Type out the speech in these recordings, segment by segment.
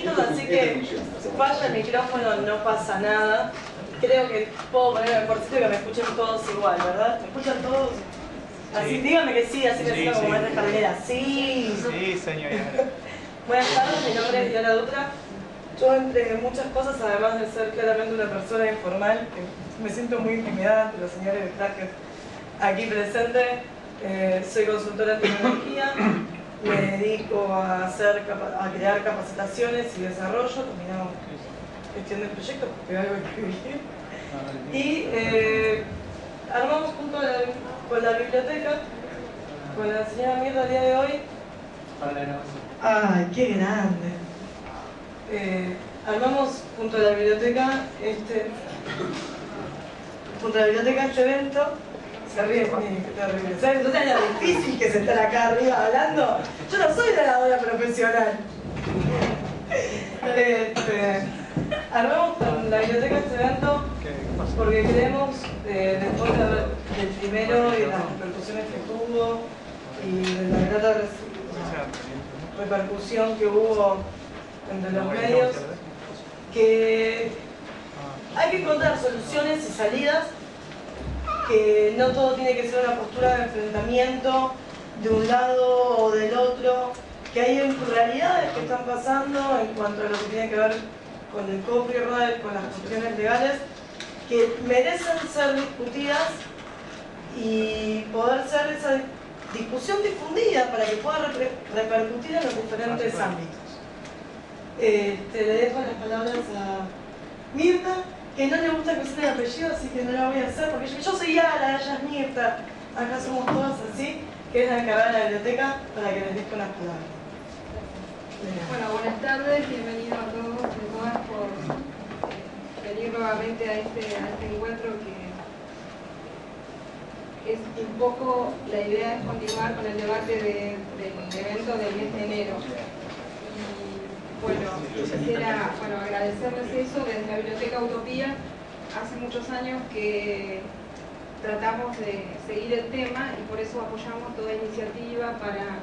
poquitos, así que falta el micrófono, no pasa nada. Creo que puedo poner el cortito y que me escuchen todos igual, ¿verdad? ¿Me escuchan todos? Así, sí. Díganme que sí, así que sí, como más de carrera. Sí. Sí, señora. Buenas tardes, mi nombre es Diana Dutra. Yo, entre muchas cosas, además de ser claramente una persona informal, me siento muy intimidada ante los señores de traje aquí presente. Soy consultora en tecnología, me dedico a crear capacitaciones y desarrollo, terminamos gestión de proyectos porque algo que vivir. Y armamos junto con la biblioteca, con la señora Mirta el día de hoy. ¡Ay, qué grande! Armamos junto a la biblioteca este evento. Se ríe, qué terrible. ¿Sabes? Entonces era difícil que se estar acá arriba hablando. Yo no soy narradora profesional. Armamos con la biblioteca este evento porque creemos, después del primero y de las repercusiones que tuvo y de la grata repercusión que hubo entre los medios, que hay que encontrar soluciones y salidas, que no todo tiene que ser una postura de enfrentamiento de un lado o del otro, que hay realidades que están pasando en cuanto a lo que tiene que ver con el copyright, con las cuestiones legales, que merecen ser discutidas y poder ser esa discusión difundida para que pueda repercutir en los diferentes ámbitos. Te le dejo las palabras a Mirta, que no le gusta que use el apellido, así que no la voy a hacer, porque yo soy Ala, ella es Mirta, acá somos todas así, que es la encargada de la biblioteca, para que les dejo las palabras. Bueno, buenas tardes, bienvenidos a todos y todas por venir nuevamente a este encuentro que es un poco, la idea es continuar con el debate del evento del mes de enero. Bueno, yo quisiera agradecerles eso. Desde la Biblioteca Utopía, hace muchos años que tratamos de seguir el tema y por eso apoyamos toda iniciativa para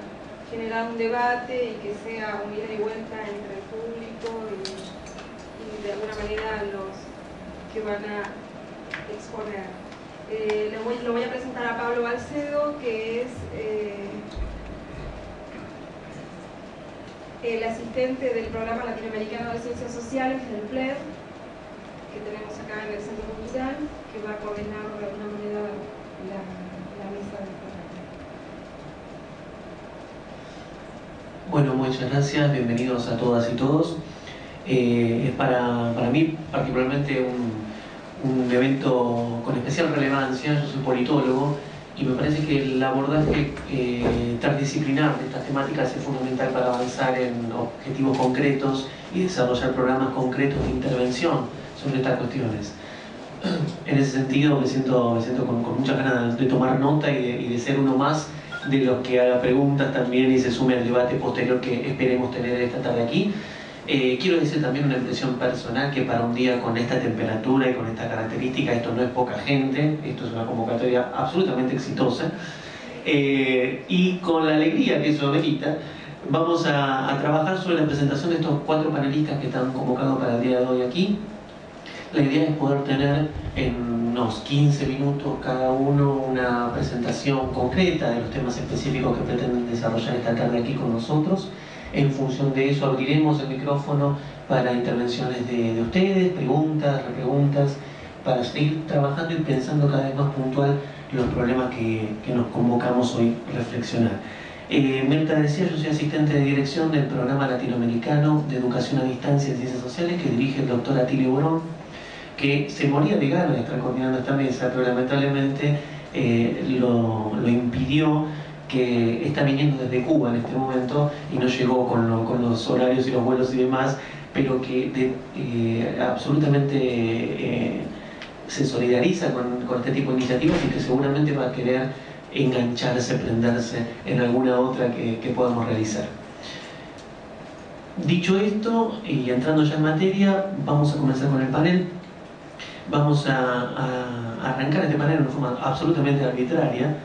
generar un debate y que sea un ida y vuelta entre el público y de alguna manera los que van a exponer. Lo voy a presentar a Pablo Balcedo, que es... el asistente del Programa Latinoamericano de Ciencias Sociales, el PLED, que tenemos acá en el Centro Cultural, que va a coordinar de alguna manera la mesa del programa. Bueno, muchas gracias, bienvenidos a todas y todos. Es para mí particularmente un evento con especial relevancia. Yo soy politólogo y me parece que el abordaje transdisciplinar de estas temáticas es fundamental para avanzar en objetivos concretos y desarrollar programas concretos de intervención sobre estas cuestiones. En ese sentido me siento con muchas ganas de tomar nota y de ser uno más de los que haga preguntas también y se sume al debate posterior que esperemos tener esta tarde aquí. Quiero decir también una impresión personal, que para un día con esta temperatura y con esta característica, esto no es poca gente, esto es una convocatoria absolutamente exitosa, y con la alegría que eso amerita, vamos a trabajar sobre la presentación de estos 4 panelistas que están convocados para el día de hoy aquí. La idea es poder tener en unos 15 minutos cada uno una presentación concreta de los temas específicos que pretenden desarrollar esta tarde aquí con nosotros. En función de eso abriremos el micrófono para intervenciones de ustedes, preguntas, repreguntas, para seguir trabajando y pensando cada vez más puntual los problemas que nos convocamos hoy a reflexionar. Mirta decía, yo soy asistente de dirección del Programa Latinoamericano de Educación a Distancia en Ciencias Sociales, que dirige el doctor Atilio Borón, que se moría de ganas de estar coordinando esta mesa, pero lamentablemente lo impidió, que está viniendo desde Cuba en este momento y no llegó con los horarios y los vuelos y demás, pero que absolutamente se solidariza con este tipo de iniciativas y que seguramente va a querer engancharse, prenderse en alguna otra que podamos realizar. Dicho esto, y entrando ya en materia, vamos a comenzar con el panel. Vamos a arrancar este panel de una forma absolutamente arbitraria,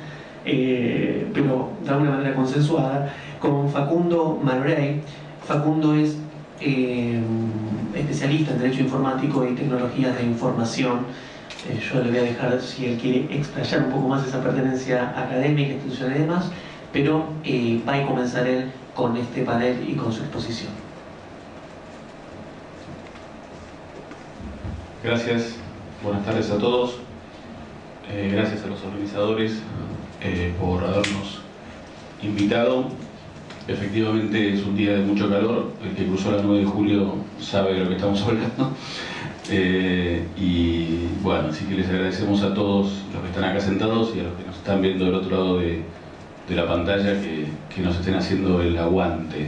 pero de alguna manera consensuada, con Facundo Malaureille. Facundo es especialista en Derecho Informático y Tecnologías de Información. Yo le voy a dejar, si él quiere, explayar un poco más esa pertenencia académica, institucional y demás, pero va a comenzar él con este panel y con su exposición. Gracias, buenas tardes a todos. Gracias a los organizadores por habernos invitado. Efectivamente es un día de mucho calor, el que cruzó la 9 de julio sabe de lo que estamos hablando. Y bueno, así que les agradecemos a todos los que están acá sentados y a los que nos están viendo del otro lado de la pantalla que nos estén haciendo el aguante.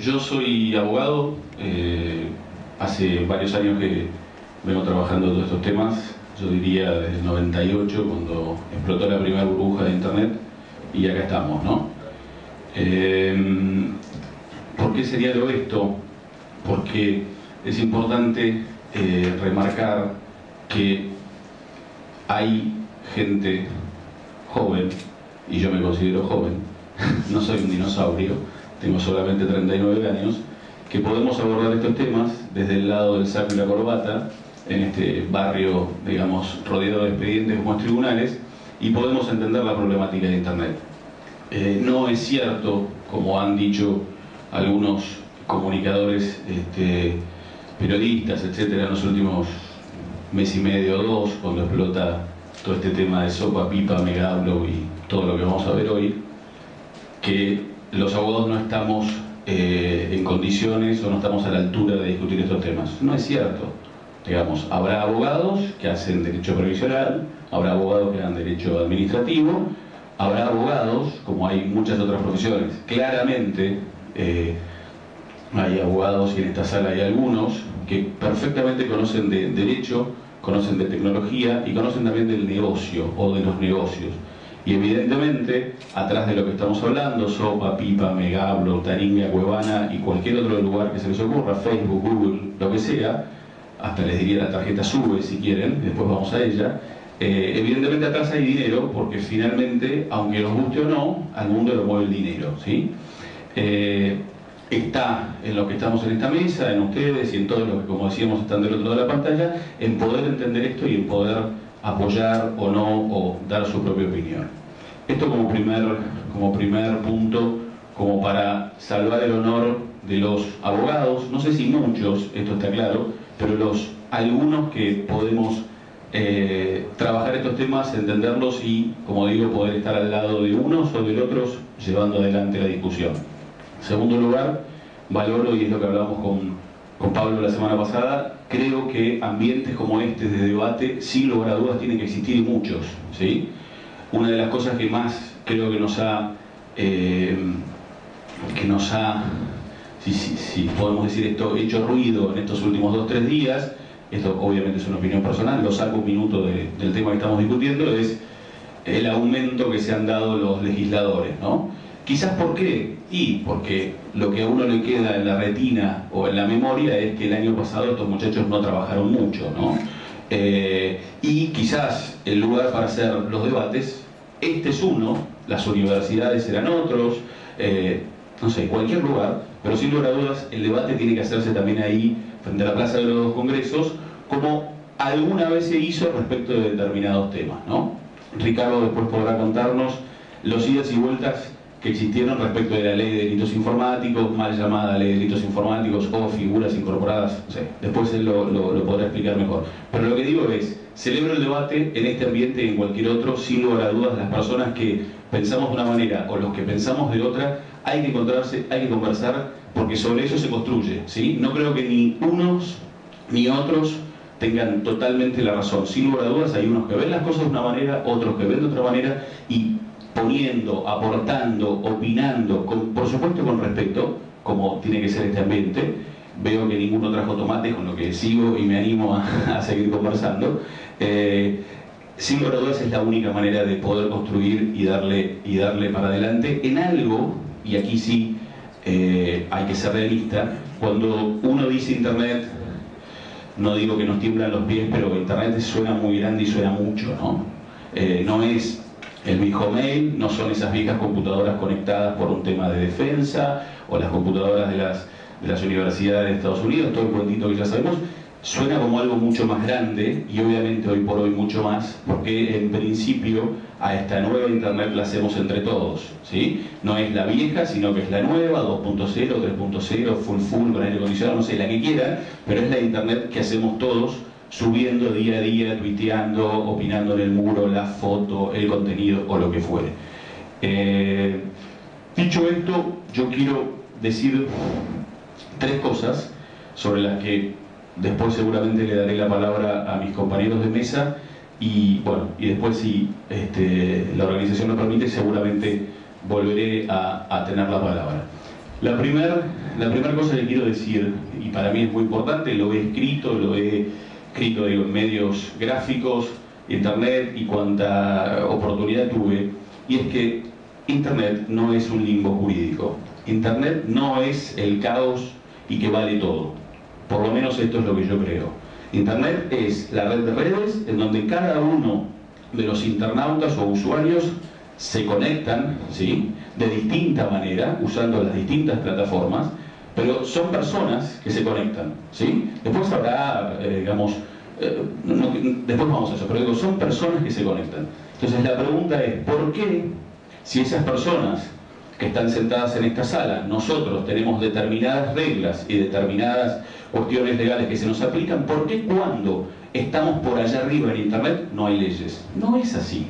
Yo soy abogado, hace varios años que vengo trabajando en todos estos temas, yo diría desde el 98 cuando explotó la primera burbuja de internet y acá estamos, ¿no? ¿Por qué señalo esto? Porque es importante remarcar que hay gente joven, y yo me considero joven, no soy un dinosaurio, tengo solamente 39 años, que podemos abordar estos temas desde el lado del saco y la corbata, en este barrio, digamos, rodeado de expedientes como tribunales, y podemos entender la problemática de Internet. No es cierto, como han dicho algunos comunicadores, periodistas, etcétera, en los últimos mes y medio o dos, cuando explota todo este tema de sopa, pipa, megablo y todo lo que vamos a ver hoy, que los abogados no estamos en condiciones o no estamos a la altura de discutir estos temas. No es cierto. Digamos, habrá abogados que hacen derecho previsional, habrá abogados que hagan derecho administrativo, habrá abogados, como hay muchas otras profesiones, claramente hay abogados y en esta sala hay algunos que perfectamente conocen de derecho, conocen de tecnología y conocen también del negocio o de los negocios. Y evidentemente, atrás de lo que estamos hablando, sopa, pipa, megablo, taringa, cuevana y cualquier otro lugar que se les ocurra, Facebook, Google, lo que sea, hasta les diría la tarjeta SUBE si quieren, después vamos a ella, evidentemente atrás hay dinero porque finalmente, aunque nos guste o no, al mundo lo mueve el dinero, ¿sí? Está en lo que estamos en esta mesa, en ustedes y en todos los que, como decíamos, están del otro lado de la pantalla, en poder entender esto y en poder apoyar o no, o dar su propia opinión. Esto como primer punto, como para salvar el honor de los abogados, no sé si muchos, esto está claro, pero algunos que podemos trabajar estos temas, entenderlos y, como digo, poder estar al lado de unos o de otros llevando adelante la discusión. En segundo lugar, valoro, y es lo que hablamos con Pablo la semana pasada, creo que ambientes como este de debate, sin lugar a dudas, tienen que existir y muchos, ¿sí? Una de las cosas que más creo que nos ha si podemos decir esto, hecho ruido en estos últimos 2 o 3 días, esto obviamente es una opinión personal, lo saco un minuto del tema que estamos discutiendo, es el aumento que se han dado los legisladores, ¿no? Quizás ¿por qué? Y porque lo que a uno le queda en la retina o en la memoria es que el año pasado estos muchachos no trabajaron mucho, ¿no? Y quizás el lugar para hacer los debates, este es uno, las universidades serán otros, no sé, cualquier lugar, pero sin lugar a dudas el debate tiene que hacerse también ahí, frente a la plaza de los 2 congresos, como alguna vez se hizo respecto de determinados temas, ¿no? Ricardo después podrá contarnos los idas y vueltas que existieron respecto de la ley de delitos informáticos, mal llamada ley de delitos informáticos o figuras incorporadas, no sé, después él lo podrá explicar mejor. Pero lo que digo es, celebro el debate en este ambiente y en cualquier otro, sin lugar a dudas las personas que pensamos de una manera o los que pensamos de otra, hay que encontrarse, hay que conversar, porque sobre eso se construye, ¿sí? No creo que ni unos ni otros tengan totalmente la razón. Sin lugar a dudas hay unos que ven las cosas de una manera, otros que ven de otra manera, y poniendo, aportando, opinando, por supuesto con respeto, como tiene que ser este ambiente. Veo que ninguno trajo tomates, con lo que sigo y me animo a seguir conversando. Sin lugar a dudas es la única manera de poder construir y darle para adelante en algo. Y aquí sí hay que ser realista. Cuando uno dice Internet, no digo que nos tiemblan los pies, pero Internet suena muy grande y suena mucho, ¿no? No es El big home mail no son esas viejas computadoras conectadas por un tema de defensa o las computadoras de las universidades de Estados Unidos, todo el cuentito que ya sabemos. Suena como algo mucho más grande y obviamente hoy por hoy mucho más, porque en principio a esta nueva internet la hacemos entre todos, ¿sí? No es la vieja, sino que es la nueva, 2.0, 3.0, full, con aire acondicionado, no sé, la que quieran, pero es la internet que hacemos todos, subiendo día a día, tuiteando, opinando en el muro, la foto, el contenido o lo que fuere. Dicho esto, yo quiero decir tres cosas sobre las que después seguramente le daré la palabra a mis compañeros de mesa y bueno, y después si la organización lo permite, seguramente volveré a tener la palabra. La primera cosa que quiero decir, y para mí es muy importante, lo he escrito en medios gráficos, internet y cuanta oportunidad tuve, y es que internet no es un limbo jurídico. Internet no es el caos y que vale todo. Por lo menos esto es lo que yo creo. Internet es la red de redes en donde cada uno de los internautas o usuarios se conectan, ¿sí?, de distinta manera, usando las distintas plataformas, pero son personas que se conectan, ¿sí? Después habrá, después vamos a eso, pero digo, son personas que se conectan. Entonces la pregunta es, ¿por qué, si esas personas que están sentadas en esta sala, nosotros tenemos determinadas reglas y determinadas cuestiones legales que se nos aplican, ¿por qué cuando estamos por allá arriba en internet no hay leyes? No es así,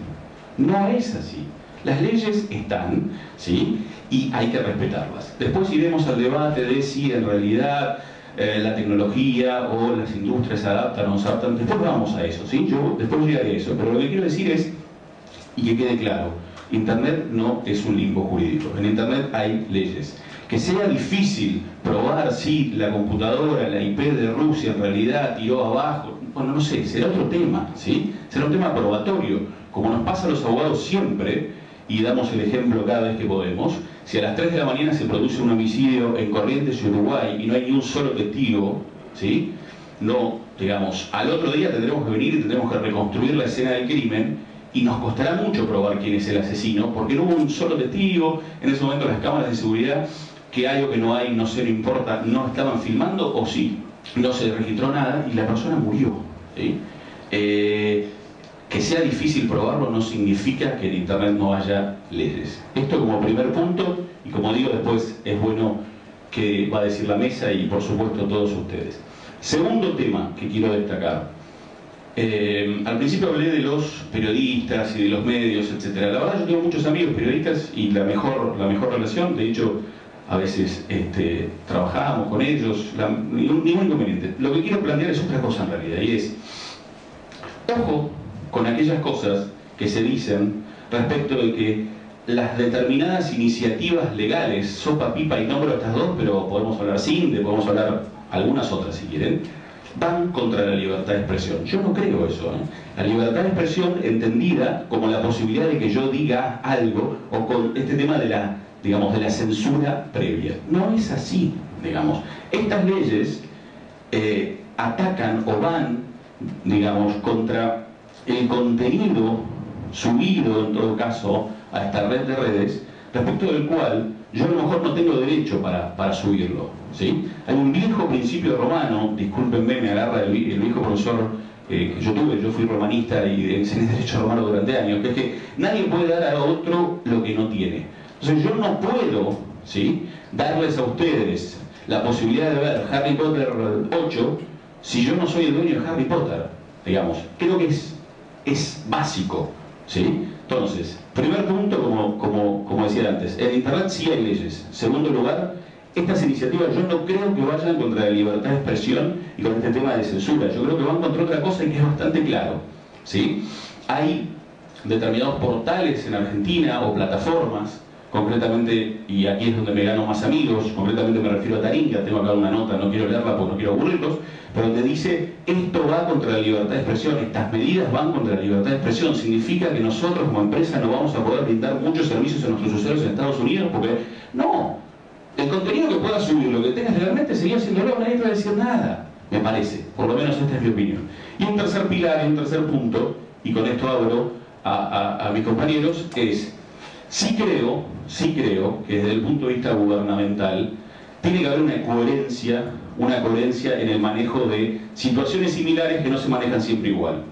no es así. Las leyes están, ¿sí?, y hay que respetarlas. Después iremos al debate de si en realidad la tecnología o las industrias se adaptan o no se adaptan. Después vamos a eso, ¿sí? Yo después llegaré a eso, pero lo que quiero decir es, y que quede claro, internet no es un limbo jurídico. En internet hay leyes. Que sea difícil probar si la computadora, la IP de Rusia en realidad tiró abajo, bueno, no sé, será otro tema, ¿sí? Será un tema probatorio, como nos pasa a los abogados siempre, y damos el ejemplo cada vez que podemos. Si a las 3 de la mañana se produce un homicidio en Corrientes, Uruguay, y no hay ni un solo testigo, ¿sí?, no, digamos, al otro día tendremos que venir y tendremos que reconstruir la escena del crimen, y nos costará mucho probar quién es el asesino, porque no hubo un solo testigo. En ese momento las cámaras de seguridad, que hay o que no hay, no sé, no importa, no estaban filmando o sí, no se registró nada y la persona murió, ¿sí? Que sea difícil probarlo no significa que en internet no haya leyes. Esto como primer punto, y como digo, después es bueno que va a decir la mesa y por supuesto todos ustedes. Segundo tema que quiero destacar. Al principio hablé de los periodistas y de los medios, etcétera. La verdad, yo tengo muchos amigos periodistas y la mejor relación, de hecho, a veces trabajamos con ellos, ningún inconveniente. Lo que quiero plantear es otra cosa en realidad, y es, ojo con aquellas cosas que se dicen respecto de que las determinadas iniciativas legales, sopa, pipa y nombro estas dos, pero podemos hablar CINDE, podemos hablar algunas otras si quieren, van contra la libertad de expresión. Yo no creo eso, ¿eh? La libertad de expresión entendida como la posibilidad de que yo diga algo, o con este tema de la, digamos, de la censura previa. No es así, digamos. Estas leyes atacan o van, digamos, contra el contenido subido, en todo caso, a esta red de redes, respecto del cual yo a lo mejor no tengo derecho para subirlo, ¿sí? Hay un viejo principio romano, discúlpenme, me agarra el viejo profesor que yo tuve, yo fui romanista y enseñé derecho romano durante años, que es que nadie puede dar a otro lo que no tiene. Entonces yo no puedo, ¿sí?, darles a ustedes la posibilidad de ver Harry Potter 8 si yo no soy el dueño de Harry Potter, digamos. Creo que es básico, ¿sí? Entonces, primer punto, como decía antes, en internet sí hay leyes. Segundo lugar, estas iniciativas yo no creo que vayan contra la libertad de expresión y con este tema de censura. Yo creo que van contra otra cosa y que es bastante claro, ¿sí? Hay determinados portales en Argentina o plataformas, concretamente, y aquí es donde me gano más amigos, concretamente me refiero a Taringa, tengo acá una nota, no quiero leerla porque no quiero aburrirlos, pero te dice, esto va contra la libertad de expresión, estas medidas van contra la libertad de expresión, significa que nosotros como empresa no vamos a poder brindar muchos servicios a nuestros usuarios en Estados Unidos, porque no, el contenido que puedas subir, lo que tengas realmente sería haciéndolo, nadie te va a decir nada, me parece, por lo menos esta es mi opinión. Y un tercer pilar, un tercer punto, y con esto abro, a mis compañeros es, sí creo que desde el punto de vista gubernamental tiene que haber una coherencia en el manejo de situaciones similares que no se manejan siempre igual.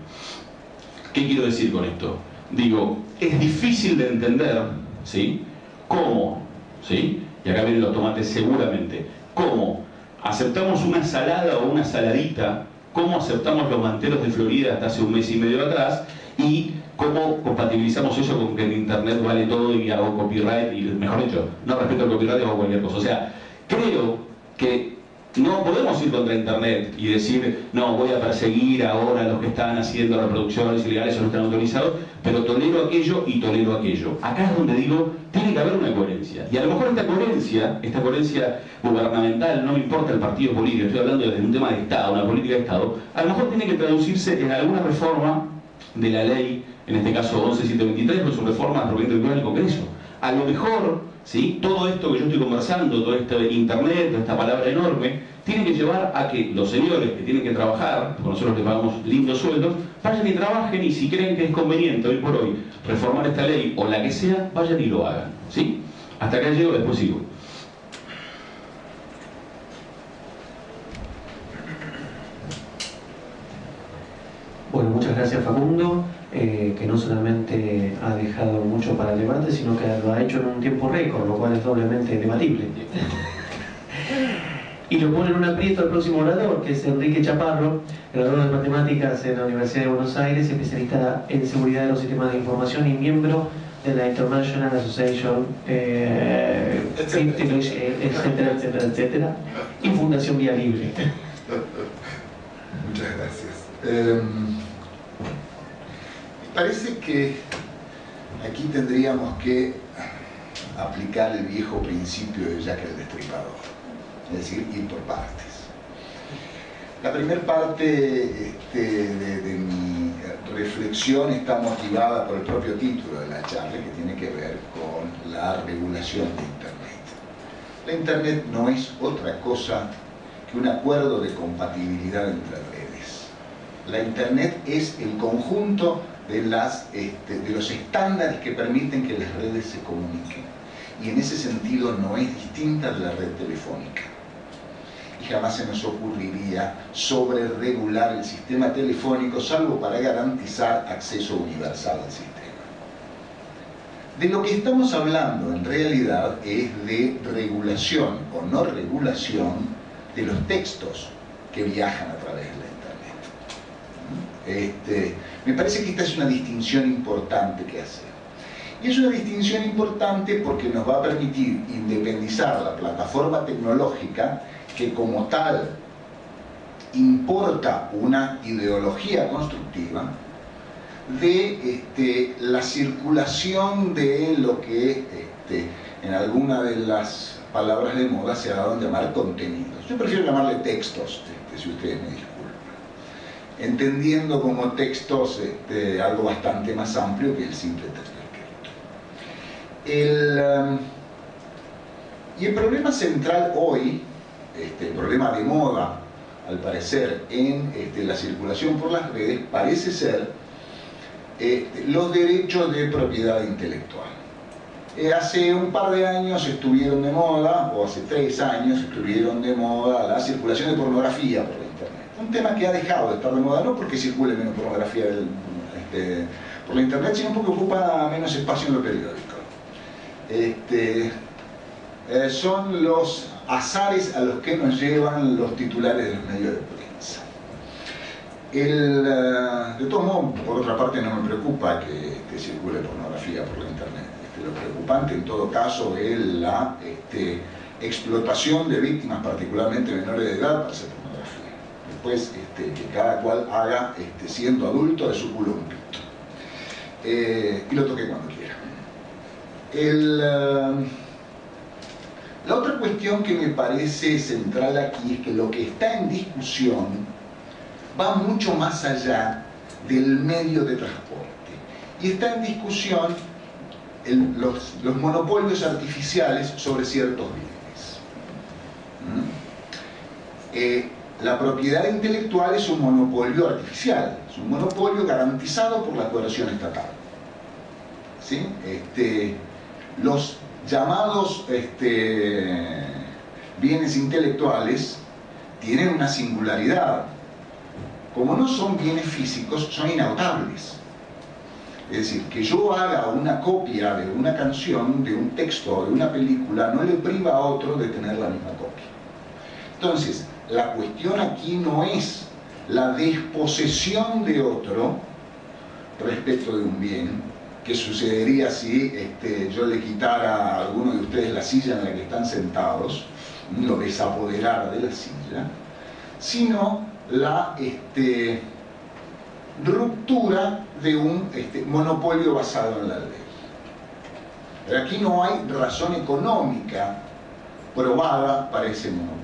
¿Qué quiero decir con esto? Digo, es difícil de entender, ¿sí?, cómo, ¿sí?, y acá vienen los tomates seguramente, cómo aceptamos una salada o una saladita, cómo aceptamos los manteros de Florida hasta hace un mes y medio atrás, y cómo compatibilizamos eso con que en internet vale todo y hago copyright, y mejor dicho, no respeto el copyright y hago cualquier cosa. O sea, creo que no podemos ir contra internet y decir, no, voy a perseguir ahora a los que están haciendo reproducciones ilegales o no están autorizados, pero tolero aquello y tolero aquello. Acá es donde digo, tiene que haber una coherencia. Y a lo mejor esta coherencia gubernamental, no me importa el partido político, estoy hablando desde un tema de Estado, una política de Estado, a lo mejor tiene que traducirse en alguna reforma de la ley, en este caso 11.723, con sus reformas provenientes del Congreso. A lo mejor, ¿sí?, todo esto que yo estoy conversando, todo esto de internet, toda esta palabra enorme, tiene que llevar a que los señores que tienen que trabajar, porque nosotros les pagamos lindos sueldos, vayan y trabajen, y si creen que es conveniente hoy por hoy reformar esta ley o la que sea, vayan y lo hagan, ¿sí? Hasta acá llego, después sigo. Bueno, muchas gracias, Facundo, que no solamente ha dejado mucho para el debate, sino que lo ha hecho en un tiempo récord, lo cual es doblemente debatible. Y lo pone en un aprieto al próximo orador, que es Enrique Chaparro, graduado de Matemáticas en la Universidad de Buenos Aires, especialista en seguridad de los sistemas de información y miembro de la International Association, etcétera, etcétera, etcétera, y Fundación Vía Libre. Muchas gracias. Parece que aquí tendríamos que aplicar el viejo principio de Jack el Destripador, es decir, ir por partes. La primera parte de mi reflexión está motivada por el propio título de la charla, que tiene que ver con la regulación de Internet. La Internet no es otra cosa que un acuerdo de compatibilidad entre redes. La Internet es el conjunto de los estándares que permiten que las redes se comuniquen, y en ese sentido no es distinta de la red telefónica, y jamás se nos ocurriría sobre regular el sistema telefónico, salvo para garantizar acceso universal al sistema. De lo que estamos hablando en realidad es de regulación o no regulación de los textos que viajan a través de la Internet. Me parece que esta es una distinción importante que hacer. Y es una distinción importante porque nos va a permitir independizar la plataforma tecnológica, que como tal importa una ideología constructiva, de la circulación de lo que en alguna de las palabras de moda se ha dado en llamar contenidos. Yo prefiero llamarle textos, si ustedes me disculpan, entendiendo como textos algo bastante más amplio que el simple texto escrito. Y el problema central hoy, el problema de moda, al parecer, en la circulación por las redes, parece ser los derechos de propiedad intelectual. Hace un par de años estuvieron de moda, o hace 3 años estuvieron de moda, la circulación de pornografía por la Internet. Un tema que ha dejado de estar de moda, no porque circule menos pornografía por la Internet, sino porque ocupa menos espacio en los periódicos. Son los azares a los que nos llevan los titulares de los medios de prensa. De todos modos, por otra parte, no me preocupa que circule pornografía por la Internet. Lo preocupante, en todo caso, es la explotación de víctimas, particularmente menores de edad, para hacer pornografía. Después, que cada cual haga, siendo adulto, de su culo un pito. Y lo toque cuando quiera. La otra cuestión que me parece central aquí es que lo que está en discusión va mucho más allá del medio de transporte. Y está en discusión los monopolios artificiales sobre ciertos bienes. La propiedad intelectual es un monopolio artificial, es un monopolio garantizado por la coerción estatal. ¿sí? Los llamados bienes intelectuales tienen una singularidad. Como no son bienes físicos, son inmutables. Es decir, que yo haga una copia de una canción, de un texto o de una película, no le priva a otro de tener la misma copia. Entonces, la cuestión aquí no es la desposesión de otro respecto de un bien, que sucedería si yo le quitara a alguno de ustedes la silla en la que están sentados, lo desapoderara de la silla, sino la ruptura de un monopolio basado en la ley. Pero aquí no hay razón económica probada para ese monopolio.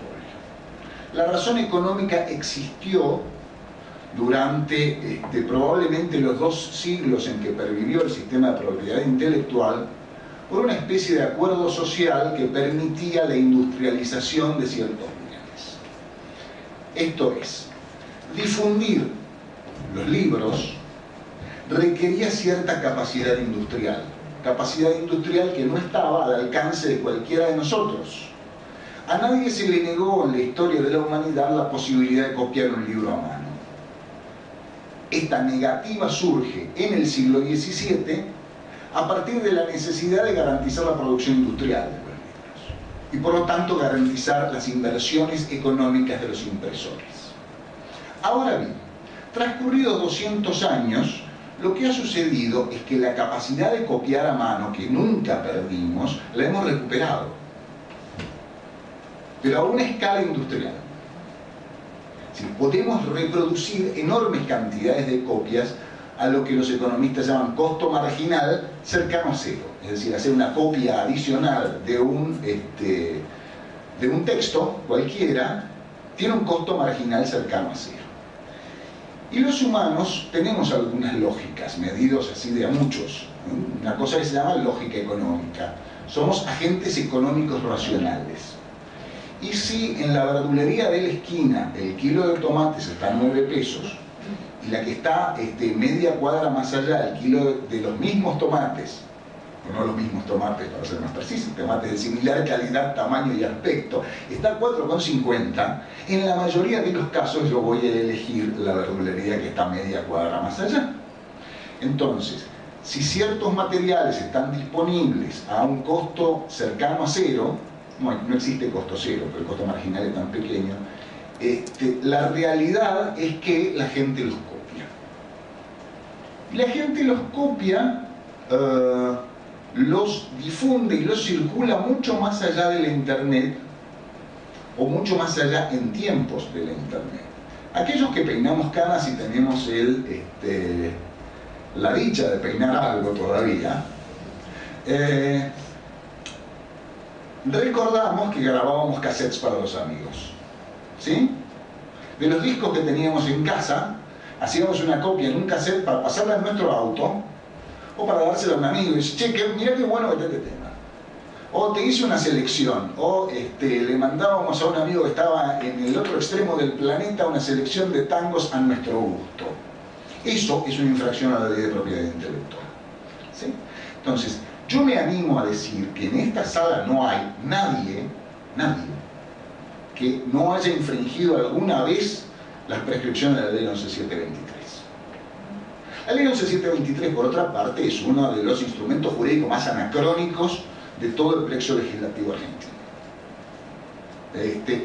La razón económica existió durante probablemente los 2 siglos en que pervivió el sistema de propiedad intelectual, por una especie de acuerdo social que permitía la industrialización de ciertos bienes. Esto es, difundir los libros requería cierta capacidad industrial que no estaba al alcance de cualquiera de nosotros. A nadie se le negó en la historia de la humanidad la posibilidad de copiar un libro a mano. Esta negativa surge en el siglo XVII a partir de la necesidad de garantizar la producción industrial de los libros y por lo tanto garantizar las inversiones económicas de los impresores. Ahora bien, transcurridos 200 años, lo que ha sucedido es que la capacidad de copiar a mano, que nunca perdimos, la hemos recuperado, pero a una escala industrial. Si podemos reproducir enormes cantidades de copias a lo que los economistas llaman costo marginal cercano a cero, es decir, hacer una copia adicional de un texto cualquiera tiene un costo marginal cercano a cero. Y los humanos tenemos algunas lógicas, medidos así de a muchos. Una cosa que se llama lógica económica. Somos agentes económicos racionales. Y si en la verdulería de la esquina el kilo de tomates está a 9 pesos y la que está media cuadra más allá, el kilo de los mismos tomates, o no los mismos tomates para ser más precisos, tomates de similar calidad, tamaño y aspecto, está a 4,50, en la mayoría de los casos yo voy a elegir la verdulería que está media cuadra más allá. Entonces, si ciertos materiales están disponibles a un costo cercano a cero, no existe costo cero, pero el costo marginal es tan pequeño, la realidad es que la gente los copia. La gente los copia, los difunde y los circula mucho más allá de la internet, o mucho más allá en tiempos de la internet. Aquellos que peinamos canas y tenemos la dicha de peinar algo todavía, recordamos que grabábamos cassettes para los amigos, ¿sí? De los discos que teníamos en casa, hacíamos una copia en un cassette para pasarla en nuestro auto o para dársela a un amigo y decir, che, mirá qué bueno que te tema. O te hice una selección, o le mandábamos a un amigo que estaba en el otro extremo del planeta una selección de tangos a nuestro gusto. Eso es una infracción a la ley de propiedad intelectual, ¿sí? Entonces, yo me animo a decir que en esta sala no hay nadie que no haya infringido alguna vez las prescripciones de la ley 11723. La ley 11723, por otra parte, es uno de los instrumentos jurídicos más anacrónicos de todo el plexo legislativo argentino.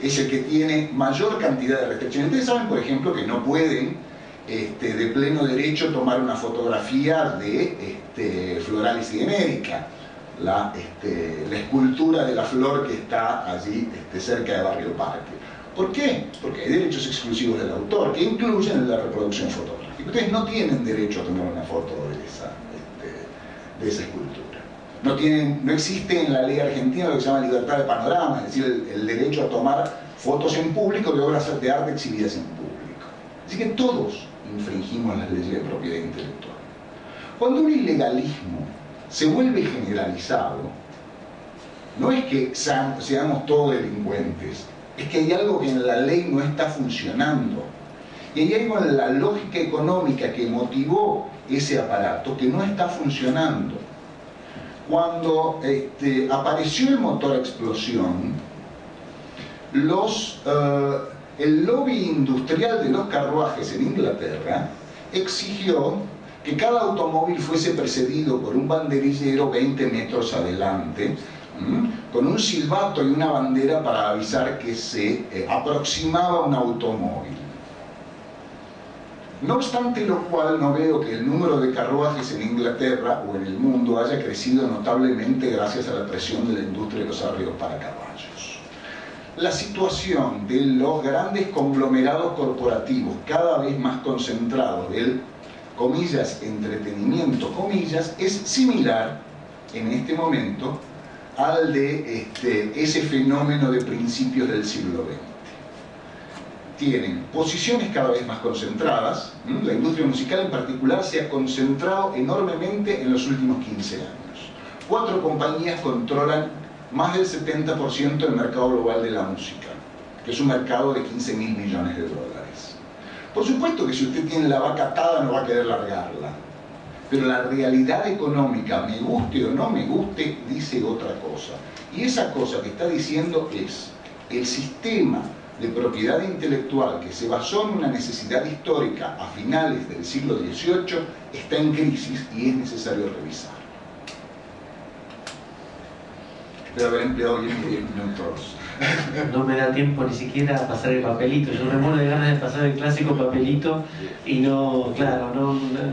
Es el que tiene mayor cantidad de restricciones. Ustedes saben, por ejemplo, que no pueden de pleno derecho tomar una fotografía de Floralis genérica, la escultura de la flor que está allí cerca de Barrio Parque. ¿Por qué? Porque hay derechos exclusivos del autor que incluyen la reproducción fotográfica. Ustedes no tienen derecho a tomar una foto de esa escultura. No existe en la ley argentina lo que se llama libertad de panorama, es decir, el derecho a tomar fotos en público de obras de arte exhibidas en público. Así que todos infringimos las leyes de propiedad intelectual. Cuando un ilegalismo se vuelve generalizado, no es que seamos todos delincuentes, es que hay algo que en la ley no está funcionando. Y hay algo en la lógica económica que motivó ese aparato que no está funcionando. cuando apareció el motor a explosión, el lobby industrial de los carruajes en Inglaterra exigió que cada automóvil fuese precedido por un banderillero 20 metros adelante, con un silbato y una bandera para avisar que se aproximaba un automóvil. No obstante lo cual, no veo que el número de carruajes en Inglaterra o en el mundo haya crecido notablemente gracias a la presión de la industria de los arreos para caballos. La situación de los grandes conglomerados corporativos cada vez más concentrados del, comillas, entretenimiento, comillas, es similar en este momento al de ese fenómeno de principios del siglo XX. Tienen posiciones cada vez más concentradas. La industria musical en particular se ha concentrado enormemente en los últimos 15 años. 4 compañías controlan más del 70% del mercado global de la música, que es un mercado de 15.000 millones de dólares. Por supuesto que si usted tiene la vaca atada no va a querer largarla, pero la realidad económica, me guste o no me guste, dice otra cosa. Y esa cosa que está diciendo es el sistema de propiedad intelectual que se basó en una necesidad histórica a finales del siglo XVIII está en crisis y es necesario revisarlo. Espero haber empleado 10 minutos. No me da tiempo ni siquiera a pasar el papelito. Yo me muero de ganas de pasar el clásico papelito y no, claro,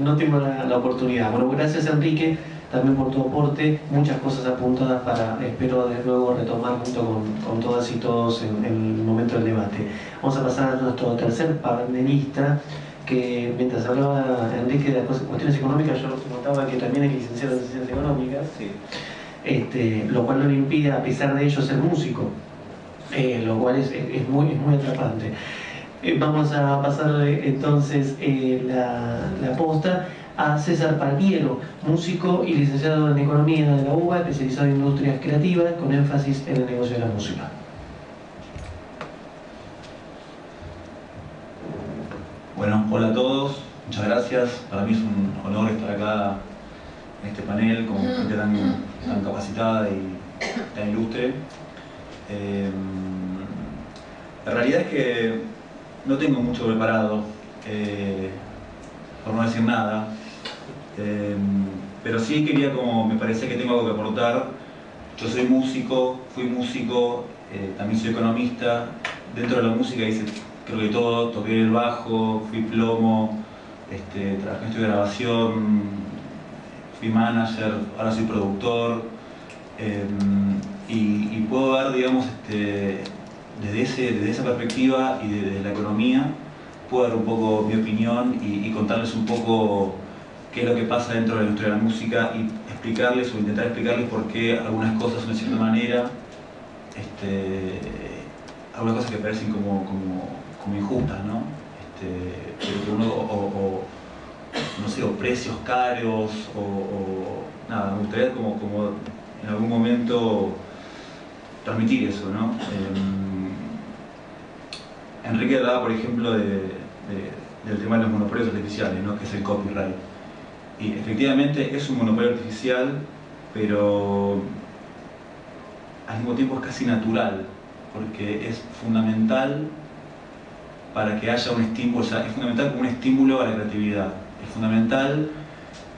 no tengo la oportunidad. Bueno, gracias Enrique también por tu aporte, muchas cosas apuntadas para, espero de nuevo retomar junto con todas y todos en el momento del debate. Vamos a pasar a nuestro tercer panelista, que mientras hablaba Enrique de las cuestiones económicas, yo notaba que también es licenciado en Ciencias Económicas, sí. Lo cual no le impide, a pesar de ello, ser músico, lo cual es muy atrapante. Vamos a pasarle entonces la posta a César Palmiero, músico y licenciado en Economía de la UBA, especializado en Industrias Creativas, con énfasis en el negocio de la música. Bueno, hola a todos, muchas gracias. Para mí es un honor estar acá en este panel con gente tan capacitada y tan ilustre. La realidad es que no tengo mucho preparado, por no decir nada. Pero sí quería, como me parece que tengo algo que aportar. Yo soy músico, fui músico, también soy economista. Dentro de la música hice creo que todo, toqué el bajo, fui plomo, trabajé en estudio de grabación, fui manager, ahora soy productor. Y puedo ver, digamos, desde esa perspectiva y desde la economía, puedo dar un poco mi opinión y contarles un poco qué es lo que pasa dentro de la industria de la música y explicarles o intentar explicarles por qué algunas cosas son de cierta manera, algunas cosas que parecen como injustas, ¿no? Pero que uno, no sé, o precios caros, o nada, me gustaría como en algún momento transmitir eso, ¿no? Enrique hablaba, por ejemplo, del tema de los monopolios artificiales, ¿no? Que es el copyright. Y efectivamente es un monopolio artificial, pero al mismo tiempo es casi natural, porque es fundamental para que haya un estímulo, o sea, es fundamental como un estímulo a la creatividad, es fundamental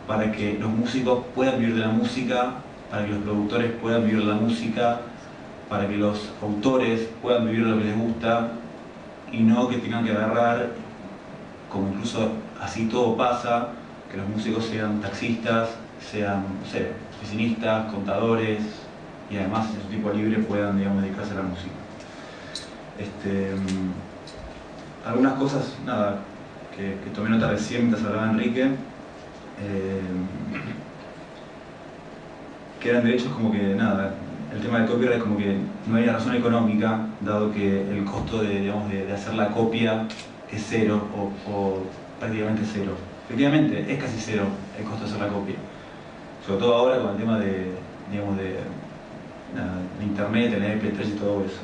para que los músicos puedan vivir de la música, para que los productores puedan vivir de la música, para que los autores puedan vivir de lo que les gusta y no que tengan que agarrar, como incluso así todo pasa, que los músicos sean taxistas, sean, no sé, oficinistas, contadores, y además en su tiempo libre puedan, digamos, dedicarse a la música. Algunas cosas, nada, que tomé nota recién mientras hablaba Enrique, que eran derechos como que, nada, el tema del copyright como que no hay razón económica, dado que el costo de, digamos, de hacer la copia es cero o prácticamente cero. Efectivamente, es casi cero el costo de hacer la copia. Sobre todo ahora con el tema de, digamos, de internet, el MP3 y todo eso.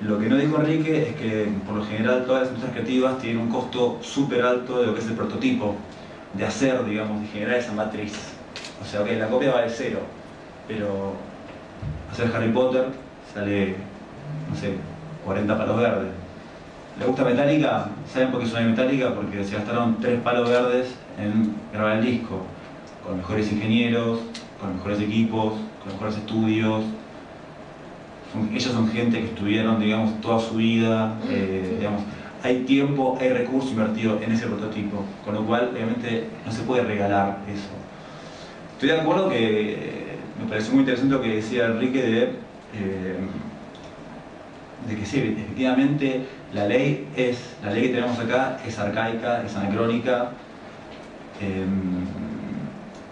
Lo que no dijo Enrique es que, por lo general, todas las industrias creativas tienen un costo súper alto de lo que es el prototipo, de hacer, digamos, de generar esa matriz. O sea, ok, la copia va de cero, pero hacer Harry Potter sale, no sé, 40 palos verdes. ¿Le gusta Metallica? ¿Saben por qué suena Metallica? Porque se gastaron 3 palos verdes en grabar el disco, con mejores ingenieros, con mejores equipos, con mejores estudios. Ellos son gente que estuvieron, digamos, toda su vida, digamos, hay tiempo, hay recursos invertidos en ese prototipo, con lo cual, obviamente, no se puede regalar eso. Estoy de acuerdo que me pareció muy interesante lo que decía Enrique de que sí, efectivamente, la ley que tenemos acá es arcaica, es anacrónica.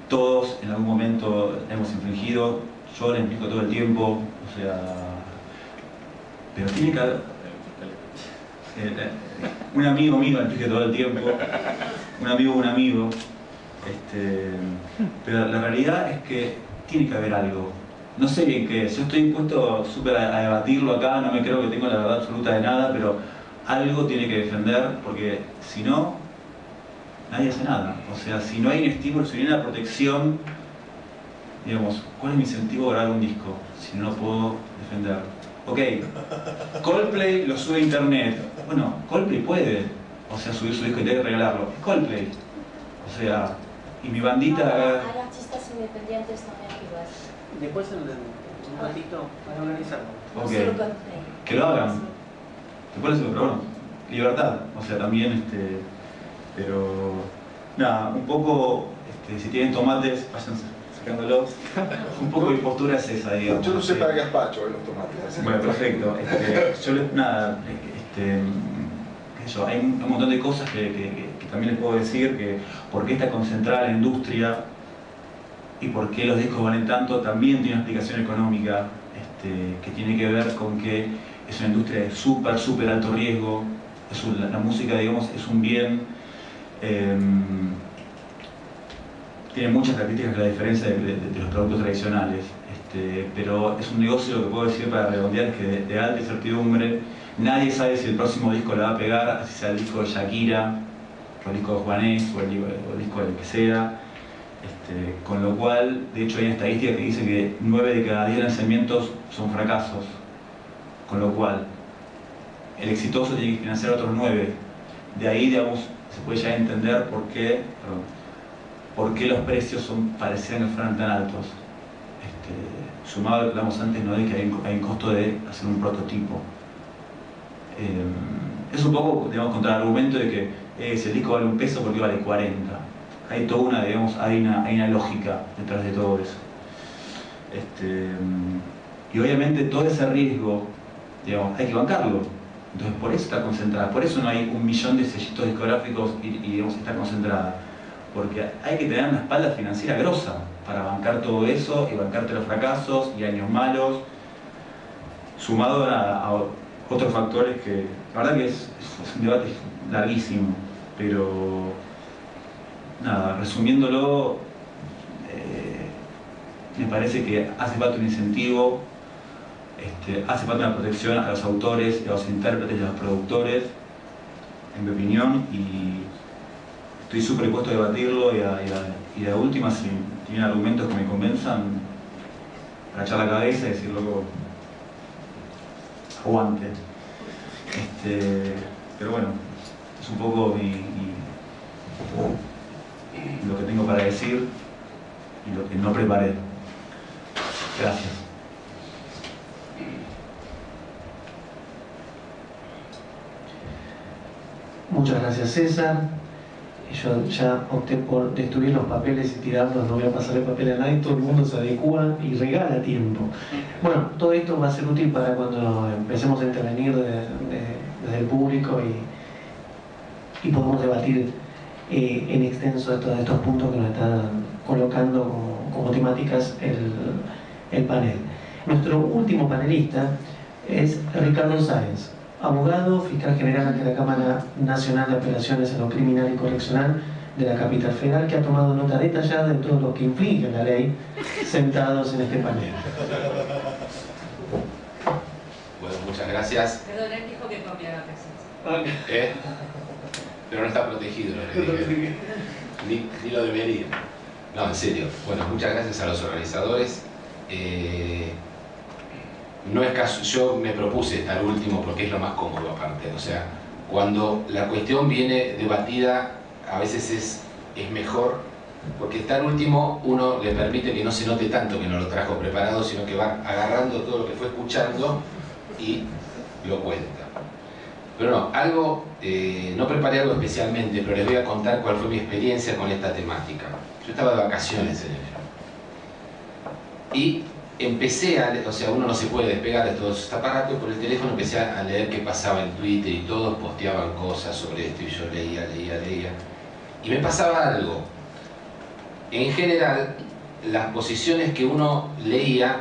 Todos en algún momento la hemos infringido, yo la implico todo el tiempo, o sea, pero tiene que haber, un amigo mío la implique todo el tiempo, un amigo, pero la realidad es que tiene que haber algo, no sé bien qué es, yo estoy impuesto súper a debatirlo acá, no me creo que tengo la verdad absoluta de nada, pero algo tiene que defender, porque si no, nadie hace nada. O sea, si no hay un estímulo, si no hay una protección, digamos, ¿cuál es mi incentivo a grabar un disco si no lo puedo defender? Ok, Coldplay lo sube a internet. Bueno, Coldplay puede, o sea, subir su disco y tener que regalarlo. Es Coldplay. O sea, y mi bandita... No, hay artistas independientes también igual. Después en un ratito para organizarlo. Ok, que lo hagan. Después les digo, pero bueno, libertad. O sea, también pero nada, un poco, si tienen tomates, vayan sacándolos. Un poco mi postura es esa, digamos. Yo no sé para gazpacho los tomates. Bueno, perfecto. Hay un montón de cosas que también les puedo decir, que por qué está concentrada la industria y por qué los discos valen tanto, también tiene una explicación económica, que tiene que ver con que es una industria de súper, súper alto riesgo. La música, digamos, es un bien. Tiene muchas características, la diferencia de los productos tradicionales, pero es un negocio, lo que puedo decir para redondear es que de alta incertidumbre, nadie sabe si el próximo disco la va a pegar, así sea el disco de Shakira, o el disco de Juanes, o el disco del que sea, con lo cual, de hecho hay una estadística que dice que 9 de cada 10 lanzamientos son fracasos, con lo cual el exitoso tiene que financiar otros 9, de ahí, digamos, se puede ya entender por qué los precios parecían que fueran tan altos. Sumado a lo que hablamos antes, ¿no? De que hay un costo de hacer un prototipo. Es un poco, digamos, contra el argumento de que si el disco vale $1, ¿por qué vale 40? Hay toda una, digamos, hay una lógica detrás de todo eso. Y obviamente todo ese riesgo, digamos, hay que bancarlo. Entonces por eso está concentrada, por eso no hay 1.000.000 de sellitos discográficos y digamos, está concentrada. Porque hay que tener una espalda financiera grosa para bancar todo eso y bancarte los fracasos y años malos, sumado a otros factores que... La verdad que es un debate larguísimo, pero nada, resumiéndolo, me parece que hace falta un incentivo. Hace falta una protección a los autores, a los intérpretes, a los productores, en mi opinión, y estoy súper dispuesto a debatirlo y de última, si tienen argumentos que me convenzan, agachar la cabeza y decir, loco, aguante. Pero bueno, es un poco lo que tengo para decir y lo que no preparé. Gracias. Muchas gracias, César. Yo ya opté por destruir los papeles y tirarlos, no voy a pasar el papel a nadie, todo el mundo se adecua y regala tiempo. Bueno, todo esto va a ser útil para cuando empecemos a intervenir desde el público y podemos debatir en extenso de todos estos puntos que nos están colocando como temáticas el panel. Nuestro último panelista es Ricardo Sáenz, abogado, fiscal general ante la Cámara Nacional de Apelaciones en lo Criminal y Correccional de la Capital Federal, que ha tomado nota detallada de todo lo que infringe la ley, sentados en este panel. Bueno, muchas gracias. Perdón, él dijo que copiaba casi. Pero no está protegido lo que dije. Ni lo debería. No, en serio. Bueno, muchas gracias a los organizadores. No es caso, yo me propuse estar último porque es lo más cómodo aparte. O sea, cuando la cuestión viene debatida, a veces es mejor, porque estar último uno le permite que no se note tanto que no lo trajo preparado, sino que va agarrando todo lo que fue escuchando y lo cuenta. Pero no, algo, no preparé algo especialmente, pero les voy a contar cuál fue mi experiencia con esta temática. Yo estaba de vacaciones en enero. Y empecé a leer, o sea, uno no se puede despegar de todos sus aparatos, por el teléfono empecé a leer qué pasaba en Twitter y todos posteaban cosas sobre esto y yo leía. Y me pasaba algo. En general, las posiciones que uno leía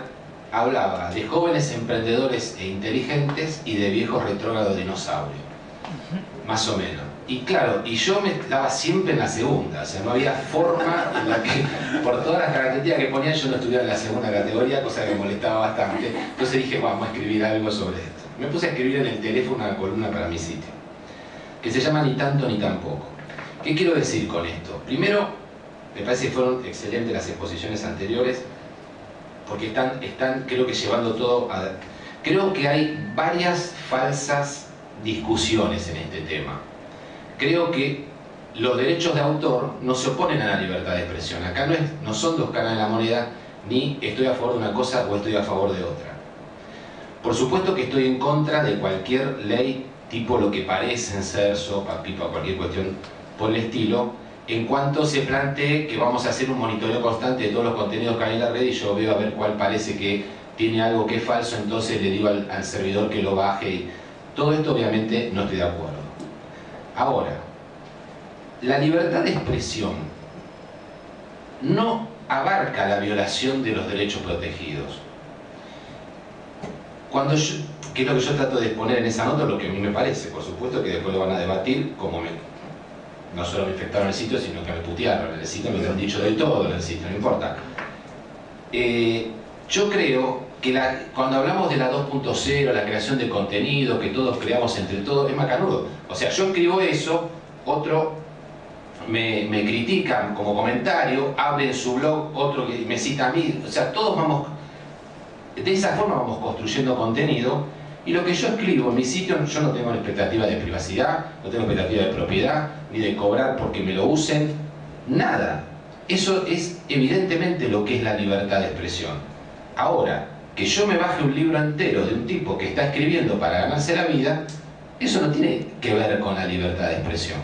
hablaba de jóvenes emprendedores e inteligentes y de viejos retrógrados dinosaurios, más o menos. Y claro, y yo me estaba siempre en la segunda, o sea, no había forma en la que, por todas las características que ponían, yo no estuviera en la segunda categoría, cosa que me molestaba bastante. Entonces dije, vamos a escribir algo sobre esto. Me puse a escribir en el teléfono una columna para mi sitio, que se llama Ni Tanto Ni Tampoco. ¿Qué quiero decir con esto? Primero, me parece que fueron excelentes las exposiciones anteriores, porque están creo que llevando todo a... Creo que hay varias falsas discusiones en este tema. Creo que los derechos de autor no se oponen a la libertad de expresión. Acá no son dos caras de la moneda, ni estoy a favor de una cosa o estoy a favor de otra. Por supuesto que estoy en contra de cualquier ley, tipo lo que parecen ser SOPA, PIPA, cualquier cuestión por el estilo, en cuanto se plantee que vamos a hacer un monitoreo constante de todos los contenidos que hay en la red y yo veo a ver cuál parece que tiene algo que es falso, entonces le digo al servidor que lo baje. Y todo esto obviamente no estoy de acuerdo. Ahora, la libertad de expresión no abarca la violación de los derechos protegidos. Que es lo que yo trato de exponer en esa nota, lo que a mí me parece, por supuesto que después lo van a debatir como no solo me infectaron el sitio, sino que me putearon en el sitio, me lo han dicho de todo en el sitio, no importa. Yo creo que cuando hablamos de la 2.0, la creación de contenido, que todos creamos entre todos, es macanudo. O sea, yo escribo eso, otro me critica como comentario, abre en su blog, otro que me cita a mí. O sea, todos vamos, de esa forma vamos construyendo contenido. Y lo que yo escribo en mi sitio, yo no tengo expectativa de privacidad, no tengo expectativa de propiedad, ni de cobrar porque me lo usen, nada. Eso es evidentemente lo que es la libertad de expresión. Ahora, que yo me baje un libro entero de un tipo que está escribiendo para ganarse la vida, eso no tiene que ver con la libertad de expresión.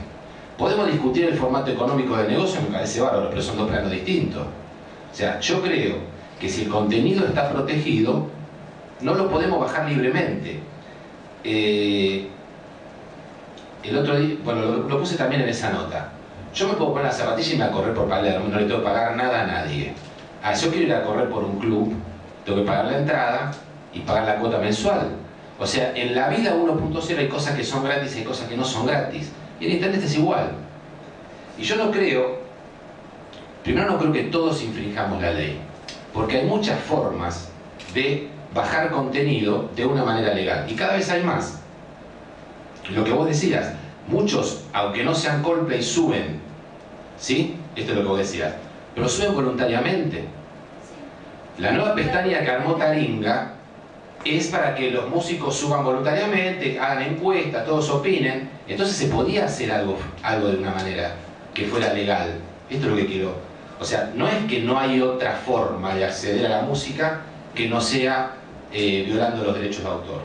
Podemos discutir el formato económico del negocio, me parece bárbaro, pero son dos planos distintos. O sea, yo creo que si el contenido está protegido, no lo podemos bajar libremente. El otro día, bueno, lo puse también en esa nota. Yo me puedo poner la zapatilla y me voy a correr por Palermo, no le tengo que pagar nada a nadie. Ah, yo quiero ir a correr por un club, tengo que pagar la entrada y pagar la cuota mensual. O sea, en la vida 1.0 hay cosas que son gratis y hay cosas que no son gratis. Y en internet es igual. Y yo no creo, primero no creo que todos infringamos la ley, porque hay muchas formas de bajar contenido de una manera legal. Y cada vez hay más. Lo que vos decías, muchos, aunque no sean Coldplay, suben. ¿Sí? Esto es lo que vos decías. Pero suben voluntariamente. La nueva pestaña que armó Taringa es para que los músicos suban voluntariamente, hagan encuestas, todos opinen. Entonces se podía hacer algo de una manera que fuera legal. Esto es lo que quiero. O sea, no es que no hay otra forma de acceder a la música que no sea violando los derechos de autor.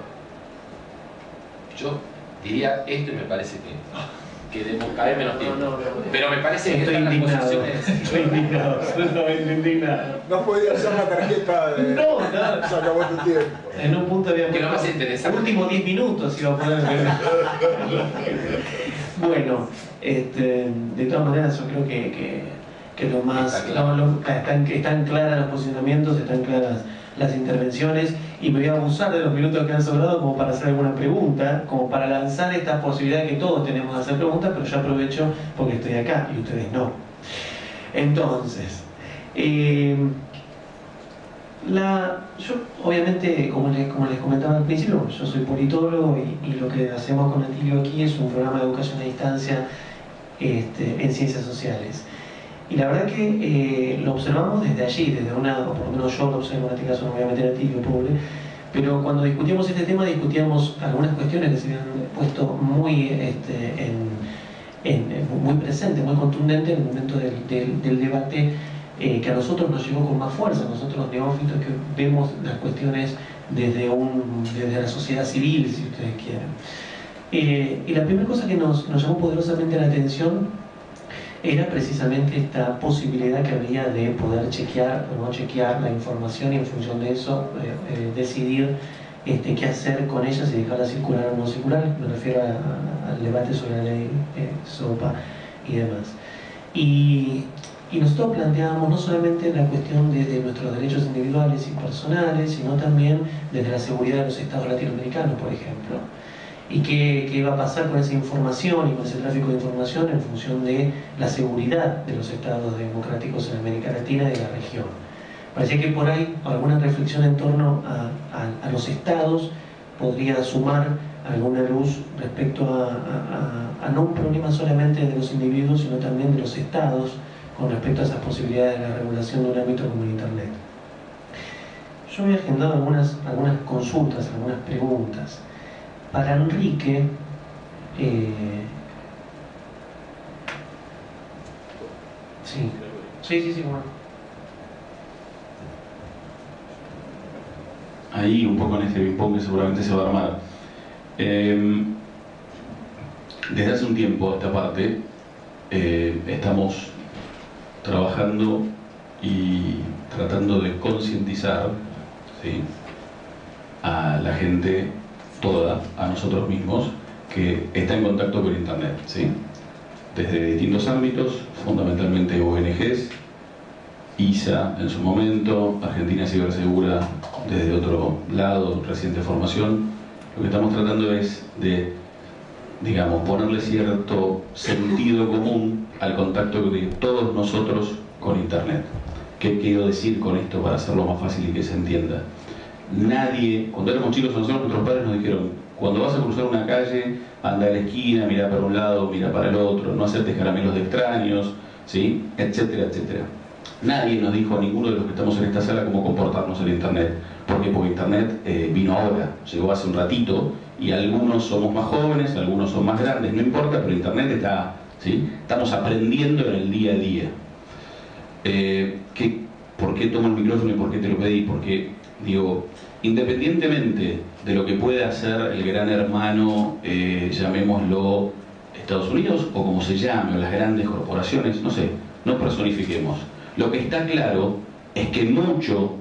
Yo diría esto y me parece que debemos caer menos tiempo. Pero me parece que estoy indignado. Estoy indignado, absolutamente indignado. No podía hacer la tarjeta de... No, se acabó tu tiempo. En un punto había... Que lo más interesante. Últimos 10 minutos iba a poder ver. Bueno, de todas maneras yo creo que lo más... Están claros los posicionamientos, están claras las intervenciones, y me voy a abusar de los minutos que han sobrado como para hacer alguna pregunta, como para lanzar esta posibilidad que todos tenemos de hacer preguntas, pero yo aprovecho porque estoy acá y ustedes no. Entonces, yo obviamente, como les comentaba al principio, yo soy politólogo y lo que hacemos con Atilio aquí es un programa de educación a distancia en ciencias sociales. Y la verdad que lo observamos desde allí, desde una, o por lo menos yo lo observo, en este caso no voy a meter a ti, pobre, pero cuando discutíamos este tema discutíamos algunas cuestiones que se habían puesto muy, muy presente, muy contundente en el momento del debate, que a nosotros nos llegó con más fuerza. Nosotros, neófitos, que vemos las cuestiones desde la sociedad civil, si ustedes quieren. Y la primera cosa que nos llamó poderosamente la atención era precisamente esta posibilidad que había de poder chequear o no chequear la información y en función de eso decidir qué hacer con ella, si dejarla circular o no circular. Me refiero al debate sobre la ley SOPA y demás. Y nosotros planteábamos no solamente la cuestión de nuestros derechos individuales y personales, sino también desde la seguridad de los estados latinoamericanos, por ejemplo. Y qué va a pasar con esa información y con ese tráfico de información en función de la seguridad de los estados democráticos en América Latina y de la región. Parecía que por ahí alguna reflexión en torno a los estados podría sumar alguna luz respecto a no un problema solamente de los individuos, sino también de los estados, con respecto a esas posibilidades de la regulación de un ámbito como el Internet. Yo había agendado algunas consultas, algunas preguntas. Para Enrique, sí, bueno. Ahí, un poco en este ping-pong que seguramente se va a armar. Desde hace un tiempo a esta parte, estamos trabajando y tratando de concientizar, ¿sí?, a la gente toda, a nosotros mismos, que está en contacto con Internet, ¿sí?, desde distintos ámbitos, fundamentalmente ONGs, ISA en su momento, Argentina Cibersegura desde otro lado, reciente formación. Lo que estamos tratando es de, digamos, ponerle cierto sentido común al contacto de todos nosotros con Internet. ¿Qué quiero decir con esto para hacerlo más fácil y que se entienda? Nadie, cuando éramos chicos nosotros, nuestros padres nos dijeron: cuando vas a cruzar una calle, anda a la esquina, mira para un lado, mira para el otro, no aceptes caramelos de extraños, ¿sí?, etcétera, etcétera. Nadie nos dijo, a ninguno de los que estamos en esta sala, cómo comportarnos en Internet. ¿Por qué? Porque Internet vino ahora, llegó hace un ratito, y algunos somos más jóvenes, algunos son más grandes, no importa, pero Internet está, ¿sí?, estamos aprendiendo en el día a día. ¿Por qué tomo el micrófono y por qué te lo pedí? Porque, digo, independientemente de lo que pueda hacer el gran hermano, llamémoslo Estados Unidos, o como se llame, o las grandes corporaciones, no sé, no personifiquemos. Lo que está claro es que mucho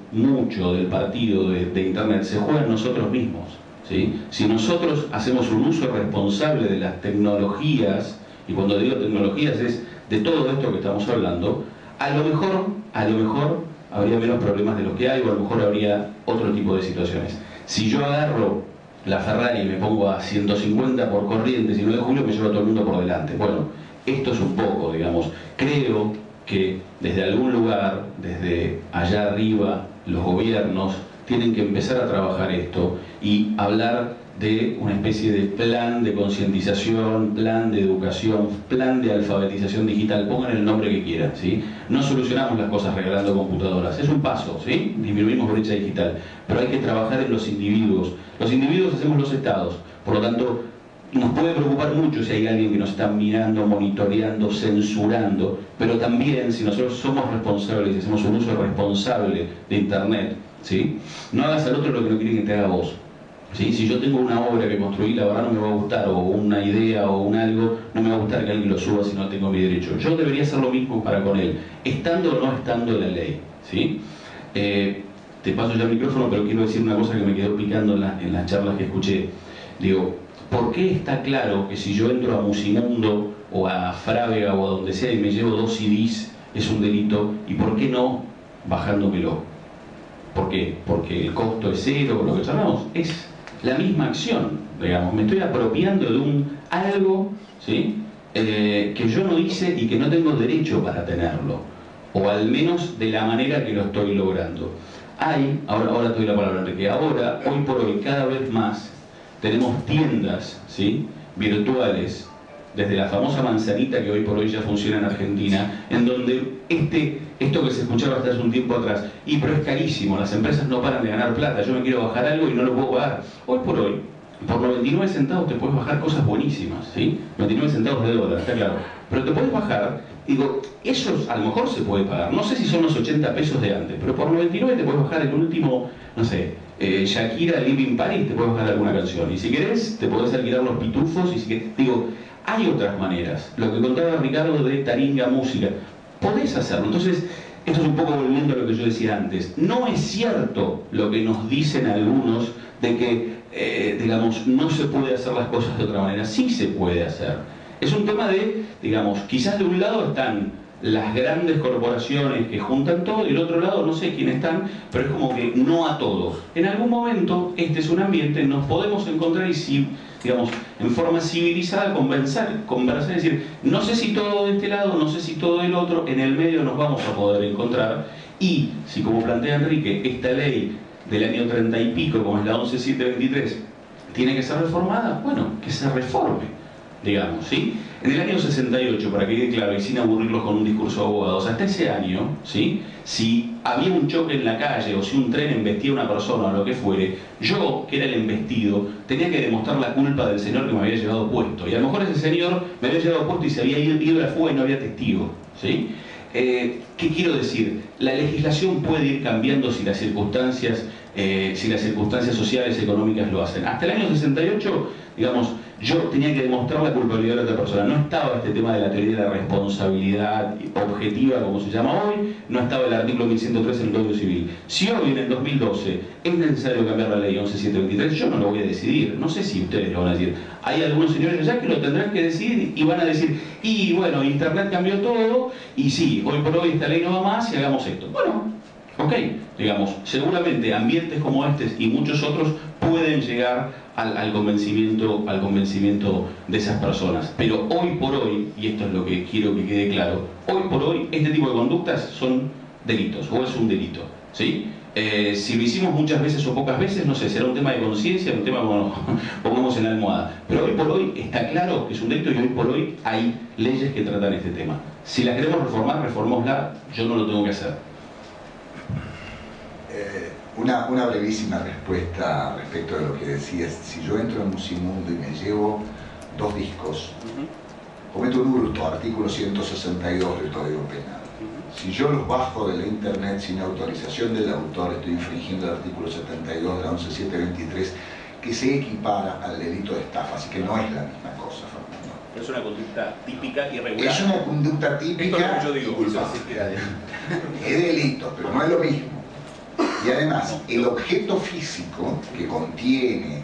del partido de Internet se juega en nosotros mismos, ¿sí? Si nosotros hacemos un uso responsable de las tecnologías, y cuando digo tecnologías es de todo esto que estamos hablando, a lo mejor habría menos problemas de los que hay, o a lo mejor habría otro tipo de situaciones. Si yo agarro la Ferrari y me pongo a 150 por Corrientes y 9 de julio, me llevo a todo el mundo por delante. Bueno, esto es un poco, digamos, creo que desde algún lugar, desde allá arriba, los gobiernos tienen que empezar a trabajar esto y hablar de una especie de plan de concientización, plan de educación, plan de alfabetización digital, pongan el nombre que quieran, ¿sí? No solucionamos las cosas regalando computadoras, es un paso, ¿sí?, disminuimos brecha digital, pero hay que trabajar en los individuos. Los individuos hacemos los estados, por lo tanto nos puede preocupar mucho si hay alguien que nos está mirando, monitoreando, censurando, pero también si nosotros somos responsables y hacemos un uso responsable de Internet, ¿sí?, no hagas al otro lo que no quieren que te haga vos. ¿Sí? Si yo tengo una obra que construí, la verdad no me va a gustar, o una idea o un algo, no me va a gustar que alguien lo suba si no tengo mi derecho. Yo debería hacer lo mismo para con él, estando o no estando en la ley, ¿sí? Te paso ya el micrófono, pero quiero decir una cosa que me quedó picando en las charlas que escuché. Digo, ¿por qué está claro que si yo entro a Musimundo o a Fravega o a donde sea y me llevo 2 CDs es un delito? ¿Y por qué no bajándomelo? ¿Por qué? Porque el costo es cero, lo que llamamos es la misma acción, digamos, me estoy apropiando de un algo, ¿sí?, que yo no hice y que no tengo derecho para tenerlo, o al menos de la manera que lo estoy logrando. Hay, ahora te doy la palabra, Enrique, ahora, hoy por hoy, cada vez más, tenemos tiendas, ¿sí?, virtuales desde la famosa manzanita que hoy por hoy ya funciona en Argentina, en donde esto que se escuchaba hasta hace un tiempo atrás, y pero es carísimo, las empresas no paran de ganar plata, yo me quiero bajar algo y no lo puedo pagar. Hoy por hoy, por 99 centavos te puedes bajar cosas buenísimas, ¿sí? 99 centavos de dólar, está claro. Pero te puedes bajar, digo, eso a lo mejor se puede pagar, no sé si son los 80 pesos de antes, pero por 99 te puedes bajar el último, no sé, Shakira, Living Paris, te puedes bajar alguna canción. Y si querés, te podés alquilar Los Pitufos, y si querés, digo, hay otras maneras. Lo que contaba Ricardo de Taringa Música, podés hacerlo. Entonces, esto es un poco volviendo a lo que yo decía antes. No es cierto lo que nos dicen algunos de que, digamos, no se puede hacer las cosas de otra manera. Sí se puede hacer. Es un tema de, digamos, quizás de un lado están las grandes corporaciones que juntan todo y del otro lado no sé quién están, pero es como que no a todos. En algún momento, este es un ambiente, nos podemos encontrar y si, digamos, en forma civilizada conversar, es decir, no sé si todo de este lado, no sé si todo del otro, en el medio nos vamos a poder encontrar. Y si, como plantea Enrique, esta ley del año 30 y pico, como es la 11.723, tiene que ser reformada, bueno, que se reforme, digamos, ¿sí? En el año 68, para que quede claro, y sin aburrirlos con un discurso de abogados, hasta ese año, ¿sí? Si había un choque en la calle, o si un tren embestía a una persona, o lo que fuere, yo, que era el embestido, tenía que demostrar la culpa del señor que me había llevado puesto, y a lo mejor ese señor me había llevado puesto y se había ido a la fuga y no había testigo, ¿sí? ¿Qué quiero decir? La legislación puede ir cambiando si las circunstancias sociales, económicas lo hacen. Hasta el año 68, digamos, yo tenía que demostrar la culpabilidad de la otra persona. No estaba este tema de la teoría de la responsabilidad objetiva, como se llama hoy, no estaba el artículo 1103 del Código Civil. Si hoy, en el 2012, es necesario cambiar la ley 11.723, yo no lo voy a decidir. No sé si ustedes lo van a decir. Hay algunos señores allá que lo tendrán que decidir y van a decir, y bueno, Internet cambió todo, y sí, hoy por hoy esta ley no va más y hagamos esto. Bueno, ok, digamos, seguramente ambientes como este y muchos otros pueden llegar al convencimiento de esas personas. Pero hoy por hoy, y esto es lo que quiero que quede claro, hoy por hoy este tipo de conductas son delitos, o es un delito, ¿sí? Si lo hicimos muchas veces o pocas veces, no sé, será un tema de conciencia, un tema como pongamos en la almohada. Pero hoy por hoy está claro que es un delito y hoy por hoy hay leyes que tratan este tema. Si la queremos reformar, reformómosla, yo no lo tengo que hacer. Una brevísima respuesta respecto de lo que decías. Si yo entro en Musimundo y me llevo dos discos, cometo un hurto, artículo 162 del Código Penal. Si yo los bajo de la internet sin autorización del autor, estoy infringiendo el artículo 72 de la 11.723, que se equipara al delito de estafa, así que no es la misma cosa, Facundo. Pero es una conducta típica y regular. Es una conducta típica y culpable. Es delito, pero no es lo mismo. Y además, el objeto físico que contiene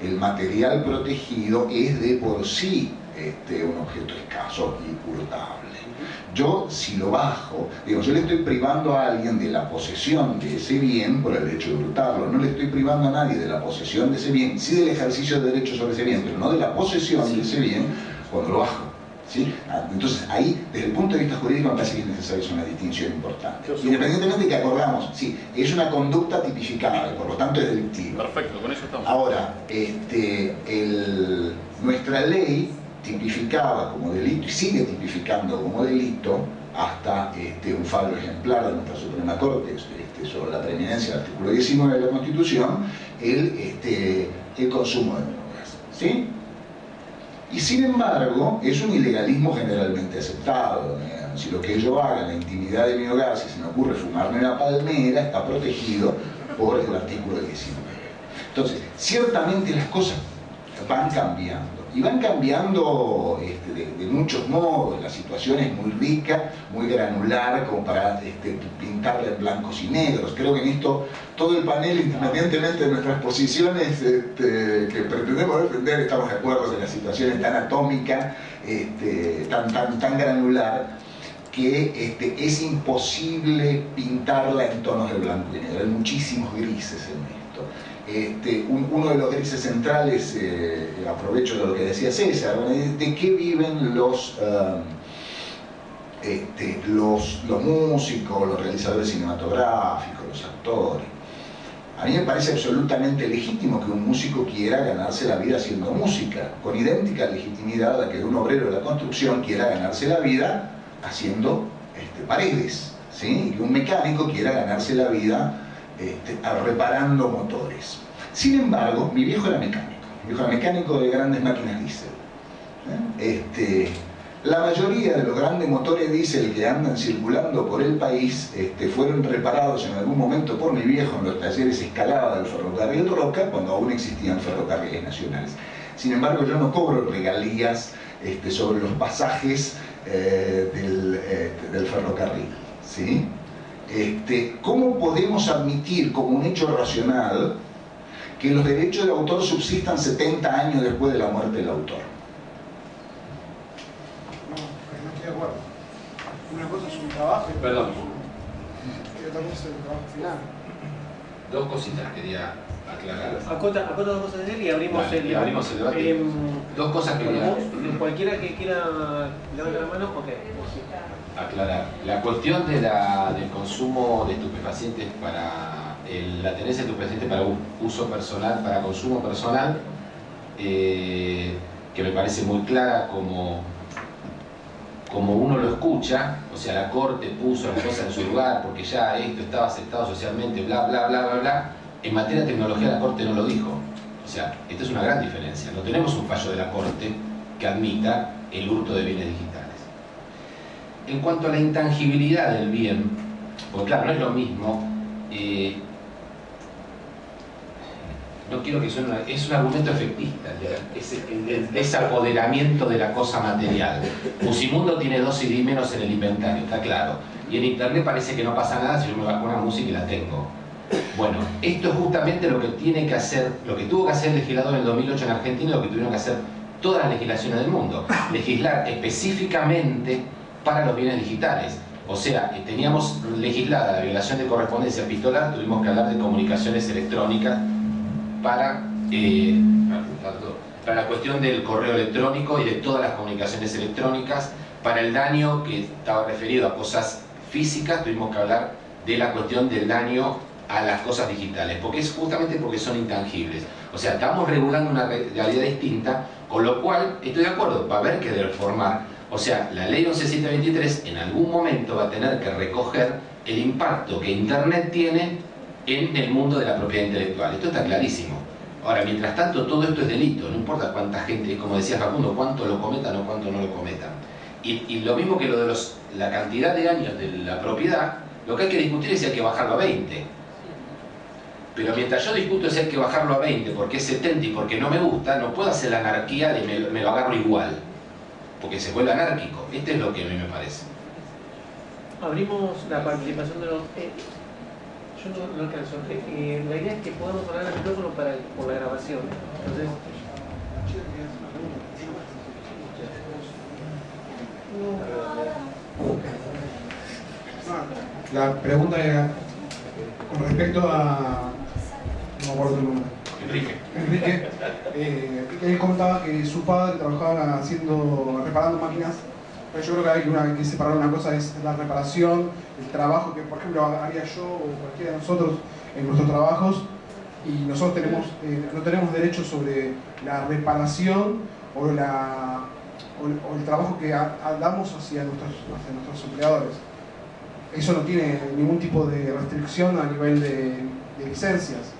el material protegido es de por sí un objeto escaso y hurtable. Yo, si lo bajo, digo, yo le estoy privando a alguien de la posesión de ese bien por el hecho de hurtarlo. No le estoy privando a nadie de la posesión de ese bien, sí del ejercicio de derecho sobre ese bien, pero no de la posesión de ese bien cuando lo bajo. ¿Sí? Entonces ahí, desde el punto de vista jurídico, me parece que es necesario hacer una distinción importante. Independientemente de que acordamos, sí, es una conducta tipificada, por lo tanto es delictiva. Perfecto, con eso estamos. Ahora, nuestra ley tipificaba como delito y sigue tipificando como delito hasta un fallo ejemplar de nuestra Suprema Corte sobre la preeminencia del artículo 19 de la Constitución, el consumo de drogas. ¿Sí? Y sin embargo, es un ilegalismo generalmente aceptado. Si lo que yo haga en la intimidad de mi hogar, si se me ocurre fumarme una palmera, está protegido por el artículo 19. Entonces, ciertamente las cosas van cambiando. Y van cambiando de muchos modos. La situación es muy rica, muy granular, como para pintarla en blancos y negros. Creo que en esto todo el panel, independientemente de nuestras posiciones que pretendemos defender, estamos de acuerdo en la situación tan atómica, tan granular, que es imposible pintarla en tonos de blanco y negro. Hay muchísimos grises en esto. Uno de los grises centrales, aprovecho de lo que decía César, ¿de qué viven los músicos, los realizadores cinematográficos, los actores? A mí me parece absolutamente legítimo que un músico quiera ganarse la vida haciendo música, con idéntica legitimidad a que un obrero de la construcción quiera ganarse la vida haciendo paredes, ¿sí? Y que un mecánico quiera ganarse la vida reparando motores. Sin embargo, mi viejo era mecánico, de grandes máquinas diésel. La mayoría de los grandes motores diésel que andan circulando por el país fueron reparados en algún momento por mi viejo en los talleres Escalada del ferrocarril Roca, cuando aún existían ferrocarriles nacionales. Sin embargo, yo no cobro regalías sobre los pasajes del ferrocarril, ¿sí? ¿Cómo podemos admitir como un hecho racional que los derechos de autor subsistan 70 años después de la muerte del autor? Una cosa es un trabajo. Perdón. Que también es el trabajo final. Dos cositas quería aclarar. Acota dos cosas de él y abrimos, vale, y abrimos el debate. Dos cosas quería. Cualquiera que quiera levantar la mano, ok. Aclarar. La cuestión de del consumo de estupefacientes para la tenencia de estupefacientes para uso personal, para consumo personal, que me parece muy clara como uno lo escucha, o sea, la corte puso las cosas en su lugar porque ya esto estaba aceptado socialmente, bla, bla, bla, bla, bla. En materia de tecnología la corte no lo dijo. O sea, esta es una gran diferencia. No tenemos un fallo de la corte que admita el hurto de bienes digitales. En cuanto a la intangibilidad del bien, porque claro, no es lo mismo. No quiero que suene... Es un argumento efectista, es el desapoderamiento de la cosa material. Musimundo tiene 2 CD menos en el inventario, está claro. Y en internet parece que no pasa nada si yo me bajo una música y la tengo. Bueno, esto es justamente lo que tiene que hacer, lo que tuvo que hacer el legislador en el 2008 en Argentina y lo que tuvieron que hacer todas las legislaciones del mundo. Legislar específicamente para los bienes digitales. O sea, teníamos legislada la violación de correspondencia epistolar, tuvimos que hablar de comunicaciones electrónicas, para la cuestión del correo electrónico y de todas las comunicaciones electrónicas. Para el daño que estaba referido a cosas físicas, tuvimos que hablar de la cuestión del daño a las cosas digitales, porque es justamente porque son intangibles. O sea, estamos regulando una realidad distinta, con lo cual estoy de acuerdo, va a haber que reformar. O sea, la ley 11.723 en algún momento va a tener que recoger el impacto que internet tiene en el mundo de la propiedad intelectual. Esto está clarísimo. Ahora, mientras tanto, todo esto es delito. No importa cuánta gente, como decía Facundo, cuánto lo cometan o cuánto no lo cometan. Y lo mismo que lo de la cantidad de años de la propiedad, lo que hay que discutir es si hay que bajarlo a 20. Pero mientras yo discuto si hay que bajarlo a 20 porque es 70 y porque no me gusta, no puedo hacer la anarquía de me lo agarro igual, porque se vuelve anárquico. Este es lo que a mí me parece. Abrimos la participación de los... Yo no alcanzo. La idea es que podamos hablar al micrófono por la grabación. Entonces, la pregunta era con respecto a... No me acuerdo el nombre. Enrique. Él contaba que su padre trabajaba reparando máquinas. Pero yo creo que hay que separar una cosa, es la reparación, el trabajo que, por ejemplo, haría yo o cualquiera de nosotros en nuestros trabajos, y nosotros no tenemos derecho sobre la reparación o el trabajo que damos hacia nuestros empleadores. Eso no tiene ningún tipo de restricción a nivel de licencias.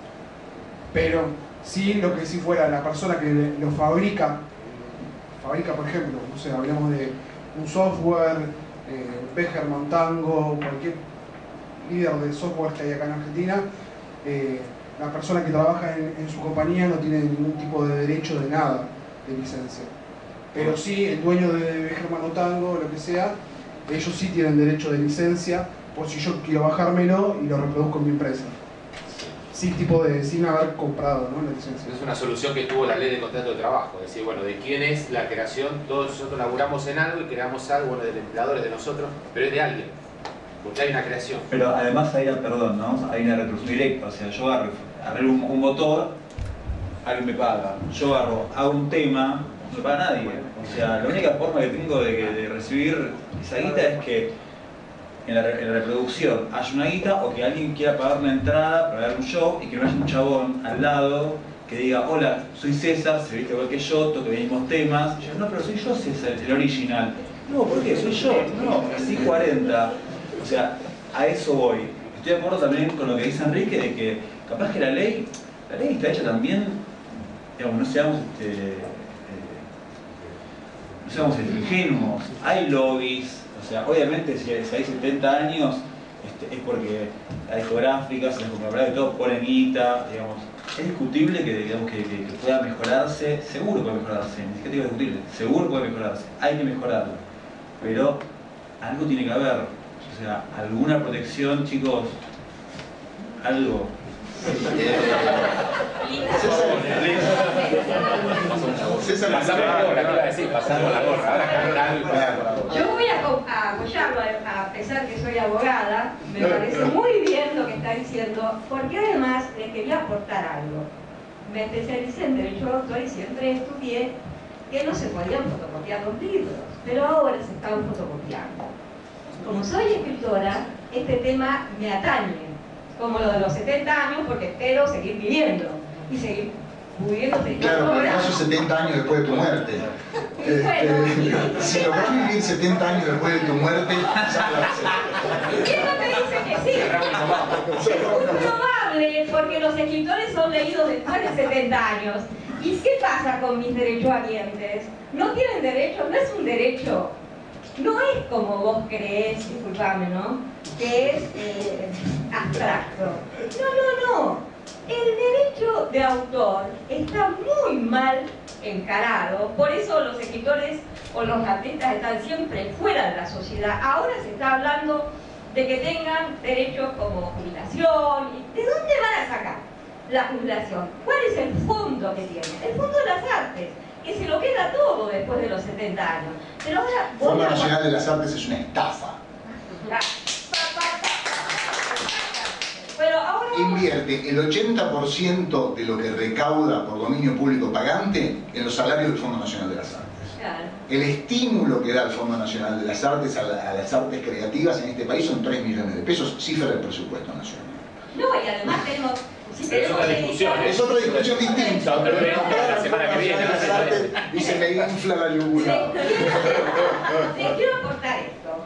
Pero sí, lo que sí fuera la persona que lo fabrica, por ejemplo, no sé, hablamos de un software, Becherman Tango, cualquier líder de software que hay acá en Argentina, la persona que trabaja en su compañía no tiene ningún tipo de derecho de nada, de licencia. Pero sí, el dueño de Becherman o Tango, lo que sea, ellos sí tienen derecho de licencia, por si yo quiero bajármelo y lo reproduzco en mi empresa. Sin haber comprado, ¿no? La licencia. Es una solución que tuvo la ley de contrato de trabajo, es decir, bueno, de quién es la creación, todos nosotros laburamos en algo y creamos algo, bueno, del empleador es de nosotros, pero es de alguien, porque hay una creación. Pero además hay una retribución directa, o sea, yo arreglo un motor, alguien me paga, yo hago un tema, no me paga nadie, o sea, la única forma que tengo de recibir esa guita es que en la reproducción haya una guita, o que alguien quiera pagar una entrada para ver un show y que no haya un chabón al lado que diga: hola, soy César, se viste igual que yo, toque mismos temas. Y yo: no, pero soy yo César, el original. No, ¿por qué? Soy yo. No, así 40. O sea, a eso voy. Estoy de acuerdo también con lo que dice Enrique, de que capaz que la ley está hecha también, digamos, no seamos ingenuos. Hay lobbies. O sea, obviamente si hay 70 años es porque las discográficas, las compradoras y todo ponen guita, digamos. Es discutible que, digamos, que pueda mejorarse, seguro puede mejorarse, ni siquiera digo discutible, seguro puede mejorarse, hay que mejorarlo, pero algo tiene que haber, o sea, alguna protección, chicos, algo. Yo voy a apoyarlo, a pesar que soy abogada, me parece muy bien lo que está diciendo, porque además les quería aportar algo. Me especialicé en derecho de autor y siempre estudié que no se podían fotocopiar los libros, pero ahora se están fotocopiando. Como soy escritora, este tema me atañe, como lo de los 70 años, porque espero seguir viviendo y seguir pudiendo seguir. Claro, porque no son 70 años después de tu muerte. Bueno, si logras vivir 70 años después de tu muerte, ¿y quién no te dice que sí? Es muy probable, porque los escritores son leídos después de 70 años. ¿Y qué pasa con mis derechohabientes? No tienen derecho, no es un derecho. No es como vos creés, disculpame, ¿no? Que es abstracto. No, no, no. El derecho de autor está muy mal encarado. Por eso los escritores o los artistas están siempre fuera de la sociedad. Ahora se está hablando de que tengan derechos como jubilación. ¿De dónde van a sacar la jubilación? ¿Cuál es el fondo que tiene? El fondo de las artes, que se lo queda todo después de los 70 años. Pero ahora, el Fondo Nacional de las Artes es una estafa. Pero ahora invierte el 80% de lo que recauda por dominio público pagante en los salarios del Fondo Nacional de las Artes. Claro. El estímulo que da el Fondo Nacional de las Artes a las artes creativas en este país son 3 millones de pesos, cifra del presupuesto nacional. No, y además tenemos... Pero es otra discusión, es otra discusión distinta. Pero la semana que viene y se me infla la yugular. Les quiero aportar esto.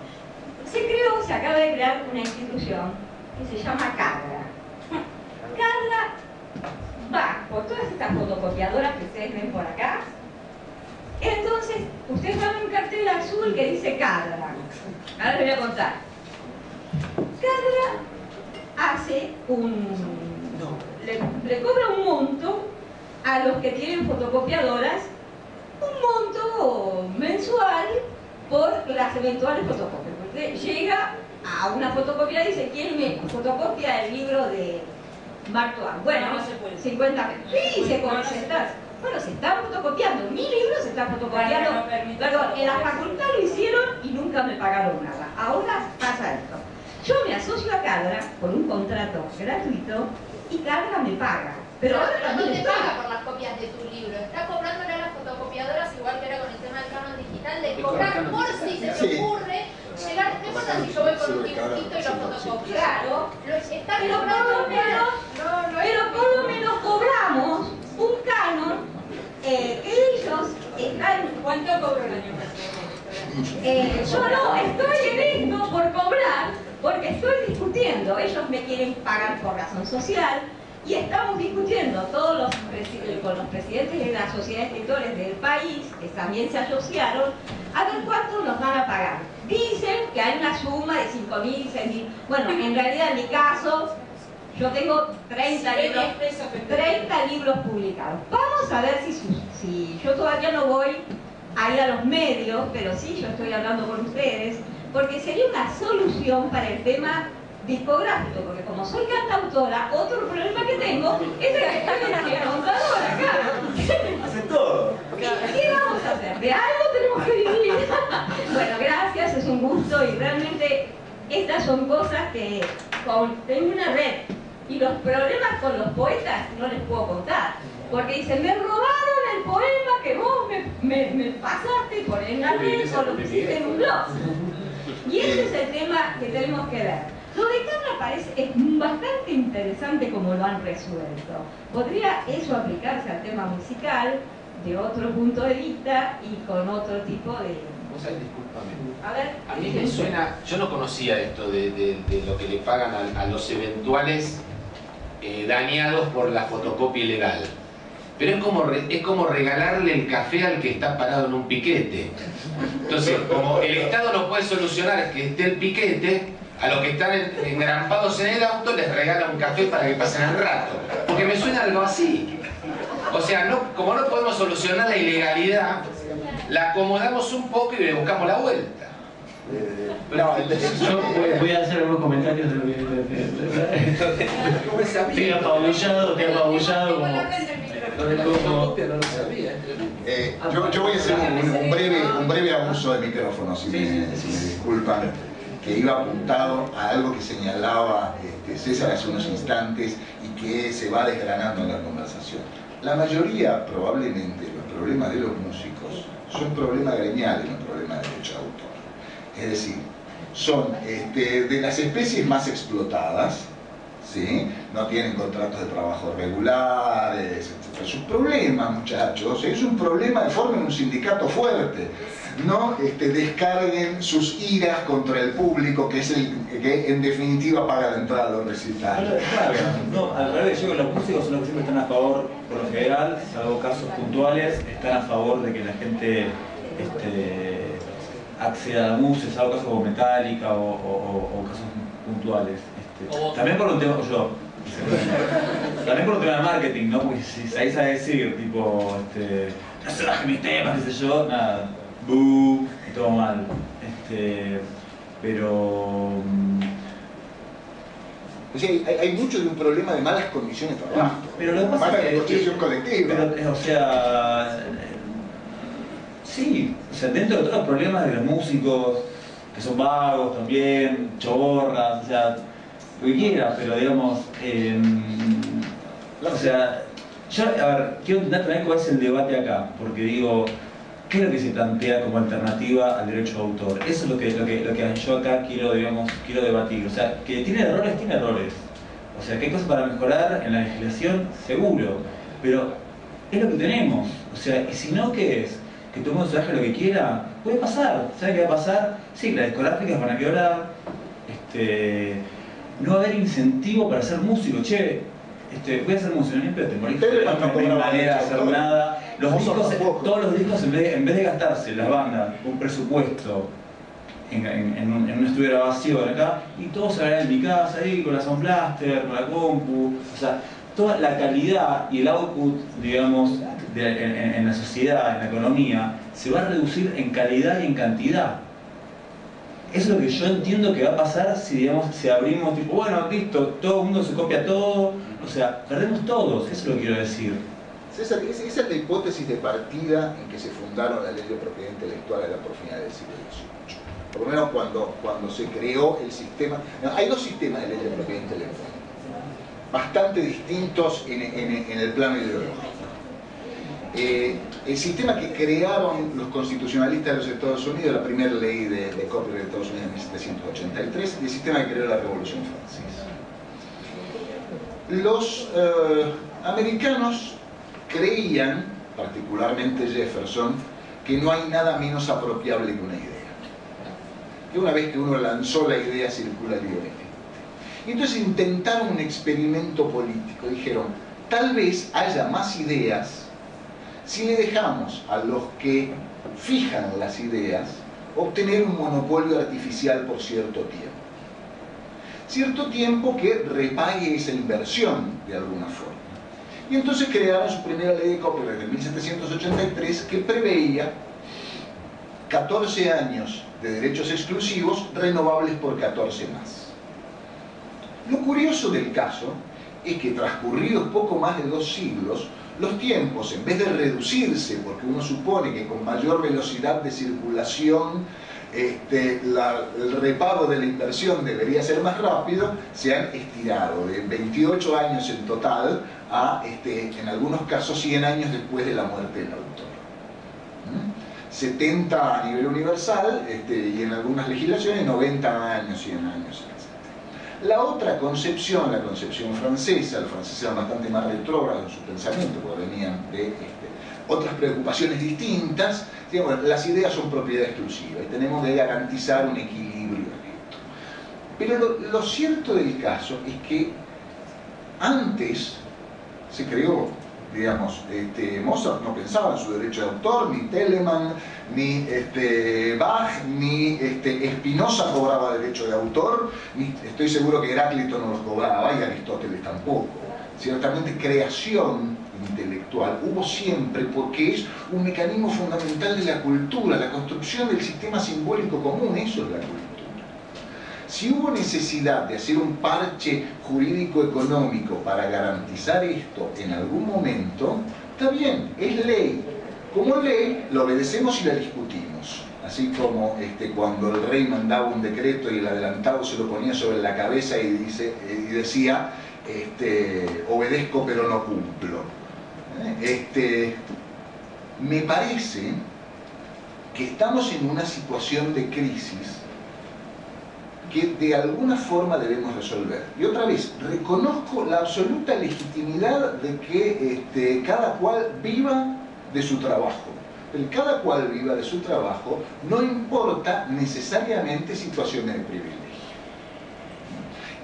Se acaba de crear una institución que se llama CADRA. CADRA va por todas estas fotocopiadoras que ustedes ven por acá. Entonces, ustedes van a un cartel azul que dice CADRA. Ahora les voy a contar. CADRA hace un... Le cobra un monto a los que tienen fotocopiadoras, un monto mensual por las eventuales fotocopias. Porque llega a una fotocopia y dice: ¿quién me fotocopia el libro de Mark Twain? Bueno, no se puede. 50 pesos. Sí, se concentra. Bueno, se están fotocopiando. Mi libro se está fotocopiando. Perdón, en la facultad lo hicieron y nunca me pagaron nada. Ahora pasa esto. Yo me asocio a CADRA con un contrato gratuito y CADRA me paga. Pero ahora no te paga por las copias de tu libro. Está cobrándole a las fotocopiadoras, igual que era con el tema del canon digital, de cobrar por si se te ocurre llegar. No importa si yo voy con un dibujito y lo fotocopio. Claro, está cobrando, pero por lo menos cobramos un canon que ellos están... ¿Cuánto cobro el año pasado? Yo no estoy en esto por cobrar, porque estoy discutiendo. Ellos me quieren pagar por razón social y estamos discutiendo todos con los presidentes de la sociedad de escritores del país, que también se asociaron, a ver cuánto nos van a pagar. Dicen que hay una suma de 5.000, 6.000. Bueno, en realidad en mi caso, yo tengo 30 libros publicados. Vamos a ver si yo todavía no voy a ir a los medios, pero sí, yo estoy hablando con ustedes, porque sería una solución para el tema discográfico, porque como soy cantautora, otro problema que tengo es el que estoy en la contadora acá. Hace todo. ¿Qué vamos a hacer? De algo tenemos que vivir. Bueno, gracias, es un gusto y realmente estas son cosas que tengo una red y los problemas con los poetas no les puedo contar, porque dicen: me robaron el poema que vos me pasaste por en la red o lo pusiste en un blog. Y ese es el tema que tenemos que ver. Lo de CADRA parece bastante interesante como lo han resuelto. Podría eso aplicarse al tema musical de otro punto de vista y con otro tipo de... O sea, discúlpame. A ver, a mí me suena... Yo no conocía esto de lo que le pagan a los eventuales dañados por la fotocopia ilegal. Pero es como regalarle el café al que está parado en un piquete. Entonces, como el Estado no puede solucionar que esté el piquete, a los que están engrampados en el auto les regala un café para que pasen el rato. Porque me suena algo así. O sea, no, como no podemos solucionar la ilegalidad, la acomodamos un poco y le buscamos la vuelta. No, entonces, yo voy a hacer algunos comentarios de lo que... Te he apabullado como... Yo voy a hacer un breve abuso de micrófono, si me disculpan, que iba apuntado a algo que señalaba César hace unos instantes y que se va desgranando en la conversación. La mayoría, probablemente, de los problemas de los músicos son problemas gremiales, no problemas de derecho de autor. Es decir, son de las especies más explotadas. ¿Sí? No tienen contratos de trabajo regulares, etc. Es un problema, muchachos, es un problema de forma en un sindicato fuerte. No descarguen sus iras contra el público, que es el que en definitiva paga la entrada a los recitales. No, al revés, yo creo que los músicos son los que siempre están a favor, por lo general, salvo casos puntuales, están a favor de que la gente acceda a la música, salvo casos como Metallica o casos puntuales. También por un tema, también por un tema de marketing, ¿no? Porque si salís a decir, tipo, no se baje mis temas, qué sé yo, nada, buh, y todo mal. Pero... O sea, hay mucho de un problema de malas condiciones de trabajo. Pero lo que pasa es que... construcción colectiva. Pero, o sea... Sí, o sea, dentro de todos los problemas de los músicos, que son vagos también, choborras, o sea... lo que quiera, pero digamos, o sea, yo, a ver, quiero intentar también cuál es el debate acá, porque digo, ¿qué es lo que se plantea como alternativa al derecho de autor? Eso es lo que yo acá quiero debatir, o sea, que tiene errores, o sea, que hay cosas para mejorar en la legislación, seguro, pero es lo que tenemos, o sea, y si no, ¿qué es? Que todo el mundo se haga lo que quiera, puede pasar, ¿sabe qué va a pasar? Sí, las discográficas van a quebrar, no va a haber incentivo para ser músico. Che, voy a ser músico, pero te morís, no hay manera de hacer nada. Los músicos, todos los discos, en vez de gastarse las bandas un presupuesto en un estudio de grabación acá, y todos se van en mi casa ahí con la Sound Blaster, con la compu, o sea, toda la calidad y el output, digamos, en la sociedad, en la economía, se va a reducir en calidad y en cantidad. Eso es lo que yo entiendo que va a pasar si, digamos, si abrimos, tipo, bueno, listo, todo el mundo se copia todo, o sea, perdemos todos, eso es lo que quiero decir. César, esa es la hipótesis de partida en que se fundaron la ley de propiedad intelectual a la final del siglo XVIII. Por lo menos cuando se creó el sistema... No, hay dos sistemas de ley de propiedad intelectual, bastante distintos en el plano ideológico. El sistema que crearon los constitucionalistas de los Estados Unidos, la primera ley de copyright de Estados Unidos en 1783, y el sistema que creó la Revolución Francesa. Los americanos creían, particularmente Jefferson, que no hay nada menos apropiable que una idea. Que una vez que uno lanzó la idea, circula libremente. Y entonces intentaron un experimento político. Dijeron, tal vez haya más ideas si le dejamos a los que fijan las ideas obtener un monopolio artificial por cierto tiempo. Cierto tiempo que repague esa inversión de alguna forma. Y entonces crearon su primera ley de copyright en 1783 que preveía 14 años de derechos exclusivos renovables por 14 más. Lo curioso del caso es que transcurridos poco más de 2 siglos, los tiempos, en vez de reducirse, porque uno supone que con mayor velocidad de circulación el repago de la inversión debería ser más rápido, se han estirado de 28 años en total a, en algunos casos, 100 años después de la muerte del autor. 70 a nivel universal, y en algunas legislaciones 90 años, 100 años, etc. La otra concepción, la concepción francesa, los franceses eran bastante más retrógrados en su pensamiento, porque venían de otras preocupaciones distintas. Digamos, las ideas son propiedad exclusiva y tenemos que garantizar un equilibrio en esto. Pero lo cierto del caso es que antes se creó, digamos, Mozart no pensaba en su derecho de autor, ni Telemann, ni Bach, ni Spinoza cobraba derecho de autor, ni estoy seguro que Heráclito no los cobraba, y Aristóteles tampoco. Ciertamente creación intelectual hubo siempre, porque es un mecanismo fundamental de la cultura, la construcción del sistema simbólico común, eso es la cultura. Si hubo necesidad de hacer un parche jurídico-económico para garantizar esto en algún momento, está bien, es ley. Como ley, la obedecemos y la discutimos. Así como cuando el rey mandaba un decreto y el adelantado se lo ponía sobre la cabeza y, decía obedezco pero no cumplo. Me parece que estamos en una situación de crisis que de alguna forma debemos resolver. Y otra vez, reconozco la absoluta legitimidad de que cada cual viva de su trabajo. El cada cual viva de su trabajo no importa necesariamente situaciones de privilegio.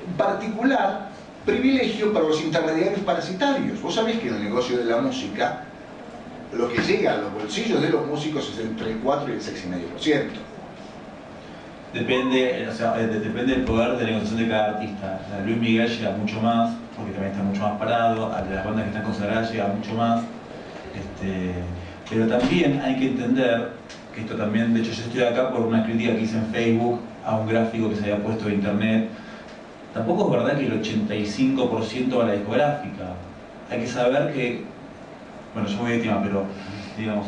En particular, privilegio para los intermediarios parasitarios. Vos sabés que en el negocio de la música, lo que llega a los bolsillos de los músicos es entre el 4 y el 6,5%. Depende, o sea, depende del poder de negociación de cada artista. O sea, Luis Miguel llega mucho más, porque también está mucho más parado. A las bandas que están consagradas llega mucho más. Pero también hay que entender que esto también, de hecho yo estoy acá por una crítica que hice en Facebook a un gráfico que se había puesto en internet. Tampoco es verdad que el 85% va a la discográfica. Hay que saber que, bueno, yo voy a tema, pero digamos...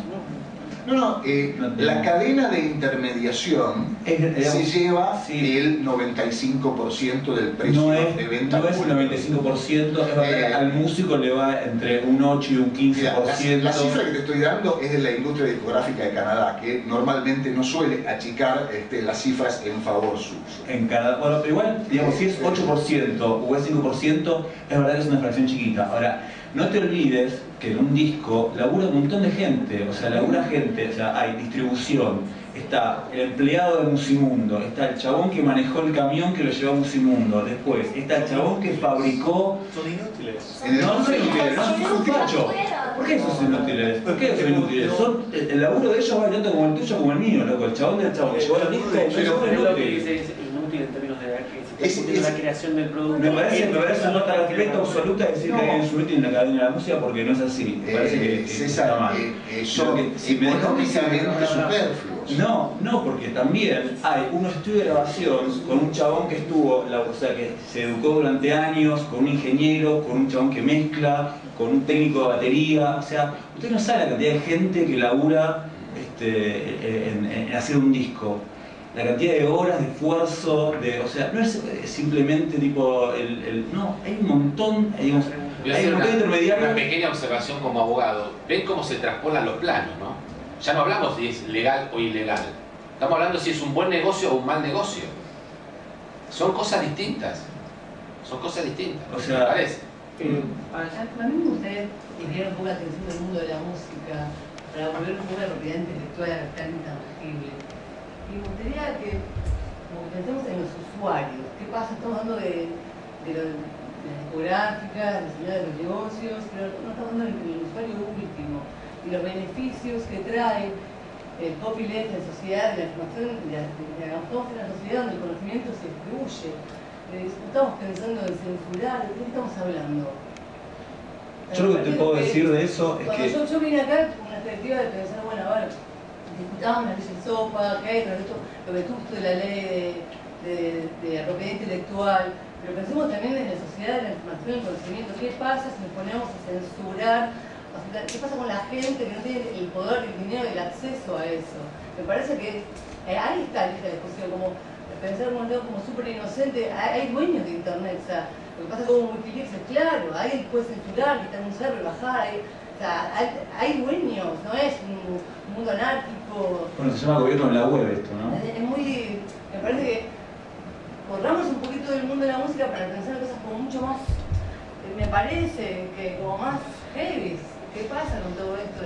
la cadena de intermediación se lleva el 95% del precio de venta. No es el 95%, al músico le va entre un 8 y un 15%. La cifra que te estoy dando es de la industria discográfica de Canadá, que normalmente no suele achicar las cifras en favor suyo. En Canadá, bueno, pero igual, digamos, si es 8% o es 5%, es verdad que es una fracción chiquita. Ahora, no te olvides que en un disco labura un montón de gente, o sea, labura gente, o sea, hay distribución, está el empleado de Musimundo, está el chabón que manejó el camión que lo llevó a Musimundo, después está el chabón que fabricó... Son inútiles. No son inútiles, no son inútiles. ¿Por qué son inútiles? ¿Por qué son inútiles? El laburo de ellos va tanto como el tuyo como el mío, loco. El chabón del chabón que llevó el disco, inútil en términos de... Es la creación del producto. Me parece una falta de respeto absoluta decir que hay un inútil en la cadena de la música, porque no es así. Me parece que está mal. Si me económicamente superfluos. No, porque también hay un estudio de grabación con un chabón que estuvo, o sea, que se educó durante años, con un ingeniero, con un chabón que mezcla, con un técnico de batería. O sea, usted no sabe la cantidad de gente que labura en hacer un disco. La cantidad de horas, de esfuerzo, o sea, no es simplemente tipo no, hay un montón, digamos, hay un montón de intermediarios. Una pequeña observación como abogado, ven cómo se transpolan los planos, ¿no? Ya no hablamos si es legal o ilegal, estamos hablando si es un buen negocio o un mal negocio. Son cosas distintas, o sea, ¿me parece? A mí me gustaría tener un poco la atención del mundo de la música para volver un poco la propiedad intelectual tan intangible. Me gustaría que pensemos en los usuarios. ¿Qué pasa? Estamos hablando de las discográficas, de los negocios, pero no estamos hablando del usuario último y los beneficios que trae el copyleft en la sociedad, de la información, de la autófona en la sociedad donde el conocimiento se excluye. Estamos pensando en censurar, ¿de qué estamos hablando? Yo lo que te puedo decir de eso es que... Yo vine acá con una perspectiva de pensar, bueno, ahora... discutábamos la ley de SOPA, que hay lo vetusto de la ley de la propiedad intelectual, pero pensemos también en la sociedad de la información y el conocimiento. ¿Qué pasa si nos ponemos a censurar? O sea, ¿qué pasa con la gente que no tiene el poder, el dinero, el acceso a eso? Me parece que ahí está esta discusión, como pensar un montón como súper inocente. Hay dueños de internet, o sea, lo que pasa como multiplicarse, claro, hay que puede censurar, quitar un cerro, bajar, O sea, hay dueños, no es un mundo anárquico. Bueno, se llama gobierno en la web esto, ¿no? Es muy... me parece que corramos un poquito del mundo de la música para pensar cosas como mucho más... me parece que como más heavy. ¿Qué pasa con todo esto?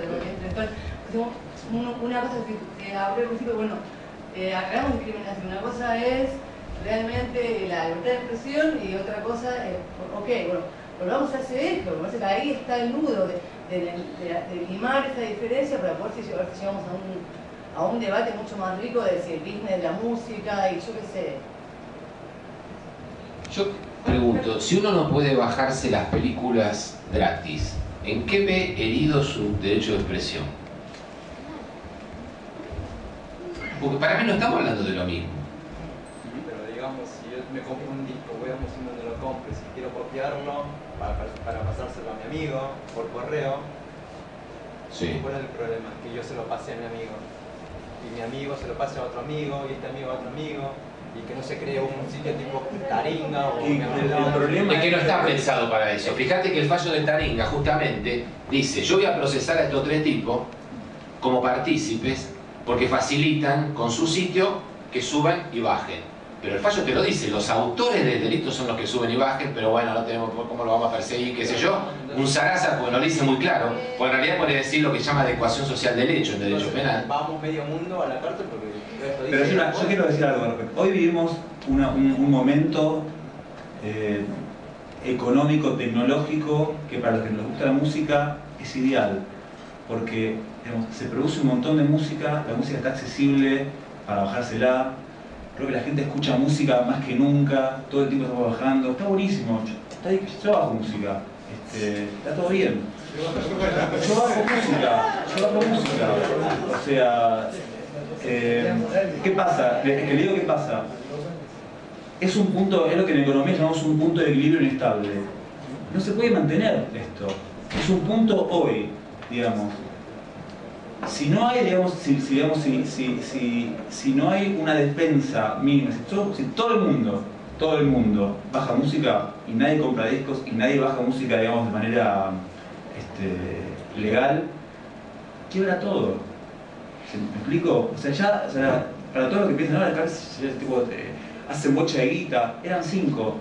Una cosa que hablé al principio, bueno, hablamos de discriminación. Una cosa es realmente la libertad de expresión y otra cosa es... ok, bueno, volvamos a hacer esto. Ahí está el nudo de limar esta diferencia para poder ver si llegamos a un debate mucho más rico de si el business de la música y yo qué sé. Yo pregunto, si uno no puede bajarse las películas gratis, ¿en qué ve herido su derecho de expresión? Porque para mí no estamos hablando de lo mismo. Pero digamos, si yo me compro un disco, voy a Musimundo donde lo compro, si quiero copiarlo para pasárselo a mi amigo por correo, sí. ¿Cuál es el problema? Que yo se lo pase a mi amigo, y mi amigo se lo pase a otro amigo, y este amigo a otro amigo, y que no se cree un sitio tipo Taringa o... El problema es que no está pensado para eso. Fíjate que el fallo de Taringa justamente dice, yo voy a procesar a estos tres tipos como partícipes porque facilitan con su sitio que suban y bajen. Pero el fallo te lo dice, los autores del delito son los que suben y bajen, pero bueno, no tenemos cómo lo vamos a perseguir, qué sé yo. Un zaraza, porque no lo dice muy claro, porque en realidad puede decir lo que se llama adecuación social del hecho, en derecho penal. Vamos medio mundo a la carta porque... Pero yo quiero decir algo al respecto. Hoy vivimos un momento económico, tecnológico, que para los que nos gusta la música es ideal. Porque digamos, se produce un montón de música, la música está accesible para bajársela. Creo que la gente escucha música más que nunca, todo el tiempo está trabajando. Está buenísimo, yo bajo música, está todo bien. Yo bajo música. O sea... ¿qué pasa? Le digo qué pasa. Es un punto, es lo que en economía llamamos un punto de equilibrio inestable. No se puede mantener esto. Es un punto hoy, digamos. Si no hay, digamos, si no hay una defensa mínima, si todo el mundo baja música y nadie compra discos y nadie baja música, digamos, de manera legal, quiebra todo. ¿Me explico? O sea, ya, para todo lo que piensan ahora, hacen bocha de guita, eran 5,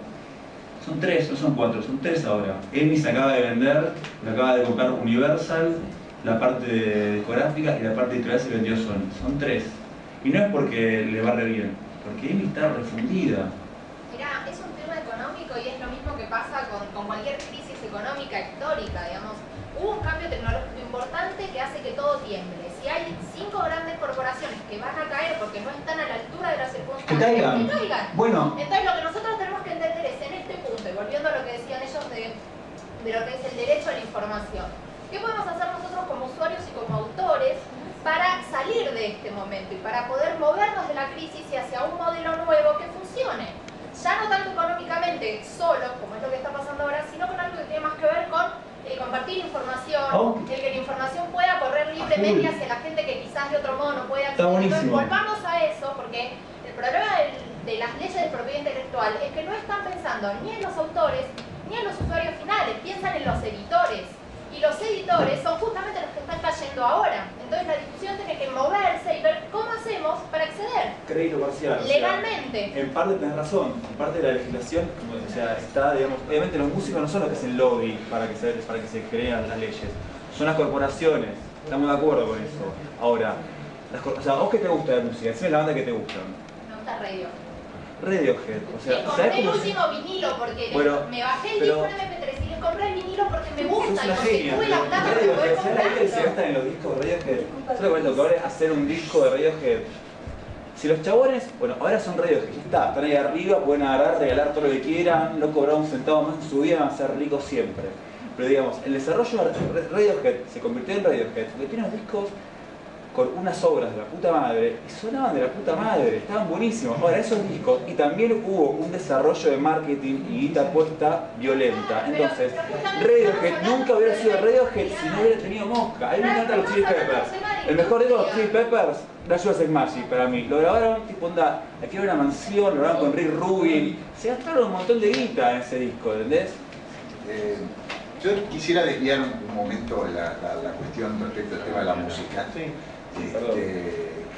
son 3, no son 4, son 3 ahora. Emi se acaba de vender, lo acaba de comprar Universal, la parte discográfica y la parte editorial se vendió Sony, son 3. Y no es porque le va re bien, porque Emi está refundida. Mirá, es un tema económico y es lo mismo que pasa con cualquier crisis económica histórica, digamos. Hubo un cambio tecnológico importante que hace que todo tiemble. Si hay 5 grandes corporaciones que van a caer porque no están a la altura de las circunstancias, que caigan. Bueno. Entonces lo que nosotros tenemos que entender es en este punto, y volviendo a lo que decían ellos de lo que es el derecho a la información, ¿qué podemos hacer nosotros como usuarios y como autores para salir de este momento y para poder movernos de la crisis y hacia un modelo nuevo que funcione? Ya no tanto económicamente solo, como es lo que está pasando ahora, sino con algo que tiene más que ver con el compartir información, el que la información pueda correr libremente hacia la gente que quizás de otro modo no pueda acceder. Entonces volvamos a eso, porque el problema de las leyes de propiedad intelectual es que no están pensando ni en los autores ni en los usuarios finales, piensan en los editores, y los editores son justamente los que están cayendo ahora. Entonces la discusión tiene que moverse y ver cómo hacemos para acceder. Crédito parcial. Legalmente. O sea, en parte tenés razón, en parte de la legislación, o sea, está, digamos, obviamente los músicos no son los que hacen lobby para que se crean las leyes, son las corporaciones, estamos de acuerdo con eso. Ahora, o sea, ¿vos qué te gusta de música? Decime la banda que te gusta. Me gusta Radiohead, o sea, compré el último vinilo porque me bajé el disco de MP3 y les compré el vinilo porque me gusta y porque tuve la plata para poder comprar. ¿Sabes la que se gastan en los discos de Radiohead? ¿Sabes lo que ahora es hacer un disco de Radiohead? Si los chabones, bueno, ahora son Radiohead, ya está, están ahí arriba, pueden agarrar, regalar todo lo que quieran, no cobrar un centavo más en su vida, van a ser ricos siempre. Pero digamos, el desarrollo de Radiohead se convirtió en Radiohead porque tiene unos discos con unas obras de la puta madre, y sonaban de la puta madre, estaban buenísimos. Ahora, esos discos, y también hubo un desarrollo de marketing y guita puesta violenta. Entonces, Radiohead nunca hubiera sido Radiohead si no hubiera tenido mosca. A mí me encantan los Chili Peppers. El mejor disco de los Chili Peppers, Radiohead Magic, para mí. Lo grabaron, tipo, onda, aquí era una mansión, lo grabaron con Rick Rubin. Se gastaron un montón de guita en ese disco, ¿entendés? Yo quisiera desviar un momento la cuestión respecto al tema de la música.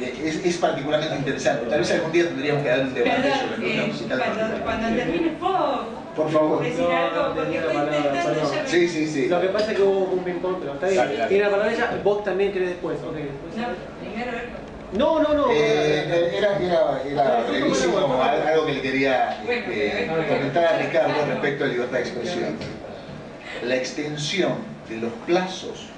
Es particularmente interesante. Tal vez algún día tendríamos que dar un debate sobre la música. Cuando termine, por favor. Decir algo, porque estoy intentando ya. Sí. Lo que pasa es que hubo un encuentro. Está bien. Tiene la palabra ella. Vos también querés después. No. Era brevísimo algo que le quería comentar a Ricardo respecto a la libertad de expresión. La extensión de los plazos,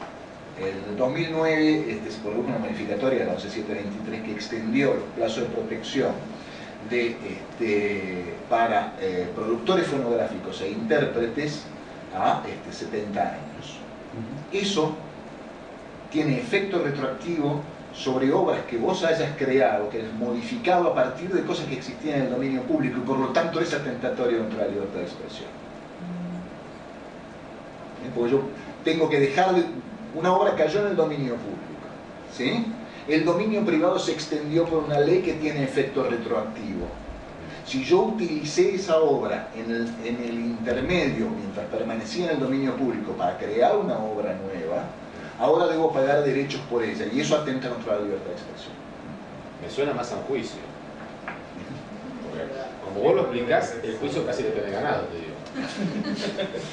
el 2009 se produjo una modificatoria, la 11723, que extendió los plazos de protección de, para productores fonográficos e intérpretes a 70 años. Eso tiene efecto retroactivo sobre obras que vos hayas creado, que hayas modificado a partir de cosas que existían en el dominio público, y por lo tanto es atentatorio contra la libertad de expresión. Porque yo tengo que dejar, una obra cayó en el dominio público, ¿sí? El dominio privado se extendió por una ley que tiene efecto retroactivo. Si yo utilicé esa obra en el intermedio, mientras permanecía en el dominio público, para crear una obra nueva, ahora debo pagar derechos por ella, y eso atenta contra la libertad de expresión. Me suena más a un juicio. Como vos lo explicás, el juicio casi lo tenés ganado, te digo.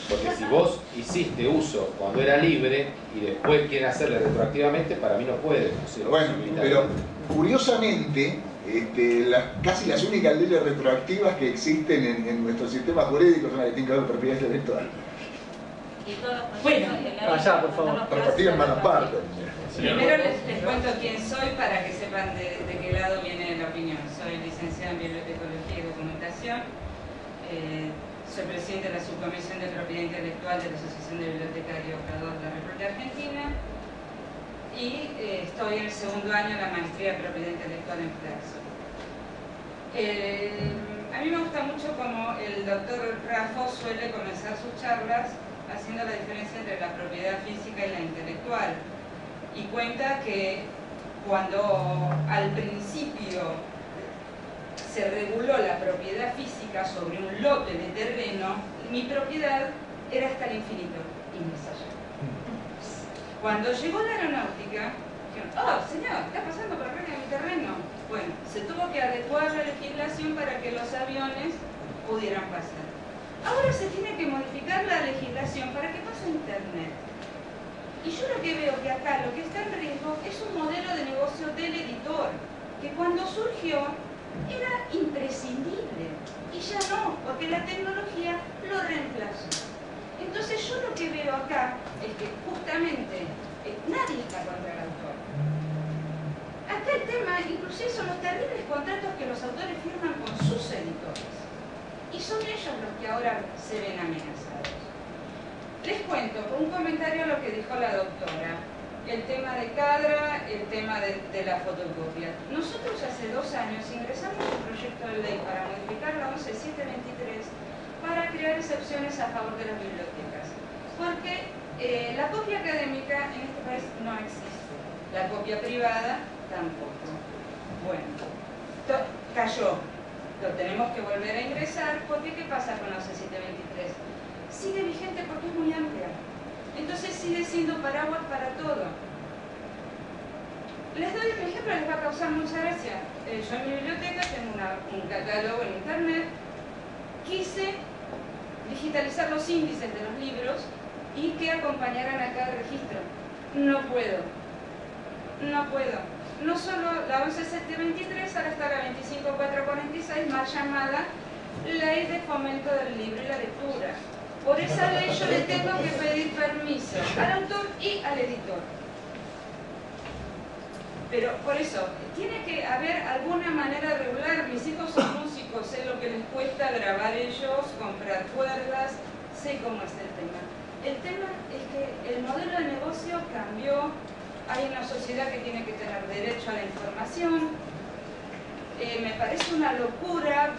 Porque si vos hiciste uso cuando era libre y después quieren hacerle retroactivamente, para mí no puede. Bueno, pero curiosamente, casi las únicas leyes retroactivas que existen en nuestro sistema jurídico son las que tienen que ver con propiedad intelectual. Bueno, allá, por favor. Retroactivas en malas partes. Primero les cuento quién soy para que sepan de qué lado viene la opinión. Soy licenciada en Bibliotecología y Documentación. Soy presidente de la Subcomisión de Propiedad Intelectual de la Asociación de Bibliotecarios Educadores de la República Argentina y estoy en el segundo año de la maestría de Propiedad Intelectual en FLACSO. A mí me gusta mucho como el doctor Raffo suele comenzar sus charlas haciendo la diferencia entre la propiedad física y la intelectual, y cuenta que cuando al principio se reguló la propiedad física sobre un lote de terreno, mi propiedad era hasta el infinito y más allá. Cuando llegó la aeronáutica, dijeron, oh señor, está pasando por acá en mi terreno. Bueno, se tuvo que adecuar la legislación para que los aviones pudieran pasar. Ahora se tiene que modificar la legislación para que pase internet. Y yo lo que veo que acá lo que está en riesgo es un modelo de negocio del editor, que cuando surgió era imprescindible y ya no, porque la tecnología lo reemplazó. Entonces yo lo que veo acá es que justamente nadie está contra el autor. Acá el tema inclusive son los terribles contratos que los autores firman con sus editores, y son ellos los que ahora se ven amenazados. Les cuento un comentario a lo que dijo la doctora. El tema de CADRA, el tema de la fotocopia. Nosotros hace 2 años ingresamos un proyecto de ley para modificar la 11723 para crear excepciones a favor de las bibliotecas. Porque la copia académica en este país no existe. La copia privada tampoco. Bueno, cayó. Lo tenemos que volver a ingresar porque ¿qué pasa con la 11723? Sigue vigente porque es muy amplia. Entonces sigue siendo paraguas para todo. Les doy un ejemplo, les va a causar mucha gracia. Yo en mi biblioteca tengo un catálogo en internet. Quise digitalizar los índices de los libros y que acompañaran a cada registro. No puedo. No solo la 11723, ahora está la 25446, más llamada Ley de Fomento del Libro y la Lectura. Por esa ley yo le tengo que pedir permiso al autor y al editor. Pero por eso, tiene que haber alguna manera de regular. Mis hijos son músicos, sé lo que les cuesta grabar ellos, comprar cuerdas, sé cómo es el tema. El tema es que el modelo de negocio cambió. Hay una sociedad que tiene que tener derecho a la información. Me parece una locura,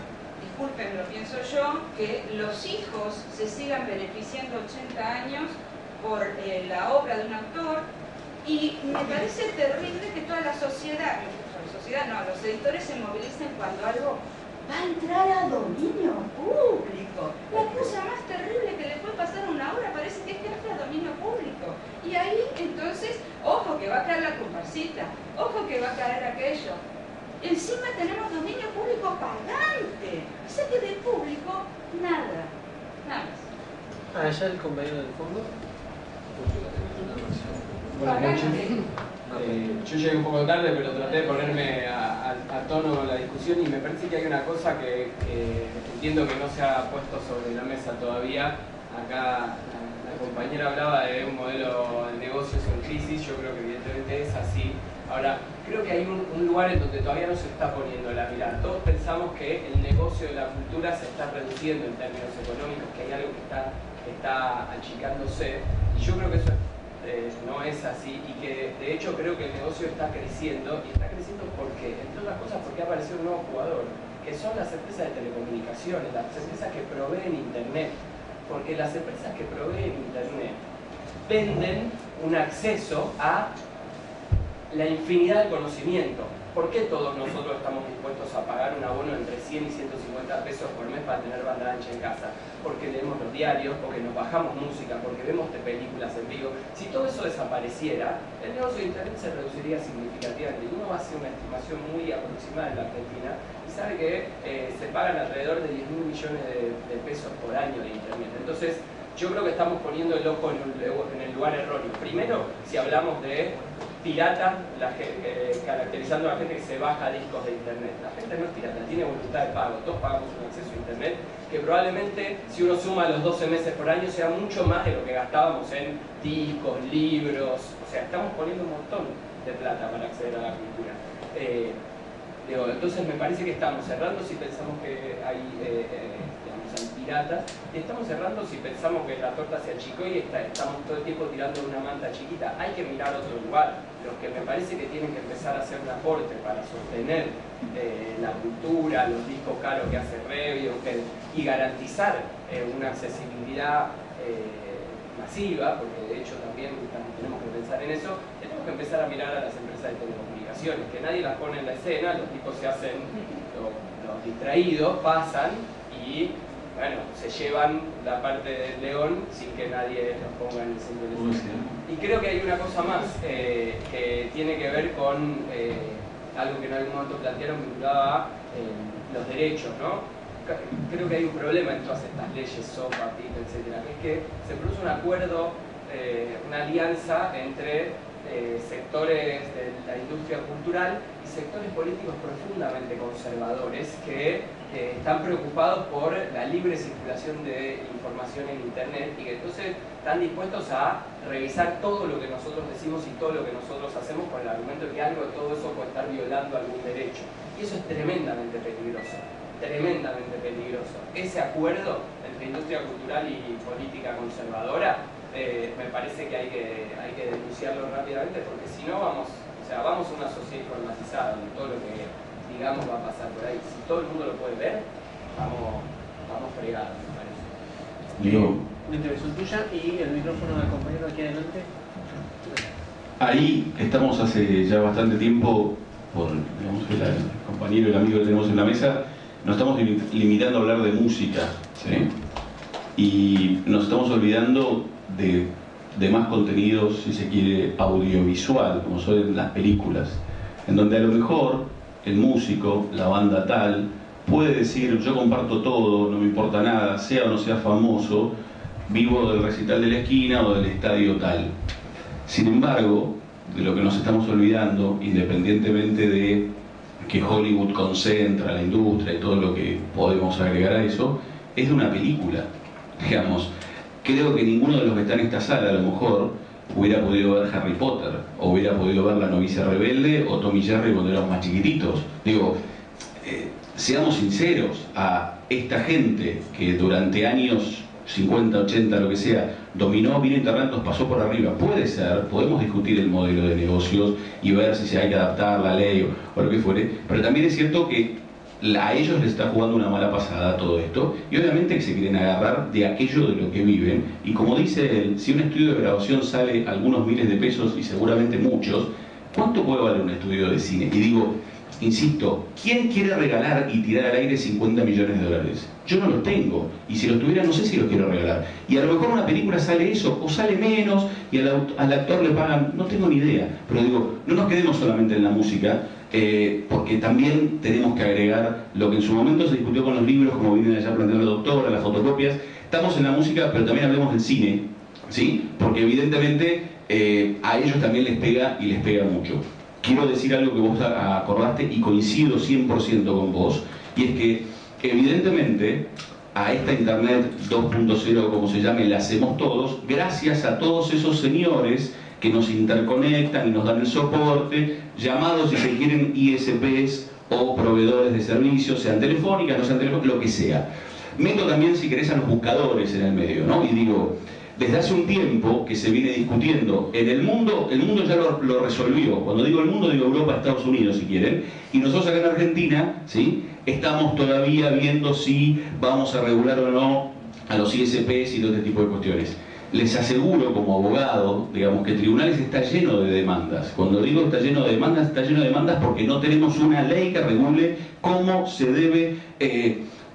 disculpen, lo pienso yo, que los hijos se sigan beneficiando 80 años por la obra de un autor, y me parece terrible que toda la sociedad, los editores se movilicen cuando algo va a entrar a dominio público. La cosa más terrible que le puede pasar a una obra parece que es que cita. Ojo que va a caer aquello. Encima tenemos dominio público pagante. O sea que de público, nada. Nada más. Ah, ¿ella es el convenio del fondo? Buenas noches. Yo llegué un poco tarde, pero traté de ponerme a tono la discusión y me parece que hay una cosa que entiendo que no se ha puesto sobre la mesa todavía. Acá la compañera hablaba de un modelo de negocios en crisis, yo creo que evidentemente es así. Ahora, creo que hay un lugar en donde todavía no se está poniendo la mirada. Todos pensamos que el negocio de la cultura se está reduciendo en términos económicos, que hay algo que está achicándose, y yo creo que eso no es así, y que de hecho creo que el negocio está creciendo, y está creciendo porque, entre otras cosas, porque ha aparecido un nuevo jugador, que son las empresas de telecomunicaciones, las empresas que proveen internet, porque las empresas que proveen internet venden un acceso a la infinidad de conocimiento. ¿Por qué todos nosotros estamos dispuestos a pagar un abono entre 100 y 150 pesos por mes para tener banda ancha en casa? Porque leemos los diarios, porque nos bajamos música, porque vemos películas en vivo. Si todo eso desapareciera, el negocio de internet se reduciría significativamente. Uno hace una estimación muy aproximada en la Argentina y sabe que se pagan alrededor de 10.000 millones de pesos por año de internet. Entonces, yo creo que estamos poniendo el ojo en el lugar erróneo. Primero, si hablamos de piratas, caracterizando a la gente que se baja discos de internet. La gente no es pirata, tiene voluntad de pago. Todos pagamos un acceso a internet que probablemente, si uno suma los 12 meses por año, sea mucho más de lo que gastábamos en discos, libros. O sea, estamos poniendo un montón de plata para acceder a la cultura. Entonces me parece que estamos cerrando si pensamos que hay... piratas, y estamos cerrando si pensamos que la torta se achicó y estamos todo el tiempo tirando una manta chiquita. Hay que mirar otro lugar. Los que me parece que tienen que empezar a hacer un aporte para sostener la cultura, los discos caros que hace Radiohead y garantizar una accesibilidad masiva, porque de hecho también tenemos que pensar en eso. Tenemos que empezar a mirar a las empresas de telecomunicaciones, que nadie las pone en la escena, los tipos se hacen los distraídos, pasan y bueno, se llevan la parte del león sin que nadie los ponga en el centro de la escena. Y creo que hay una cosa más que tiene que ver con algo que en algún momento plantearon vinculado a los derechos, ¿no? Creo que hay un problema en todas estas leyes, SOPA, PIP, etc. Es que se produce un acuerdo, una alianza entre sectores de la industria cultural y sectores políticos profundamente conservadores que están preocupados por la libre circulación de información en internet y que entonces están dispuestos a revisar todo lo que nosotros decimos y todo lo que nosotros hacemos con el argumento de que algo de todo eso puede estar violando algún derecho. Y eso es tremendamente peligroso, tremendamente peligroso. Ese acuerdo entre industria cultural y política conservadora me parece que hay que denunciarlo rápidamente, porque si no vamos a una sociedad informatizada donde todo lo que digamos va a pasar por ahí. Si todo el mundo lo puede ver, vamos fregados, me parece. Una intervención tuya y el micrófono del compañero aquí adelante. Ahí estamos hace ya bastante tiempo, por el compañero y el amigo que tenemos en la mesa, nos estamos limitando a hablar de música, ¿sí? Y nos estamos olvidando de más contenidos, si se quiere, audiovisual, como son las películas, en donde a lo mejor el músico, la banda tal, puede decir: yo comparto todo, no me importa nada, sea o no sea famoso, vivo del recital de la esquina o del estadio tal. Sin embargo, de lo que nos estamos olvidando, independientemente de que Hollywood concentra la industria y todo lo que podemos agregar a eso, es de una película, digamos. Creo que ninguno de los que está en esta sala a lo mejor hubiera podido ver Harry Potter, o hubiera podido ver La novicia rebelde o Tom y Jerry cuando éramos más chiquititos. Digo, seamos sinceros, a esta gente que durante años 50, 80, lo que sea, dominó, vino internet, nos pasó por arriba. Puede ser, podemos discutir el modelo de negocios y ver si se hay que adaptar la ley o lo que fuere, pero también es cierto que a ellos les está jugando una mala pasada todo esto, y obviamente que se quieren agarrar de aquello de lo que viven. Y como dice él, si un estudio de grabación sale algunos miles de pesos, y seguramente muchos, ¿cuánto puede valer un estudio de cine? Y digo, insisto, ¿quién quiere regalar y tirar al aire $50 millones? Yo no los tengo, y si los tuviera no sé si los quiero regalar. Y a lo mejor una película sale eso, o sale menos, y al actor le pagan, no tengo ni idea. Pero digo, no nos quedemos solamente en la música, porque también tenemos que agregar lo que en su momento se discutió con los libros, como vienen allá planteando la doctora, las fotocopias. Estamos en la música, pero también hablemos del cine, ¿sí? Porque evidentemente a ellos también les pega, y les pega mucho. Quiero decir algo que vos acordaste y coincido 100% con vos, y es que evidentemente a esta internet 2.0, como se llame, la hacemos todos gracias a todos esos señores que nos interconectan y nos dan el soporte, llamados si se quieren ISPs o proveedores de servicios, sean telefónicas, no sean telefónicas, lo que sea. Meto también, si querés, a los buscadores en el medio, ¿no? Y digo, desde hace un tiempo que se viene discutiendo en el mundo ya lo resolvió. Cuando digo el mundo, digo Europa, Estados Unidos, si quieren. Y nosotros acá en Argentina, ¿sí?, estamos todavía viendo si vamos a regular o no a los ISPs y todo este tipo de cuestiones. Les aseguro, como abogado, digamos, que tribunales está lleno de demandas. Cuando digo está lleno de demandas porque no tenemos una ley que regule cómo se debe...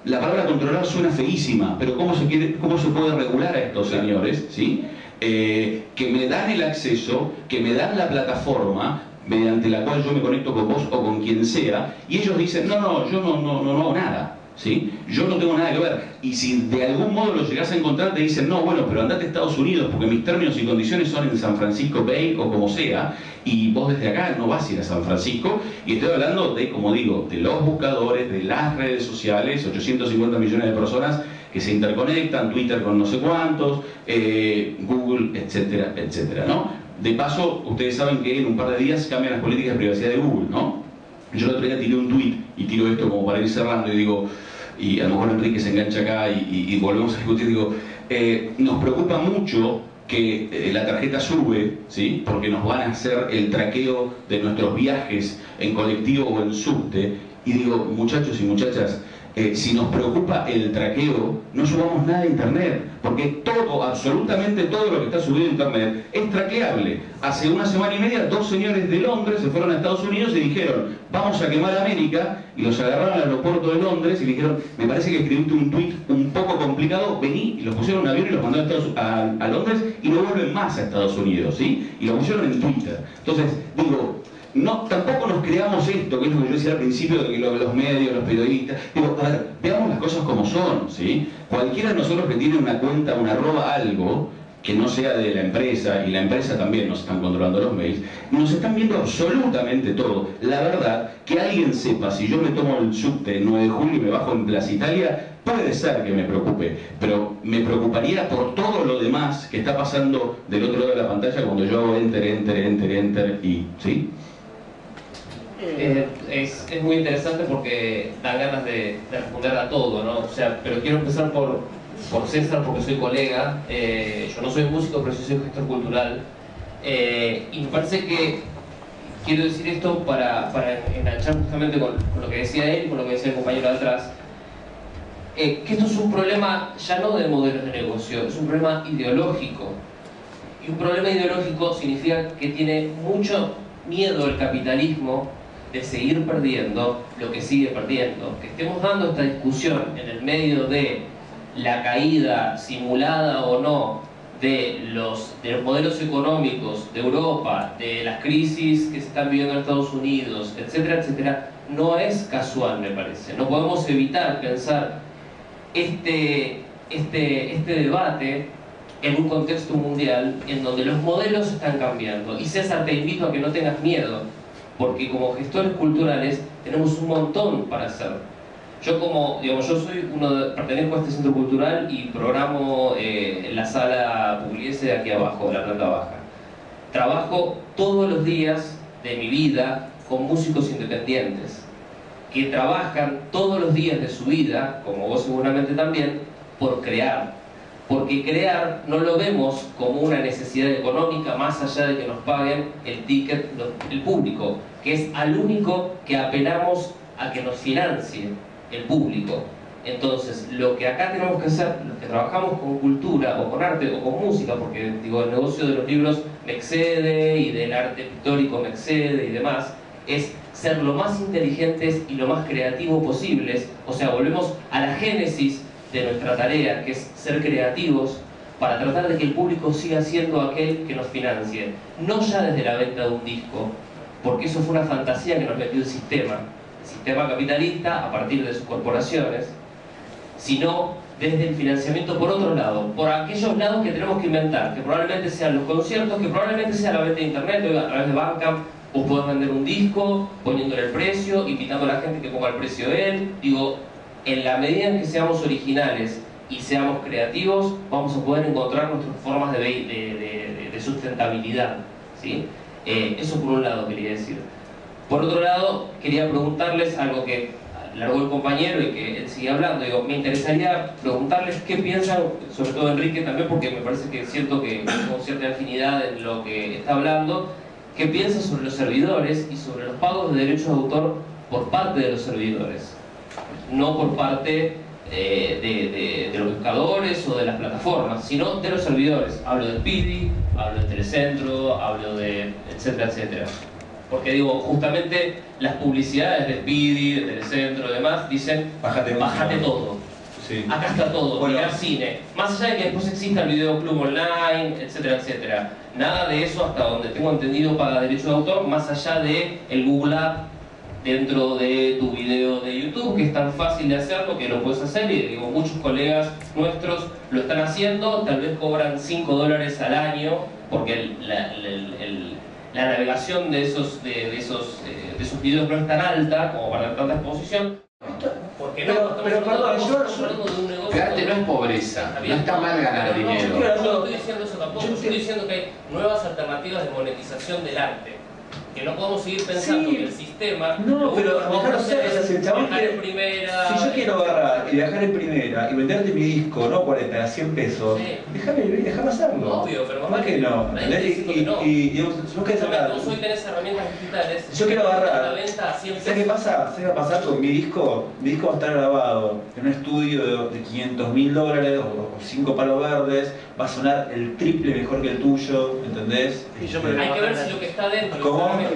La palabra controlar suena feísima, pero cómo se puede regular a estos señores, ¿sí? Que me dan el acceso, que me dan la plataforma mediante la cual yo me conecto con vos o con quien sea, y ellos dicen, no, yo no hago nada, ¿sí? Yo no tengo nada que ver. Y si de algún modo lo llegás a encontrar, te dicen, no, bueno, pero andate a Estados Unidos, porque mis términos y condiciones son en San Francisco Bay o como sea, y vos desde acá no vas a ir a San Francisco. Y estoy hablando de, como digo, de los buscadores, de las redes sociales, 850 millones de personas que se interconectan, Twitter con no sé cuántos, Google, etcétera, etcétera, ¿no? De paso, ustedes saben que en un par de días cambian las políticas de privacidad de Google, ¿no? Yo el otro día tiré un tuit, y tiro esto como para ir cerrando, y digo, y a lo mejor Enrique se engancha acá y volvemos a discutir, digo, nos preocupa mucho que la tarjeta sube, ¿sí?, porque nos van a hacer el traqueo de nuestros viajes en colectivo o en subte. Y digo, muchachos y muchachas, si nos preocupa el traqueo, no subamos nada a internet, porque todo, absolutamente todo lo que está subido a internet es traqueable. Hace una semana y media, 2 señores de Londres se fueron a Estados Unidos y dijeron, vamos a quemar América, y los agarraron al aeropuerto de Londres y le dijeron, me parece que escribiste un tuit un poco complicado, vení, y los pusieron en un avión y los mandaron a Londres, y no vuelven más a Estados Unidos, ¿sí? Y lo pusieron en Twitter. Entonces, digo, no, tampoco nos creamos esto, que es lo que yo decía al principio, de que los medios, los periodistas... Digo, a ver, veamos las cosas como son, ¿sí? Cualquiera de nosotros que tiene una cuenta, una arroba, algo, que no sea de la empresa, y la empresa también nos están controlando los mails, nos están viendo absolutamente todo. La verdad, que alguien sepa, si yo me tomo el subte 9 de julio y me bajo en Plaza Italia, puede ser que me preocupe, pero me preocuparía por todo lo demás que está pasando del otro lado de la pantalla cuando yo hago enter, y... ¿sí? Es muy interesante porque da ganas de responder a todo, ¿no? O sea, pero quiero empezar por César, porque soy colega. Yo no soy músico, pero sí soy gestor cultural, y me parece que quiero decir esto para enganchar justamente con lo que decía él, con lo que decía el compañero de atrás, que esto es un problema ya no de modelos de negocio, es un problema ideológico. Y un problema ideológico significa que tiene mucho miedo el capitalismo de seguir perdiendo lo que sigue perdiendo. Que estemos dando esta discusión en el medio de la caída simulada o no de los modelos económicos de Europa, de las crisis que se están viviendo en Estados Unidos, etcétera, etcétera, no es casual, me parece. No podemos evitar pensar este debate en un contexto mundial en donde los modelos están cambiando. Y César, te invito a que no tengas miedo, porque como gestores culturales tenemos un montón para hacer. Yo, como, digamos, yo soy pertenezco a este centro cultural y programo la sala Pugliese de aquí abajo, de la planta baja. Trabajo todos los días de mi vida con músicos independientes que trabajan todos los días de su vida, como vos seguramente también, por crear. Porque crear no lo vemos como una necesidad económica más allá de que nos paguen el ticket, el público, que es al único que apelamos a que nos financie el público. Entonces, lo que acá tenemos que hacer, los que trabajamos con cultura o con arte o con música, porque digo, el negocio de los libros me excede y del arte pictórico me excede y demás, es ser lo más inteligentes y lo más creativos posibles, o sea, volvemos a la génesis de nuestra tarea, que es ser creativos para tratar de que el público siga siendo aquel que nos financie, no ya desde la venta de un disco, porque eso fue una fantasía que nos metió el sistema capitalista a partir de sus corporaciones, sino desde el financiamiento por otro lado, por aquellos lados que tenemos que inventar, que probablemente sean los conciertos, que probablemente sea la venta de internet, o a través de Bandcamp, o podés vender un disco, poniéndole el precio, invitando a la gente que ponga el precio de él. Digo, en la medida en que seamos originales y seamos creativos, vamos a poder encontrar nuestras formas de sustentabilidad, ¿sí? Eso por un lado quería decir. Por otro lado, quería preguntarles algo que largó el compañero y que él sigue hablando. Digo, me interesaría preguntarles qué piensan, sobre todo Enrique también, porque me parece que siento que tengo cierta afinidad en lo que está hablando. ¿Qué piensa sobre los servidores y sobre los pagos de derechos de autor por parte de los servidores? No por parte de los buscadores o de las plataformas, sino de los servidores. Hablo de Pidi, hablo de Telecentro, hablo de etcétera, etcétera. Porque digo, justamente las publicidades de Pidi, de Telecentro y demás dicen, bájate todo. Sí. Acá está todo, bueno, mirar cine. Más allá de que después exista el videoclub online, etcétera, etcétera. Nada de eso, hasta donde tengo entendido, paga derecho de autor, más allá de el Google App dentro de tu video de YouTube, que es tan fácil de hacerlo que lo puedes hacer, y digo, muchos colegas nuestros lo están haciendo, tal vez cobran $5 al año, porque la navegación de esos videos no es tan alta como para tanta exposición. Pero perdón, el arte no es pobreza, no está mal ganar dinero. Yo no estoy diciendo eso tampoco, yo estoy diciendo que hay nuevas alternativas de monetización del arte. Que no podemos seguir pensando que el sistema... No, pero no sé, si yo quiero agarrar y viajar en primera y venderte mi disco, no 40, a 100 pesos, déjame hacerlo. Obvio, pero mamá que no. Vos hoy tenés herramientas digitales. Yo quiero agarrar. ¿Sabes qué pasa? ¿Sabes qué va a pasar con mi disco? Mi disco va a estar grabado en un estudio de $500.000 o 5 palos verdes. Va a sonar el triple mejor que el tuyo, ¿entendés? Hay que ver si lo que está dentro... Sí,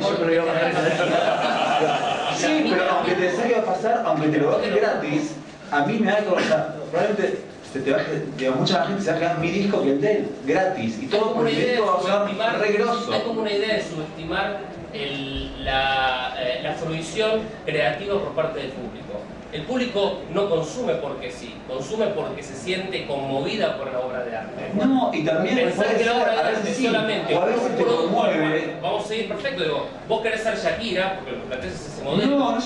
pero aunque te saque a pasar, aunque te lo bajes gratis, a mí me da que, o sea, probablemente se te baje, digamos, mucha gente se va a quedar mi disco que el de él, gratis, y todo por el va a sonar re grosso. Hay como una idea de subestimar la fruición creativa por parte del público. El público no consume porque sí, consume porque se siente conmovida por la obra de arte. No, y también pensar que la obra de arte solamente o a veces te conmueve. Vamos a seguir perfecto, digo, vos querés ser Shakira, porque lo planteas ese modelo.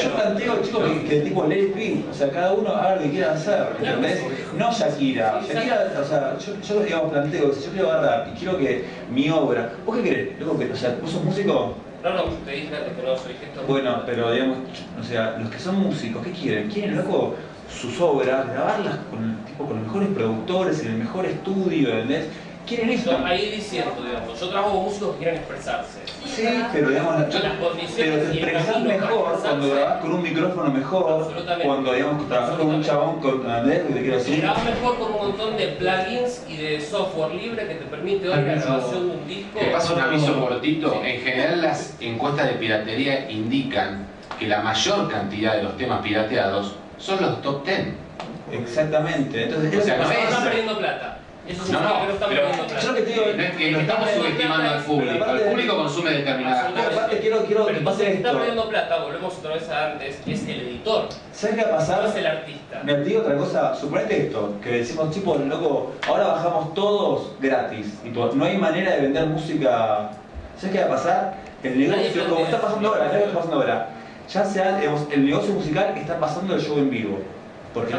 Yo planteo, chicos, que el tipo lee el pin, o sea, cada uno haga lo que quiera hacer, ¿entendés? No Shakira. Shakira, o sea, yo digamos planteo, si yo quiero agarrar y quiero que mi obra. ¿Vos qué querés? Loco, que, o sea, ¿vos sos músico? No, te dije antes que no soy gestor. Bueno, pero digamos, o sea, los que son músicos, ¿qué quieren? Quieren, loco, sus obras, grabarlas con los mejores productores, en el mejor estudio, ¿entendés? Quieren eso. Ahí diciendo, digamos, yo trabajo con músicos que quieren expresarse. Sí, pero digamos, las condiciones. Pero te expresás mejor cuando grabás con un micrófono mejor, cuando, digamos, trabajás con un chabón con Andrés, que te quiero decir. Grabás mejor con un montón de plugins y de software libre que te permite hoy la grabación de un disco. Te paso un aviso cortito. En general, las encuestas de piratería indican que la mayor cantidad de los temas pirateados son los top 10. Exactamente. Entonces, o sea, no están perdiendo plata. Yo lo que te digo es que no estamos subestimando al público. El público consume determinadas cosas. Aparte, quiero que pase esto. Está perdiendo plata, volvemos otra vez a antes, es el editor. ¿Sabes qué va a pasar? No es el artista. Me digo otra cosa, suponete esto, que decimos, tipo, loco, ahora bajamos todos gratis. No hay manera de vender música. ¿Sabes qué va a pasar? El negocio, como está pasando ahora, ya sea el negocio musical, está pasando el show en vivo. Porque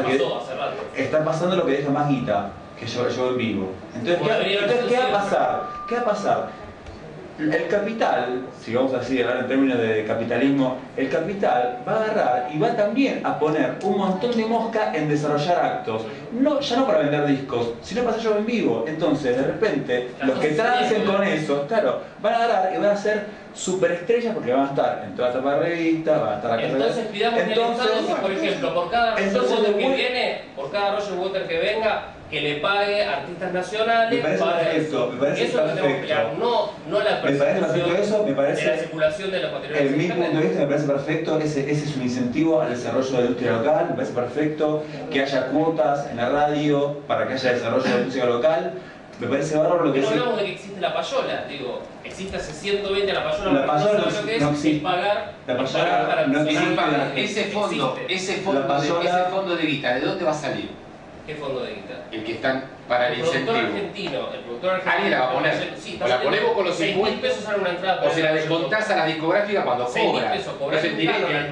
está pasando lo que deja más guita. Que yo en vivo. Entonces, ¿qué va a pasar? ¿Qué va a pasar? El capital, si vamos así a hablar en términos de capitalismo, el capital va a agarrar y va también a poner un montón de mosca en desarrollar actos. No, ya no para vender discos, sino para hacer show en vivo. Entonces, de repente, los que trancen con eso, claro, van a agarrar y van a hacer superestrellas porque van a estar en toda la revista, van a estar acá. Entonces, pidamos que el Estado, por ejemplo, por cada Roger que viene, por cada Roger Waters que venga, que le pague artistas nacionales. Me parece perfecto, me parece perfecto. Eso es lo que tenemos que pelear. No no a la circulación de los materiales. Desde mi punto de vista me parece perfecto, ese es un incentivo al desarrollo de la industria local, me parece perfecto que haya cuotas en la radio para que haya desarrollo de la música local. Me parece bárbaro lo que dice. No hablamos de que existe la payola, digo, existe hace 120 la payola. La payola no existe. No existe. Es pagar, la payola pagar para no existe. Pagar. Ese fondo de guita, ¿de dónde va a salir? ¿Qué fondo de guita? El que están para el incentivo. El productor argentino. Alguien la va a poner. Sí, o la ponemos con los 6.000 pesos en una entrada. O se la descontás a la discográfica cuando cobra. El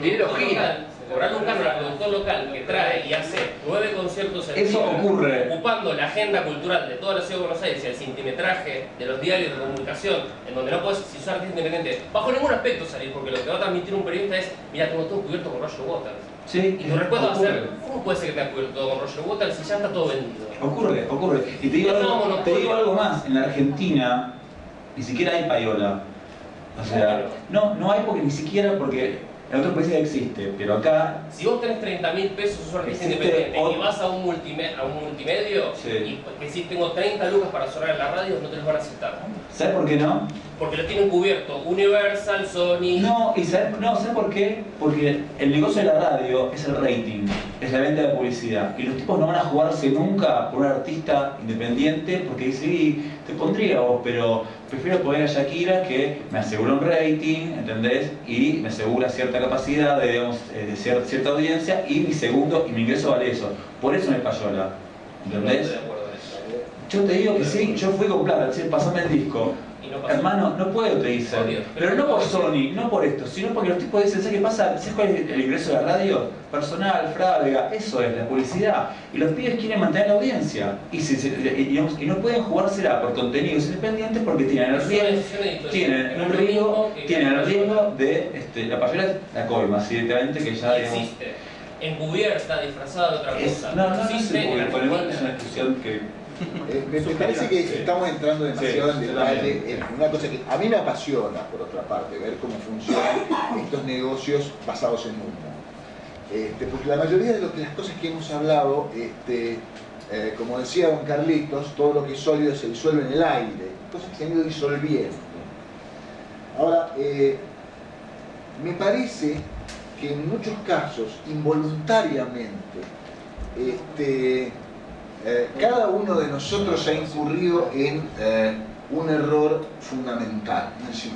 dinero gira. Cobrando un cargo al productor local que trae y hace 9 conciertos al día. Eso ocurre. Ocupando la agenda cultural de toda la ciudad de Buenos Aires y el centimetraje de los diarios de comunicación, en donde no puedes, si sos artista independiente, bajo ningún aspecto salir, porque lo que va a transmitir un periodista es: mira, tengo todo cubierto con Roger Waters. Sí, y tu respuesta va a ser: ¿cómo puede ser que te has cubierto todo con Roger Waters si ya está todo vendido? Ocurre. Y te digo algo más: en la Argentina ni siquiera hay payola. O sea, no hay porque ni siquiera porque. En otros países existe, pero acá... Si vos tenés 30.000 pesos, sos artista independiente, y vas a un multimedio, sí. Y decís, tengo 30 lucas para sonar en la radio, no te los van a aceptar. ¿Sabes por qué no? Porque lo tienen cubierto Universal, Sony... ¿sabes por qué? Porque el negocio de la radio es el rating, es la venta de publicidad. Y los tipos no van a jugarse nunca por un artista independiente, porque dicen, sí, te pondría vos, pero... prefiero poner a Shakira que me asegura un rating, ¿entendés? Y me asegura cierta capacidad de, digamos, de cierta audiencia, y mi ingreso vale eso. Por eso me payola, ¿entendés? Yo te digo que sí, yo fui con plata, decir, pasame el disco. No, hermano, no puedo, te dicen. Pero no por Sony, no por esto, sino porque los tipos dicen, ¿sabes qué pasa? ¿Sabes cuál es el ingreso de la radio? Personal, Fravega, eso es, la publicidad. Y los pibes quieren mantener la audiencia. Y no pueden jugársela por contenidos independientes porque tienen el riesgo, de la payola es la coima, directamente, que ya digamos, existe, encubierta, disfrazada de otra cosa. No es una discusión que... Me parece que estamos entrando demasiado en detalle en una cosa que a mí me apasiona, por otra parte, ver cómo funcionan estos negocios basados en humo. Porque la mayoría de las cosas que hemos hablado, como decía don Carlitos, todo lo que es sólido se disuelve en el aire, cosas que se han ido disolviendo. Ahora, me parece que en muchos casos, involuntariamente, cada uno de nosotros ha incurrido en un error fundamental. Es decir,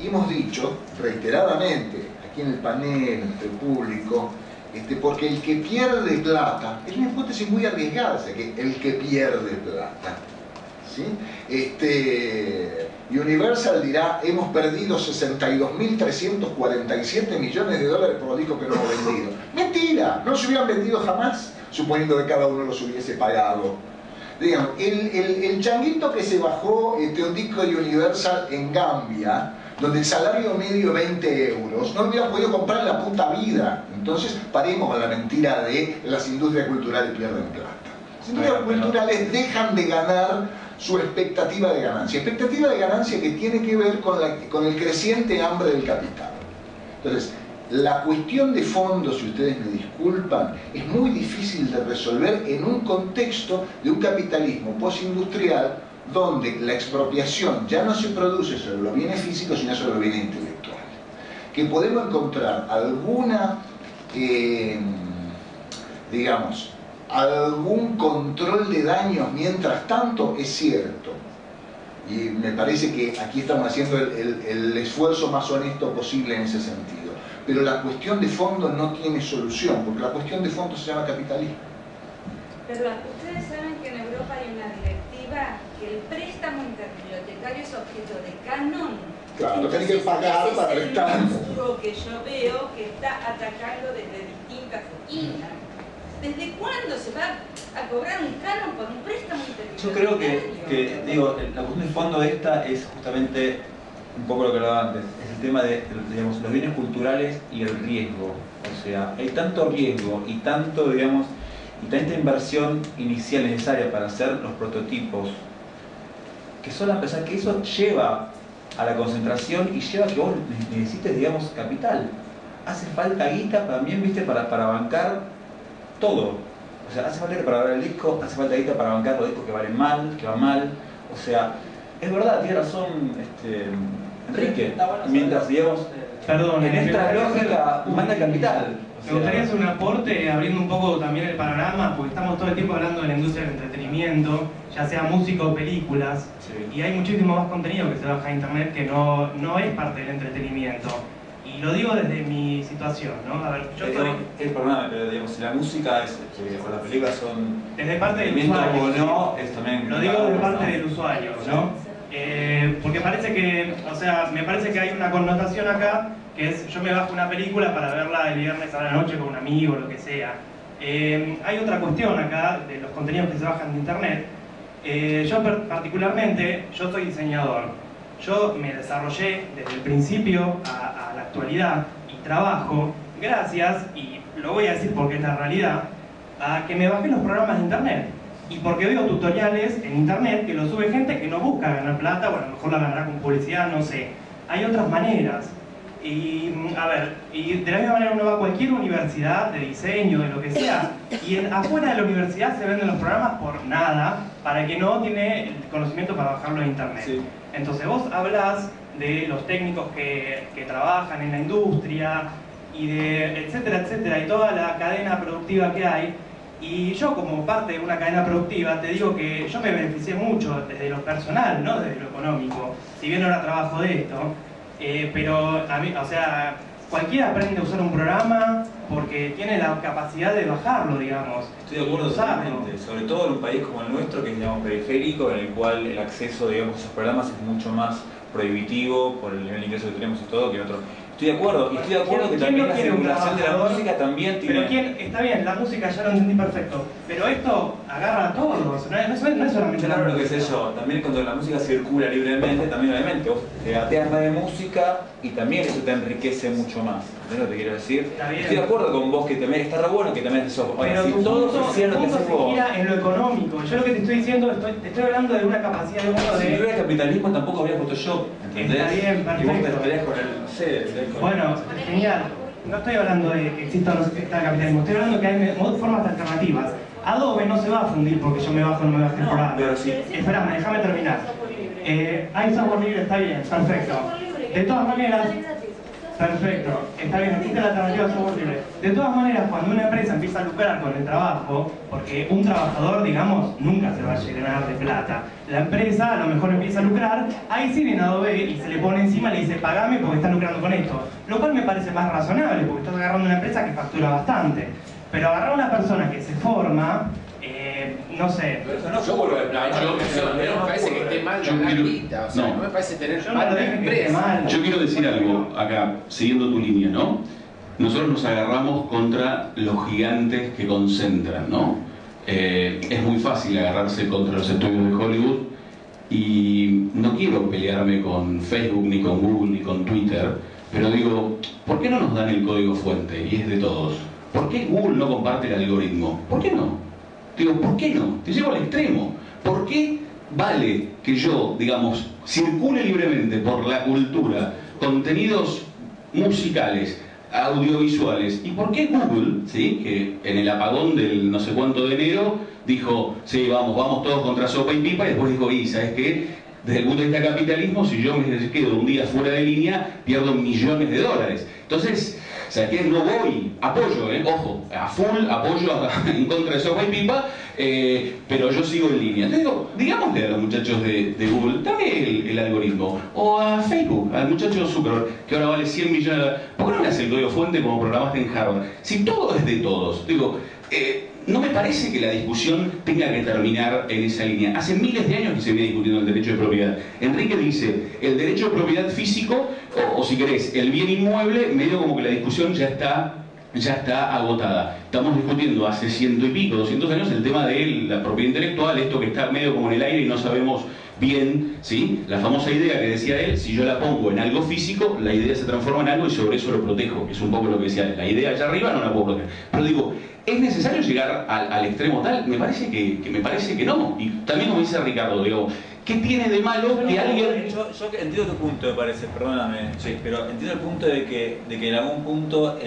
hemos dicho reiteradamente, aquí en el panel, entre el público, porque el que pierde plata, es una hipótesis muy arriesgada, que el que pierde plata, ¿sí? Universal dirá, hemos perdido 62.347 millones de dólares por los discos que no hemos vendido. ¡Mentira! No se hubieran vendido jamás, suponiendo que cada uno los hubiese pagado. Digamos, el changuito que se bajó un disco de Universal en Gambia, donde el salario medio 20 €, no lo hubiera podido comprar en la puta vida. Entonces, paremos con la mentira de las industrias culturales pierden plata. Las industrias culturales dejan de ganar su expectativa de ganancia. Expectativa de ganancia que tiene que ver con el creciente hambre del capital. Entonces, la cuestión de fondo, si ustedes me disculpan, es muy difícil de resolver en un contexto de un capitalismo postindustrial donde la expropiación ya no se produce sobre los bienes físicos, sino sobre los bienes intelectuales. Que podemos encontrar algún control de daños mientras tanto es cierto, y me parece que aquí estamos haciendo el esfuerzo más honesto posible en ese sentido, pero la cuestión de fondo no tiene solución, porque la cuestión de fondo se llama capitalismo. Perdón, ustedes saben que en Europa hay una directiva que el préstamo interbibliotecario es objeto de canon. Claro, tiene que pagar para prestar. Es el monstruo que yo veo que está atacando desde distintas esquinas. ¿Desde cuándo se va a cobrar un canon por un préstamo interbibliotecario? Yo creo que la cuestión de fondo de esta es justamente un poco lo que hablaba antes, es el tema de, digamos, los bienes culturales y el riesgo. O sea, hay tanto riesgo y tanto, digamos, y tanta inversión inicial necesaria para hacer los prototipos, que solo empezar que eso lleva a la concentración y lleva a que vos necesites, digamos, capital. Hace falta guita también, viste, para bancar todo. O sea, hace falta guita para grabar el disco, hace falta guita para bancar los discos que van mal, o sea, Es verdad, tiene razón Enrique. Mientras, digamos, perdón, en esta lógica manda capital. Me gustaría hacer un aporte abriendo un poco también el panorama, porque estamos todo el tiempo hablando de la industria del entretenimiento, ya sea música o películas, sí, y hay muchísimo más contenido que se baja a internet que no es parte del entretenimiento. Y lo digo desde mi situación, ¿no? A ver, yo perdóname, pero digamos, si la música es, o las películas son... Desde parte del usuario. No, es también... Lo digo desde parte del usuario, ¿no? Porque parece que, o sea, me parece que hay una connotación acá, que es, yo me bajo una película para verla el viernes a la noche con un amigo, lo que sea. Hay otra cuestión acá, de los contenidos que se bajan de internet. Yo particularmente, yo soy diseñador. Yo me desarrollé desde el principio a la actualidad y trabajo, gracias, y lo voy a decir porque es la realidad, a que me bajé los programas de internet. Y porque veo tutoriales en internet que lo sube gente que no busca ganar plata, o a lo mejor la ganará con publicidad, no sé. Hay otras maneras. Y, a ver, y de la misma manera uno va a cualquier universidad de diseño, de lo que sea, y afuera de la universidad se venden los programas por nada, para el que no tiene el conocimiento para bajarlo a internet. Sí. Entonces vos hablás de los técnicos que trabajan en la industria, y de etcétera, etcétera, y toda la cadena productiva que hay. Y yo, como parte de una cadena productiva, te digo que yo me beneficié mucho desde lo personal, no desde lo económico, si bien ahora trabajo de esto, pero a mí, o sea, cualquiera aprende a usar un programa porque tiene la capacidad de bajarlo, digamos. Estoy de acuerdo totalmente, sobre todo en un país como el nuestro, que es, digamos, periférico, en el cual el acceso, digamos, a esos programas es mucho más prohibitivo por el nivel de ingreso que tenemos y todo, que en otros. Estoy de acuerdo, y estoy de acuerdo que también la circulación de la música también tiene... Pero está bien, la música ya lo entendí perfecto, pero esto agarra a todos, no es solamente la música. Claro, qué sé yo, también cuando la música circula libremente, también obviamente vos te gateas más de música y también eso te enriquece mucho más, ¿entendés lo que quiero decir? Está bien. Estoy de acuerdo con vos que también está re bueno que también es eso. Pero si todo se gira en lo económico, yo lo que te estoy diciendo, te estoy hablando de una capacidad de uno de... Si no hubiera capitalismo tampoco habría Photoshop, ¿entendés? Está bien, perfecto. Y vos te esperás con el, no sé... Bueno, genial. No estoy hablando de que exista o no exista capitalismo, estoy hablando de que hay formas alternativas. Adobe no se va a fundir porque yo me bajo o no me bajo el programa. Pero sí. Esperame, déjame terminar. Hay software libre, está bien, perfecto. De todas maneras, perfecto, está bien, existe la alternativa de software libre. De todas maneras, cuando una empresa empieza a lucrar con el trabajo, porque un trabajador, digamos, nunca se va a llenar de plata, la empresa a lo mejor empieza a lucrar, ahí sí viene Adobe y se le pone encima y le dice pagame porque está lucrando con esto, lo cual me parece más razonable porque estás agarrando una empresa que factura bastante, pero agarrar a una persona que se forma, no sé. Yo vuelvo a explicar. No me parece que esté mal la guita, o sea, no me parece tener mal la empresa. Yo quiero decir algo acá, siguiendo tu línea, ¿no? Nosotros nos agarramos contra los gigantes que concentran, ¿no? Es muy fácil agarrarse contra los estudios de Hollywood y no quiero pelearme con Facebook, ni con Google, ni con Twitter, pero digo, ¿por qué no nos dan el código fuente? Y es de todos. ¿Por qué Google no comparte el algoritmo? ¿Por qué no? Digo, ¿por qué no? Te llevo al extremo. ¿Por qué vale que yo, digamos, circule libremente por la cultura, contenidos musicales, audiovisuales? ¿Y por qué Google, ¿sí?, que en el apagón del no sé cuánto de enero, dijo, sí, vamos todos contra sopa y pipa, y después dijo, y ¿sabes qué? Desde el punto de vista capitalismo, si yo me quedo un día fuera de línea, pierdo millones de dólares. Entonces, o sea, que no voy, apoyo, ojo, a full, apoyo en contra de sopa y pipa, pero yo sigo en línea. Entonces digo, digámosle a los muchachos de Google, dame el algoritmo, o a Facebook, al muchacho Zuckerberg, que ahora vale 100 millones de dólares, ¿por qué no le hace el código fuente como programaste en Harvard? Si todo es de todos, digo, no me parece que la discusión tenga que terminar en esa línea. Hace miles de años que se viene discutiendo el derecho de propiedad. Enrique dice, el derecho de propiedad físico, o si querés, el bien inmueble, medio como que la discusión ya está agotada. Estamos discutiendo hace 100 y pico, 200 años el tema de la propiedad intelectual, esto que está medio como en el aire y no sabemos bien, ¿sí? La famosa idea que decía él, si yo la pongo en algo físico, la idea se transforma en algo y sobre eso lo protejo, que es un poco lo que decía él. La idea allá arriba no la puedo proteger. Pero digo, ¿es necesario llegar al extremo tal? Me parece que no. Y también como dice Ricardo, digo, ¿qué tiene de malo que alguien...? Yo entiendo tu punto, me parece, perdóname, sí, pero entiendo el punto de que en algún punto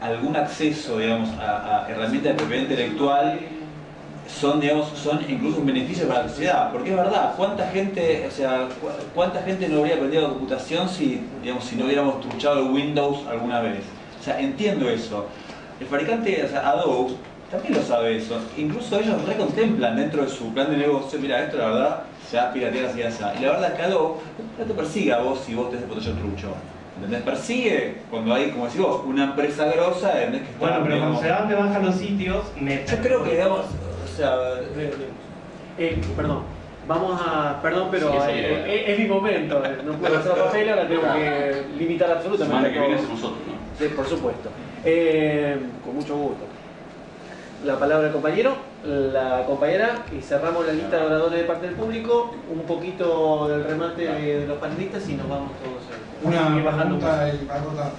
algún acceso, digamos, a herramientas de propiedad intelectual son, digamos, son incluso un beneficio para la sociedad, porque es verdad, cuánta gente, o sea, cuánta gente no habría aprendido computación si, digamos, si no hubiéramos escuchado el Windows alguna vez. O sea, entiendo eso. El fabricante, o sea, Adobe, también lo sabe eso. Incluso ellos recontemplan dentro de su plan de negocio, mira, esto la verdad se va a piratear así y así. Y la verdad es que Adobe no te persigue a vos si vos te haces potrillo trucho. ¿Entendés? Persigue cuando hay, como decís vos, una empresa grosa, ¿entendés? Que está, bueno, pero digamos, cuando se van, te bajan los sitios, yo creo que, digamos, o sea... perdón, vamos a... Perdón, pero sí, es mi momento, no puedo hacer papel, ahora tengo que limitar absolutamente. Semana que viene es nosotros, ¿no? Sí, por supuesto. Con mucho gusto. La palabra al compañero, la compañera, y cerramos la lista de oradores de parte del público, un poquito del remate de los panelistas y nos vamos todos. Una pregunta y acota.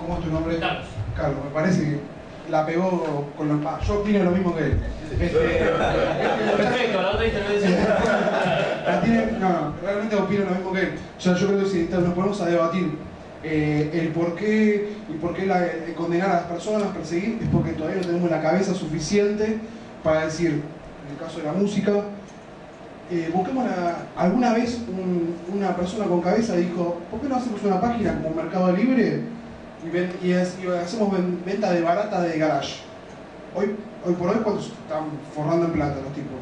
¿Cómo es tu nombre? Carlos. Carlos, me parece que la pegó con los pasos. Yo opino lo mismo que él. Perfecto, la otra intervención. Realmente opino lo mismo que él. O sea, yo creo que si nos ponemos a debatir el por qué y por qué condenar a las personas, perseguir, es porque todavía no tenemos la cabeza suficiente para decir, en el caso de la música, busquemos alguna vez una persona con cabeza dijo, ¿por qué no hacemos una página como Mercado Libre y hacemos venta de barata de garage? Hoy por hoy, ¿cuántos están forrando en plata los tipos?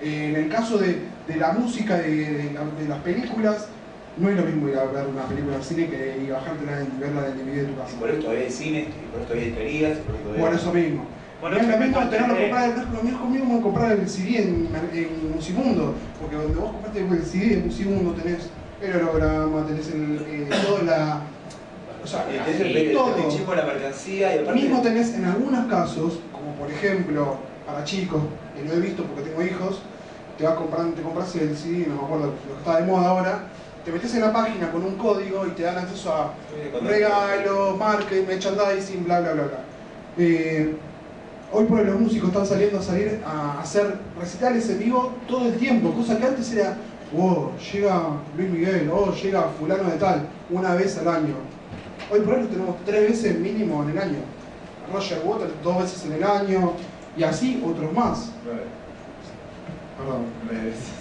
En el caso de la música, de las películas, no es lo mismo ir a ver una película al cine que ir a bajártela y verla del DVD de tu casa. Y por esto había cine, y por esto había disquerías, y por esto había... Por eso mismo. Bueno, no es lo mismo comprar el CD en Musimundo, porque donde vos compraste el CD en Musimundo tenés el holograma, tenés toda la... O sea, el chico de la mercancía y aparte... Mismo tenés en algunos casos, como por ejemplo para chicos, que lo he visto porque tengo hijos, te compras el CD, no me acuerdo lo que está de moda ahora, te metes en la página con un código y te dan acceso a regalos, marketing, merchandising, bla bla bla bla. Hoy por hoy los músicos están saliendo a hacer recitales en vivo todo el tiempo, cosa que antes era, wow, llega Luis Miguel, oh, llega fulano de tal, una vez al año. Hoy por hoy lo tenemos 3 veces mínimo en el año. Roger Waters 2 veces en el año, y así otros más. 9 veces.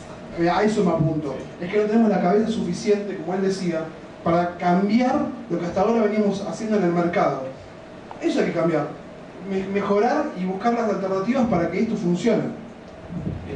A eso me apunto. Es que no tenemos la cabeza suficiente, como él decía, para cambiar lo que hasta ahora veníamos haciendo en el mercado. Eso hay que cambiar. Mejorar y buscar las alternativas para que esto funcione.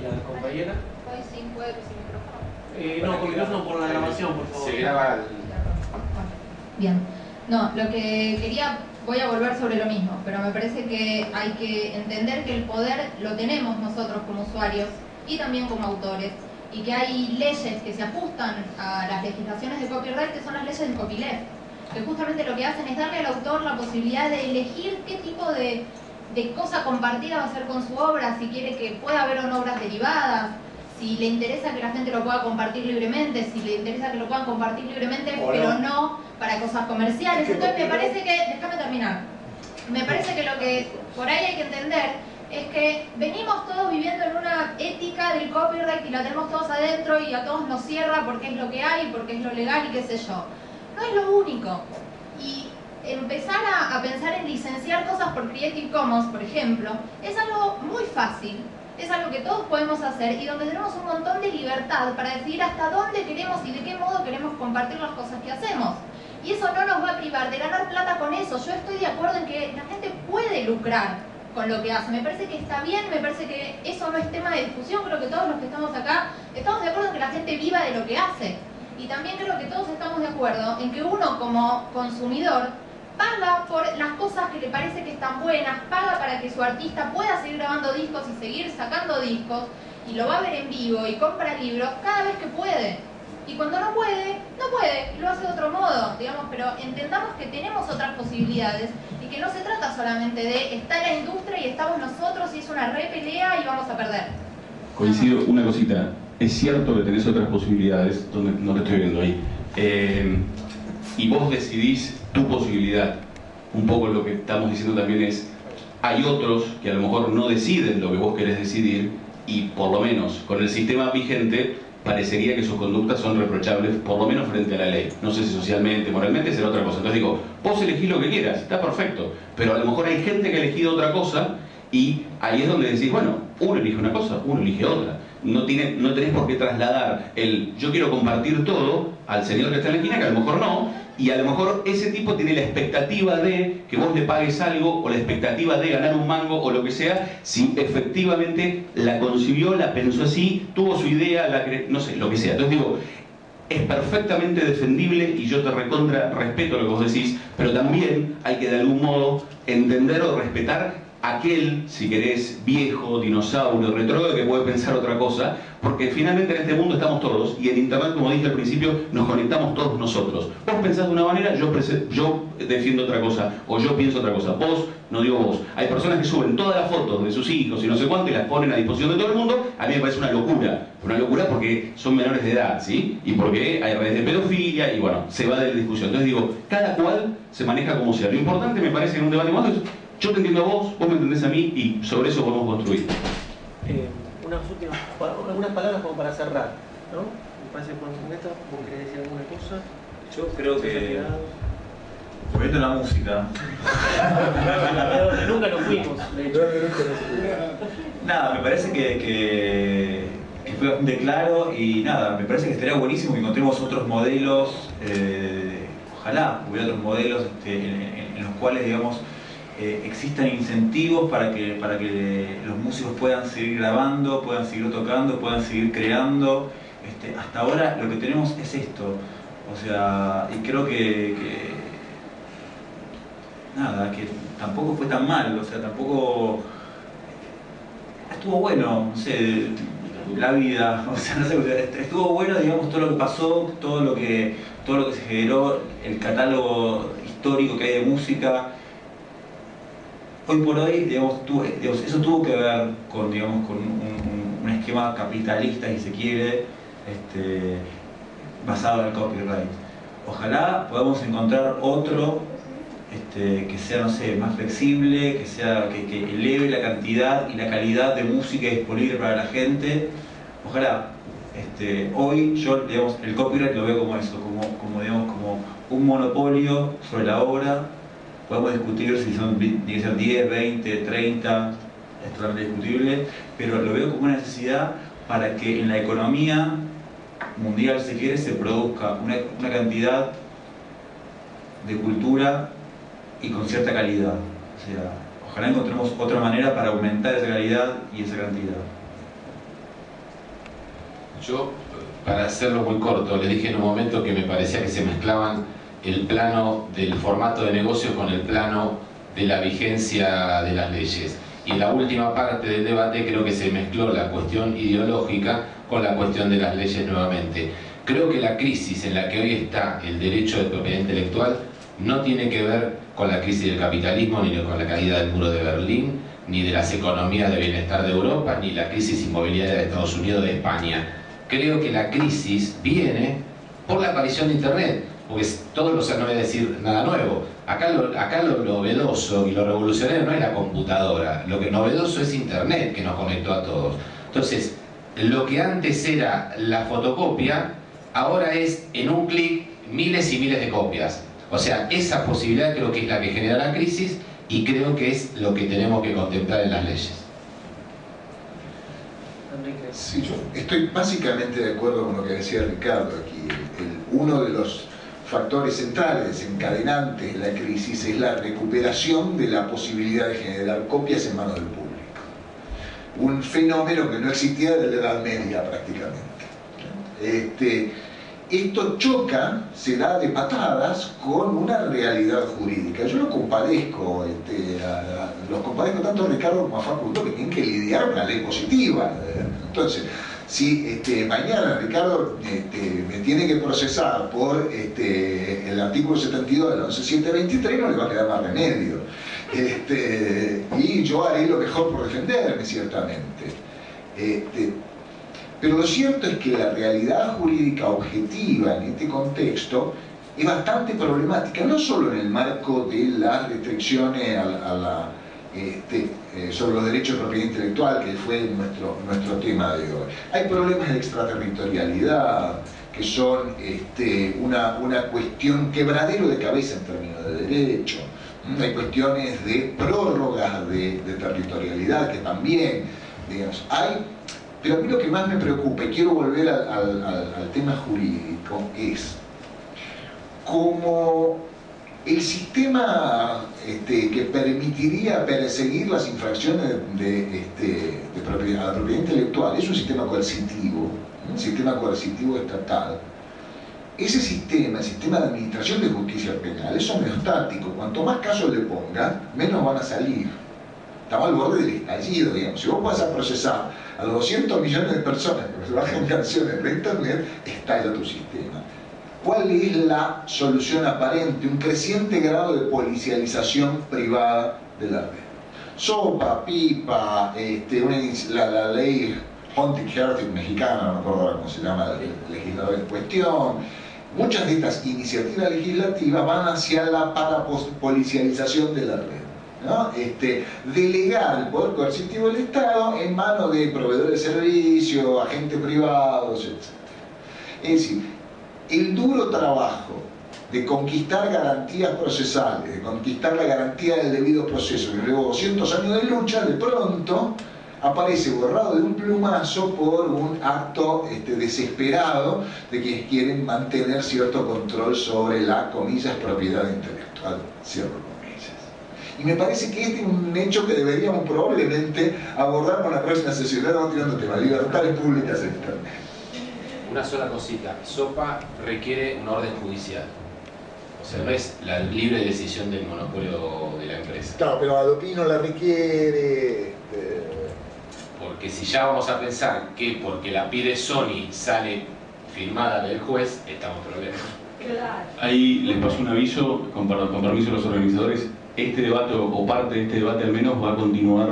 ¿La compañera? Hoy sin poder, sin micrófono. No, con micrófono por la grabación, por favor. Se graba el... Bien. No, lo que quería... Voy a volver sobre lo mismo, pero me parece que hay que entender que el poder lo tenemos nosotros como usuarios y también como autores, y que hay leyes que se ajustan a las legislaciones de copyright, que son las leyes del copyleft, que justamente lo que hacen es darle al autor la posibilidad de elegir qué tipo de cosa compartida va a hacer con su obra, si quiere que pueda haber o no obras derivadas, si le interesa que la gente lo pueda compartir libremente, si le interesa que lo puedan compartir libremente, pero no para cosas comerciales. Entonces me parece que, déjame terminar, me parece que lo que por ahí hay que entender es que venimos todos viviendo en una ética del copyright y la tenemos todos adentro y a todos nos cierra porque es lo que hay, porque es lo legal y qué sé yo. No es lo único, y empezar a pensar en licenciar cosas por Creative Commons, por ejemplo, es algo muy fácil, es algo que todos podemos hacer y donde tenemos un montón de libertad para decidir hasta dónde queremos y de qué modo queremos compartir las cosas que hacemos. Y eso no nos va a privar de ganar plata con eso. Yo estoy de acuerdo en que la gente puede lucrar con lo que hace, me parece que está bien, me parece que eso no es tema de discusión, creo que todos los que estamos acá estamos de acuerdo en que la gente viva de lo que hace. Y también creo que todos estamos de acuerdo en que uno como consumidor paga por las cosas que le parece que están buenas, paga para que su artista pueda seguir grabando discos y seguir sacando discos, y lo va a ver en vivo y compra libros cada vez que puede. Y cuando no puede, no puede, lo hace de otro modo, digamos, pero entendamos que tenemos otras posibilidades y que no se trata solamente de está la industria y estamos nosotros y es una repelea y vamos a perder. Coincido una cosita. Es cierto que tenés otras posibilidades, no te estoy viendo ahí, y vos decidís tu posibilidad. Un poco lo que estamos diciendo también es, hay otros que a lo mejor no deciden lo que vos querés decidir, y por lo menos con el sistema vigente parecería que sus conductas son reprochables, por lo menos frente a la ley. No sé si socialmente, moralmente, será otra cosa. Entonces digo, vos elegís lo que quieras, está perfecto, pero a lo mejor hay gente que ha elegido otra cosa, y ahí es donde decís, bueno, Uno elige una cosa, uno elige otra. No tenés por qué trasladar el yo quiero compartir todo al señor que está en la esquina, que a lo mejor no, y a lo mejor ese tipo tiene la expectativa de que vos le pagues algo, o la expectativa de ganar un mango o lo que sea, si efectivamente la concibió, la pensó así, tuvo su idea, no sé, lo que sea. Entonces digo, es perfectamente defendible y yo te recontra respeto lo que vos decís, pero también hay que de algún modo entender o respetar aquel, si querés, viejo, dinosaurio, retrógrado que puede pensar otra cosa, porque finalmente en este mundo estamos todos, y en internet, como dije al principio, nos conectamos todos nosotros. Vos pensás de una manera, yo defiendo otra cosa, o yo pienso otra cosa. Vos, no digo vos. Hay personas que suben todas las fotos de sus hijos y no sé cuánto y las ponen a disposición de todo el mundo. A mí me parece una locura. Una locura porque son menores de edad, ¿sí? Y porque hay redes de pedofilia y bueno, se va de la discusión. Entonces digo, cada cual se maneja como sea. Lo importante me parece en un debate más es... Yo te entiendo a vos, vos me entendés a mí y sobre eso podemos construir. Algunas palabras como para cerrar, ¿no? Me parece que podemos hacer esto. ¿Vos querés decir alguna cosa? Yo creo que... Volviendo a la música. Nunca nos fuimos, de hecho. Nada, me parece que fue bastante claro y nada, me parece que estaría buenísimo que encontremos otros modelos, ojalá hubiera otros modelos en los cuales, digamos, existan incentivos para que los músicos puedan seguir grabando, puedan seguir tocando, puedan seguir creando. Hasta ahora lo que tenemos es esto, o sea, y creo que tampoco fue tan mal, o sea, tampoco estuvo bueno, no sé, la vida, o sea, no sé, estuvo bueno, digamos, todo lo que pasó, todo lo que se generó, el catálogo histórico que hay de música. Hoy por hoy, digamos, eso tuvo que ver con, digamos, con un esquema capitalista, si se quiere, basado en el copyright. Ojalá podamos encontrar otro que sea, no sé, más flexible, que eleve la cantidad y la calidad de música disponible para la gente. Ojalá. Hoy yo, digamos, el copyright lo veo como eso, como un monopolio sobre la obra. Podemos discutir si son 10, 20, 30, es totalmente discutible, pero lo veo como una necesidad para que en la economía mundial, si quiere, se produzca una cantidad de cultura y con cierta calidad. O sea, ojalá encontremos otra manera para aumentar esa calidad y esa cantidad. Yo, para hacerlo muy corto, le dije en un momento que me parecía que se mezclaban el plano del formato de negocio con el plano de la vigencia de las leyes. Y en la última parte del debate creo que se mezcló la cuestión ideológica con la cuestión de las leyes nuevamente. Creo que la crisis en la que hoy está el derecho de propiedad intelectual no tiene que ver con la crisis del capitalismo, ni con la caída del muro de Berlín, ni de las economías de bienestar de Europa, ni la crisis inmobiliaria de Estados Unidos o de España. Creo que la crisis viene por la aparición de Internet. Porque todo, o sea, no voy a decir nada nuevo. Acá lo novedoso y lo revolucionario no es la computadora. Lo que novedoso es Internet, que nos conectó a todos. Entonces, lo que antes era la fotocopia, ahora es en un clic miles y miles de copias. O sea, esa posibilidad creo que es la que genera la crisis y creo que es lo que tenemos que contemplar en las leyes. Sí, yo estoy básicamente de acuerdo con lo que decía Ricardo aquí. Uno de los factores centrales desencadenantes de la crisis es la recuperación de la posibilidad de generar copias en manos del público. Un fenómeno que no existía desde la Edad Media prácticamente. Esto choca, se da de patadas con una realidad jurídica. Yo lo compadezco, los compadezco tanto a Ricardo como a Facundo, que tienen que lidiar una ley positiva. Entonces, si mañana Ricardo me tiene que procesar por el artículo 72 de la 11723, no le va a quedar más remedio. Y yo haré lo mejor por defenderme, ciertamente. Pero lo cierto es que la realidad jurídica objetiva en este contexto es bastante problemática, no solo en el marco de las restricciones sobre los derechos de propiedad intelectual, que fue nuestro tema de hoy. Hay problemas de extraterritorialidad, que son una cuestión quebradero de cabeza en términos de derecho. Hay cuestiones de prórrogas de territorialidad que también digamos. Hay, pero a mí lo que más me preocupa, y quiero volver al tema jurídico, es como el sistema que permitiría perseguir las infracciones de propiedad intelectual es un sistema coercitivo, un sistema coercitivo estatal. Ese sistema, el sistema de administración de justicia penal, es homeostático. Cuanto más casos le pongan, menos van a salir. Estamos al borde del estallido, digamos. Si vos vas a procesar a los 200 millones de personas que bajan canciones de internet, estalla tu sistema. ¿Cuál es la solución aparente? Un creciente grado de policialización privada de la red. SOPA, PIPA, la ley Hunting-Harting mexicana, no me acuerdo cómo se llama el legislador en cuestión. Muchas de estas iniciativas legislativas van hacia la parapolicialización de la red, ¿no? Delegar el poder coercitivo del Estado en manos de proveedores de servicios, agentes privados, etc. Es decir, el duro trabajo de conquistar garantías procesales, de conquistar la garantía del debido proceso, que luego 200 años de lucha, de pronto aparece borrado de un plumazo por un acto desesperado de quienes quieren mantener cierto control sobre la, comillas, propiedad intelectual, cierro comillas. Y me parece que este es un hecho que deberíamos probablemente abordar con la próxima sesión. Vamos tirando temas, libertades públicas en internet. Una sola cosita, SOPA requiere un orden judicial. O sea, no es la libre decisión del monopolio de la empresa. Claro, pero Adopino la requiere. Porque si ya vamos a pensar que porque la pide Sony sale firmada del juez, estamos en problemas. Claro. Ahí les paso un aviso, con permiso de los organizadores, este debate, o parte de este debate al menos, va a continuar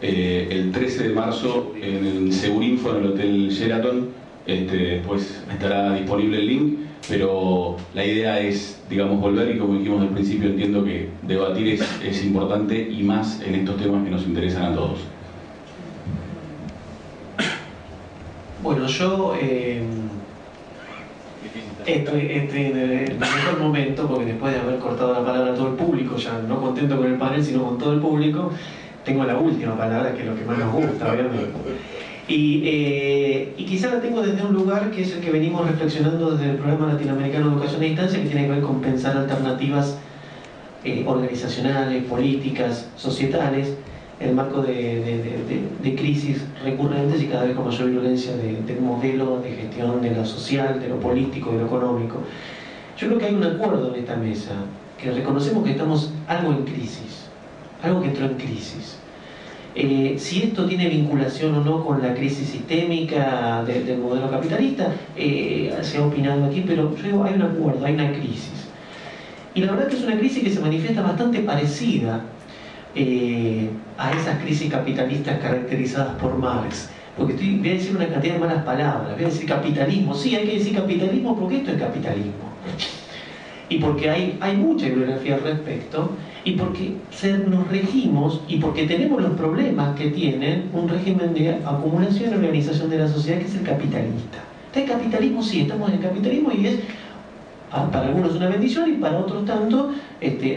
el 13 de marzo en el Segurinfo, en el Hotel Sheraton. Después estará disponible el link, pero la idea es, digamos, volver, y como dijimos al principio, entiendo que debatir es importante, y más en estos temas que nos interesan a todos. Bueno, yo entré en el mejor momento, porque después de haber cortado la palabra a todo el público, ya no contento con el panel, sino con todo el público, tengo la última palabra, que es lo que más nos gusta, obviamente. Y quizá la tengo desde un lugar que es el que venimos reflexionando desde el programa latinoamericano de Educación a Distancia, que tiene que ver con pensar alternativas organizacionales, políticas, societales, en el marco de crisis recurrentes y cada vez con mayor violencia del modelo de gestión de lo social, de lo político, de lo económico. Yo creo que hay un acuerdo en esta mesa, que reconocemos que estamos algo en crisis, algo que entró en crisis. Si esto tiene vinculación o no con la crisis sistémica del modelo capitalista, se ha opinado aquí, pero yo digo, hay un acuerdo, hay una crisis. Y la verdad que es una crisis que se manifiesta bastante parecida a esas crisis capitalistas caracterizadas por Marx. Porque voy a decir una cantidad de malas palabras, voy a decir capitalismo. Sí, hay que decir capitalismo porque esto es capitalismo. Y porque hay mucha bibliografía al respecto, y porque nos regimos, y porque tenemos los problemas que tienen un régimen de acumulación y organización de la sociedad que es el capitalista. Está el capitalismo, sí, estamos en el capitalismo, y es para algunos una bendición y para otros tanto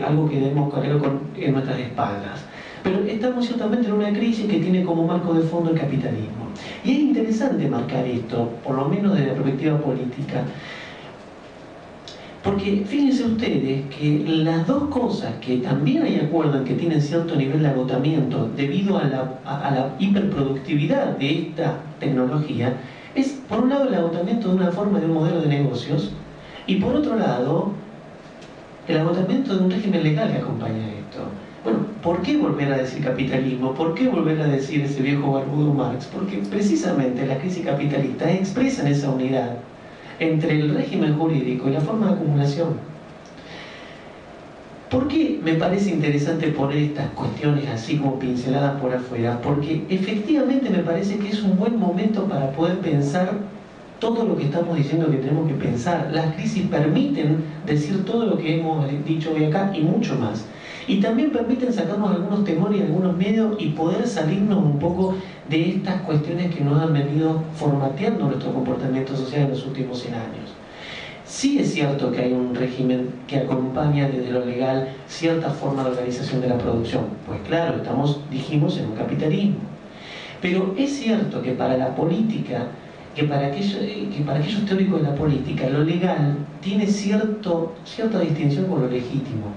algo que debemos cargar en nuestras espaldas. Pero estamos ciertamente en una crisis que tiene como marco de fondo el capitalismo. Y es interesante marcar esto, por lo menos desde la perspectiva política, porque fíjense ustedes que las dos cosas que también hay acuerdo en que tienen cierto nivel de agotamiento debido a la hiperproductividad de esta tecnología es, por un lado, el agotamiento de una forma de un modelo de negocios, y por otro lado, el agotamiento de un régimen legal que acompaña esto. Bueno, ¿por qué volver a decir capitalismo? ¿Por qué volver a decir ese viejo barbudo Marx? Porque precisamente la crisis capitalista expresa en esa unidad entre el régimen jurídico y la forma de acumulación. ¿Por qué me parece interesante poner estas cuestiones así como pinceladas por afuera? Porque efectivamente me parece que es un buen momento para poder pensar todo lo que estamos diciendo que tenemos que pensar. Las crisis permiten decir todo lo que hemos dicho hoy acá y mucho más. Y también permiten sacarnos algunos temores y algunos miedos y poder salirnos un poco de estas cuestiones que nos han venido formateando nuestro comportamiento social en los últimos 100 años. Sí es cierto que hay un régimen que acompaña desde lo legal cierta forma de organización de la producción. Pues claro, dijimos, en un capitalismo. Pero es cierto que para la política, que para aquellos teóricos de la política, lo legal tiene cierta distinción con lo legítimo.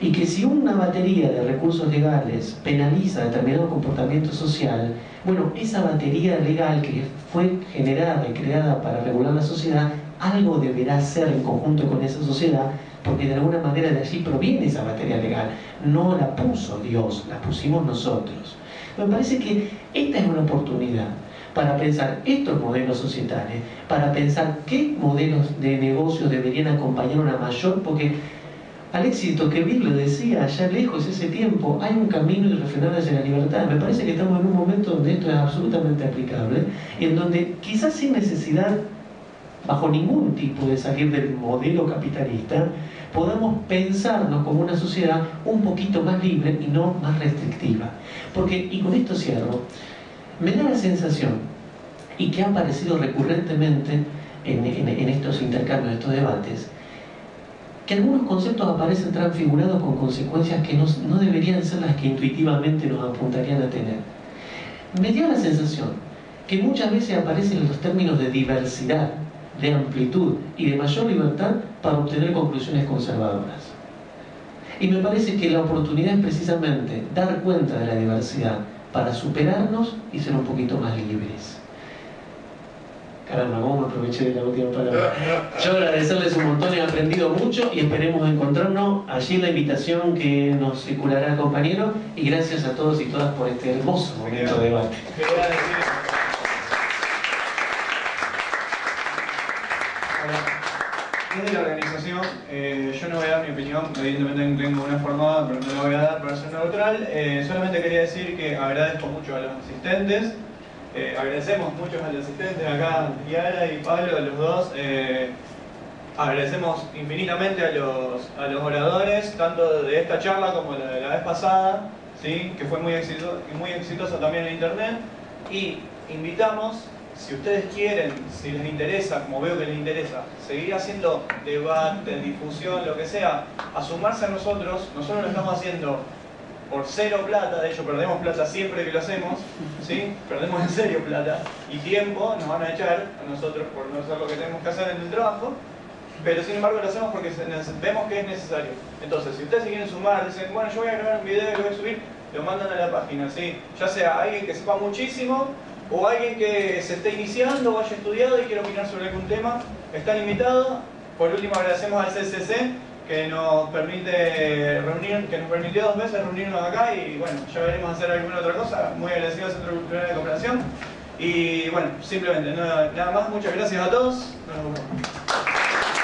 Y que si una batería de recursos legales penaliza determinado comportamiento social, bueno, esa batería legal que fue generada y creada para regular la sociedad, algo deberá hacer en conjunto con esa sociedad, porque de alguna manera de allí proviene esa batería legal. No la puso Dios, la pusimos nosotros. Me parece que esta es una oportunidad para pensar estos modelos societales, para pensar qué modelos de negocios deberían acompañar una mayor, porque al éxito que Bill le decía allá lejos ese tiempo, hay un camino irrefrenable hacia la libertad. Me parece que estamos en un momento donde esto es absolutamente aplicable, en donde quizás sin necesidad, bajo ningún tipo de salir del modelo capitalista, podamos pensarnos como una sociedad un poquito más libre y no más restrictiva. Porque, y con esto cierro, me da la sensación, y que ha aparecido recurrentemente en estos intercambios, estos debates, que algunos conceptos aparecen transfigurados con consecuencias que no deberían ser las que intuitivamente nos apuntarían a tener. Me dio la sensación que muchas veces aparecen los términos de diversidad, de amplitud y de mayor libertad para obtener conclusiones conservadoras. Y me parece que la oportunidad es precisamente dar cuenta de la diversidad para superarnos y ser un poquito más libres. Caramba, cómo me aproveché de la última palabra. Yo agradecerles un montón, he aprendido mucho y esperemos encontrarnos allí en la invitación que nos circulará el compañero, y gracias a todos y todas por este hermoso momento de debate. Desde la organización, yo no voy a dar mi opinión, evidentemente tengo una formada, pero no la voy a dar para ser neutral. Solamente quería decir que agradezco mucho a los asistentes, agradecemos mucho a los asistentes, acá Diana y Pablo, a los dos, agradecemos infinitamente a los oradores, tanto de esta charla como de la vez pasada, ¿sí? Que fue muy exitosa también en internet, y invitamos... Si ustedes quieren, si les interesa, como veo que les interesa, seguir haciendo debate, difusión, lo que sea, a sumarse a nosotros lo estamos haciendo por cero plata, de hecho perdemos plata siempre que lo hacemos, ¿sí? Perdemos en serio plata, y tiempo nos van a echar a nosotros por no hacer lo que tenemos que hacer en el trabajo, pero sin embargo lo hacemos porque vemos que es necesario. Entonces, si ustedes se quieren sumar, dicen, bueno, yo voy a grabar un video y lo voy a subir, lo mandan a la página, ¿sí? Ya sea alguien que sepa muchísimo, o alguien que se esté iniciando o haya estudiado y quiera opinar sobre algún tema, están invitados. Por último, agradecemos al CCC que nos permite reunir, que nos permitió dos veces reunirnos acá, y bueno, ya veremos hacer alguna otra cosa. Muy agradecido al Centro Cultural de la Cooperación. Y bueno, simplemente nada más, muchas gracias a todos. Nos vemos.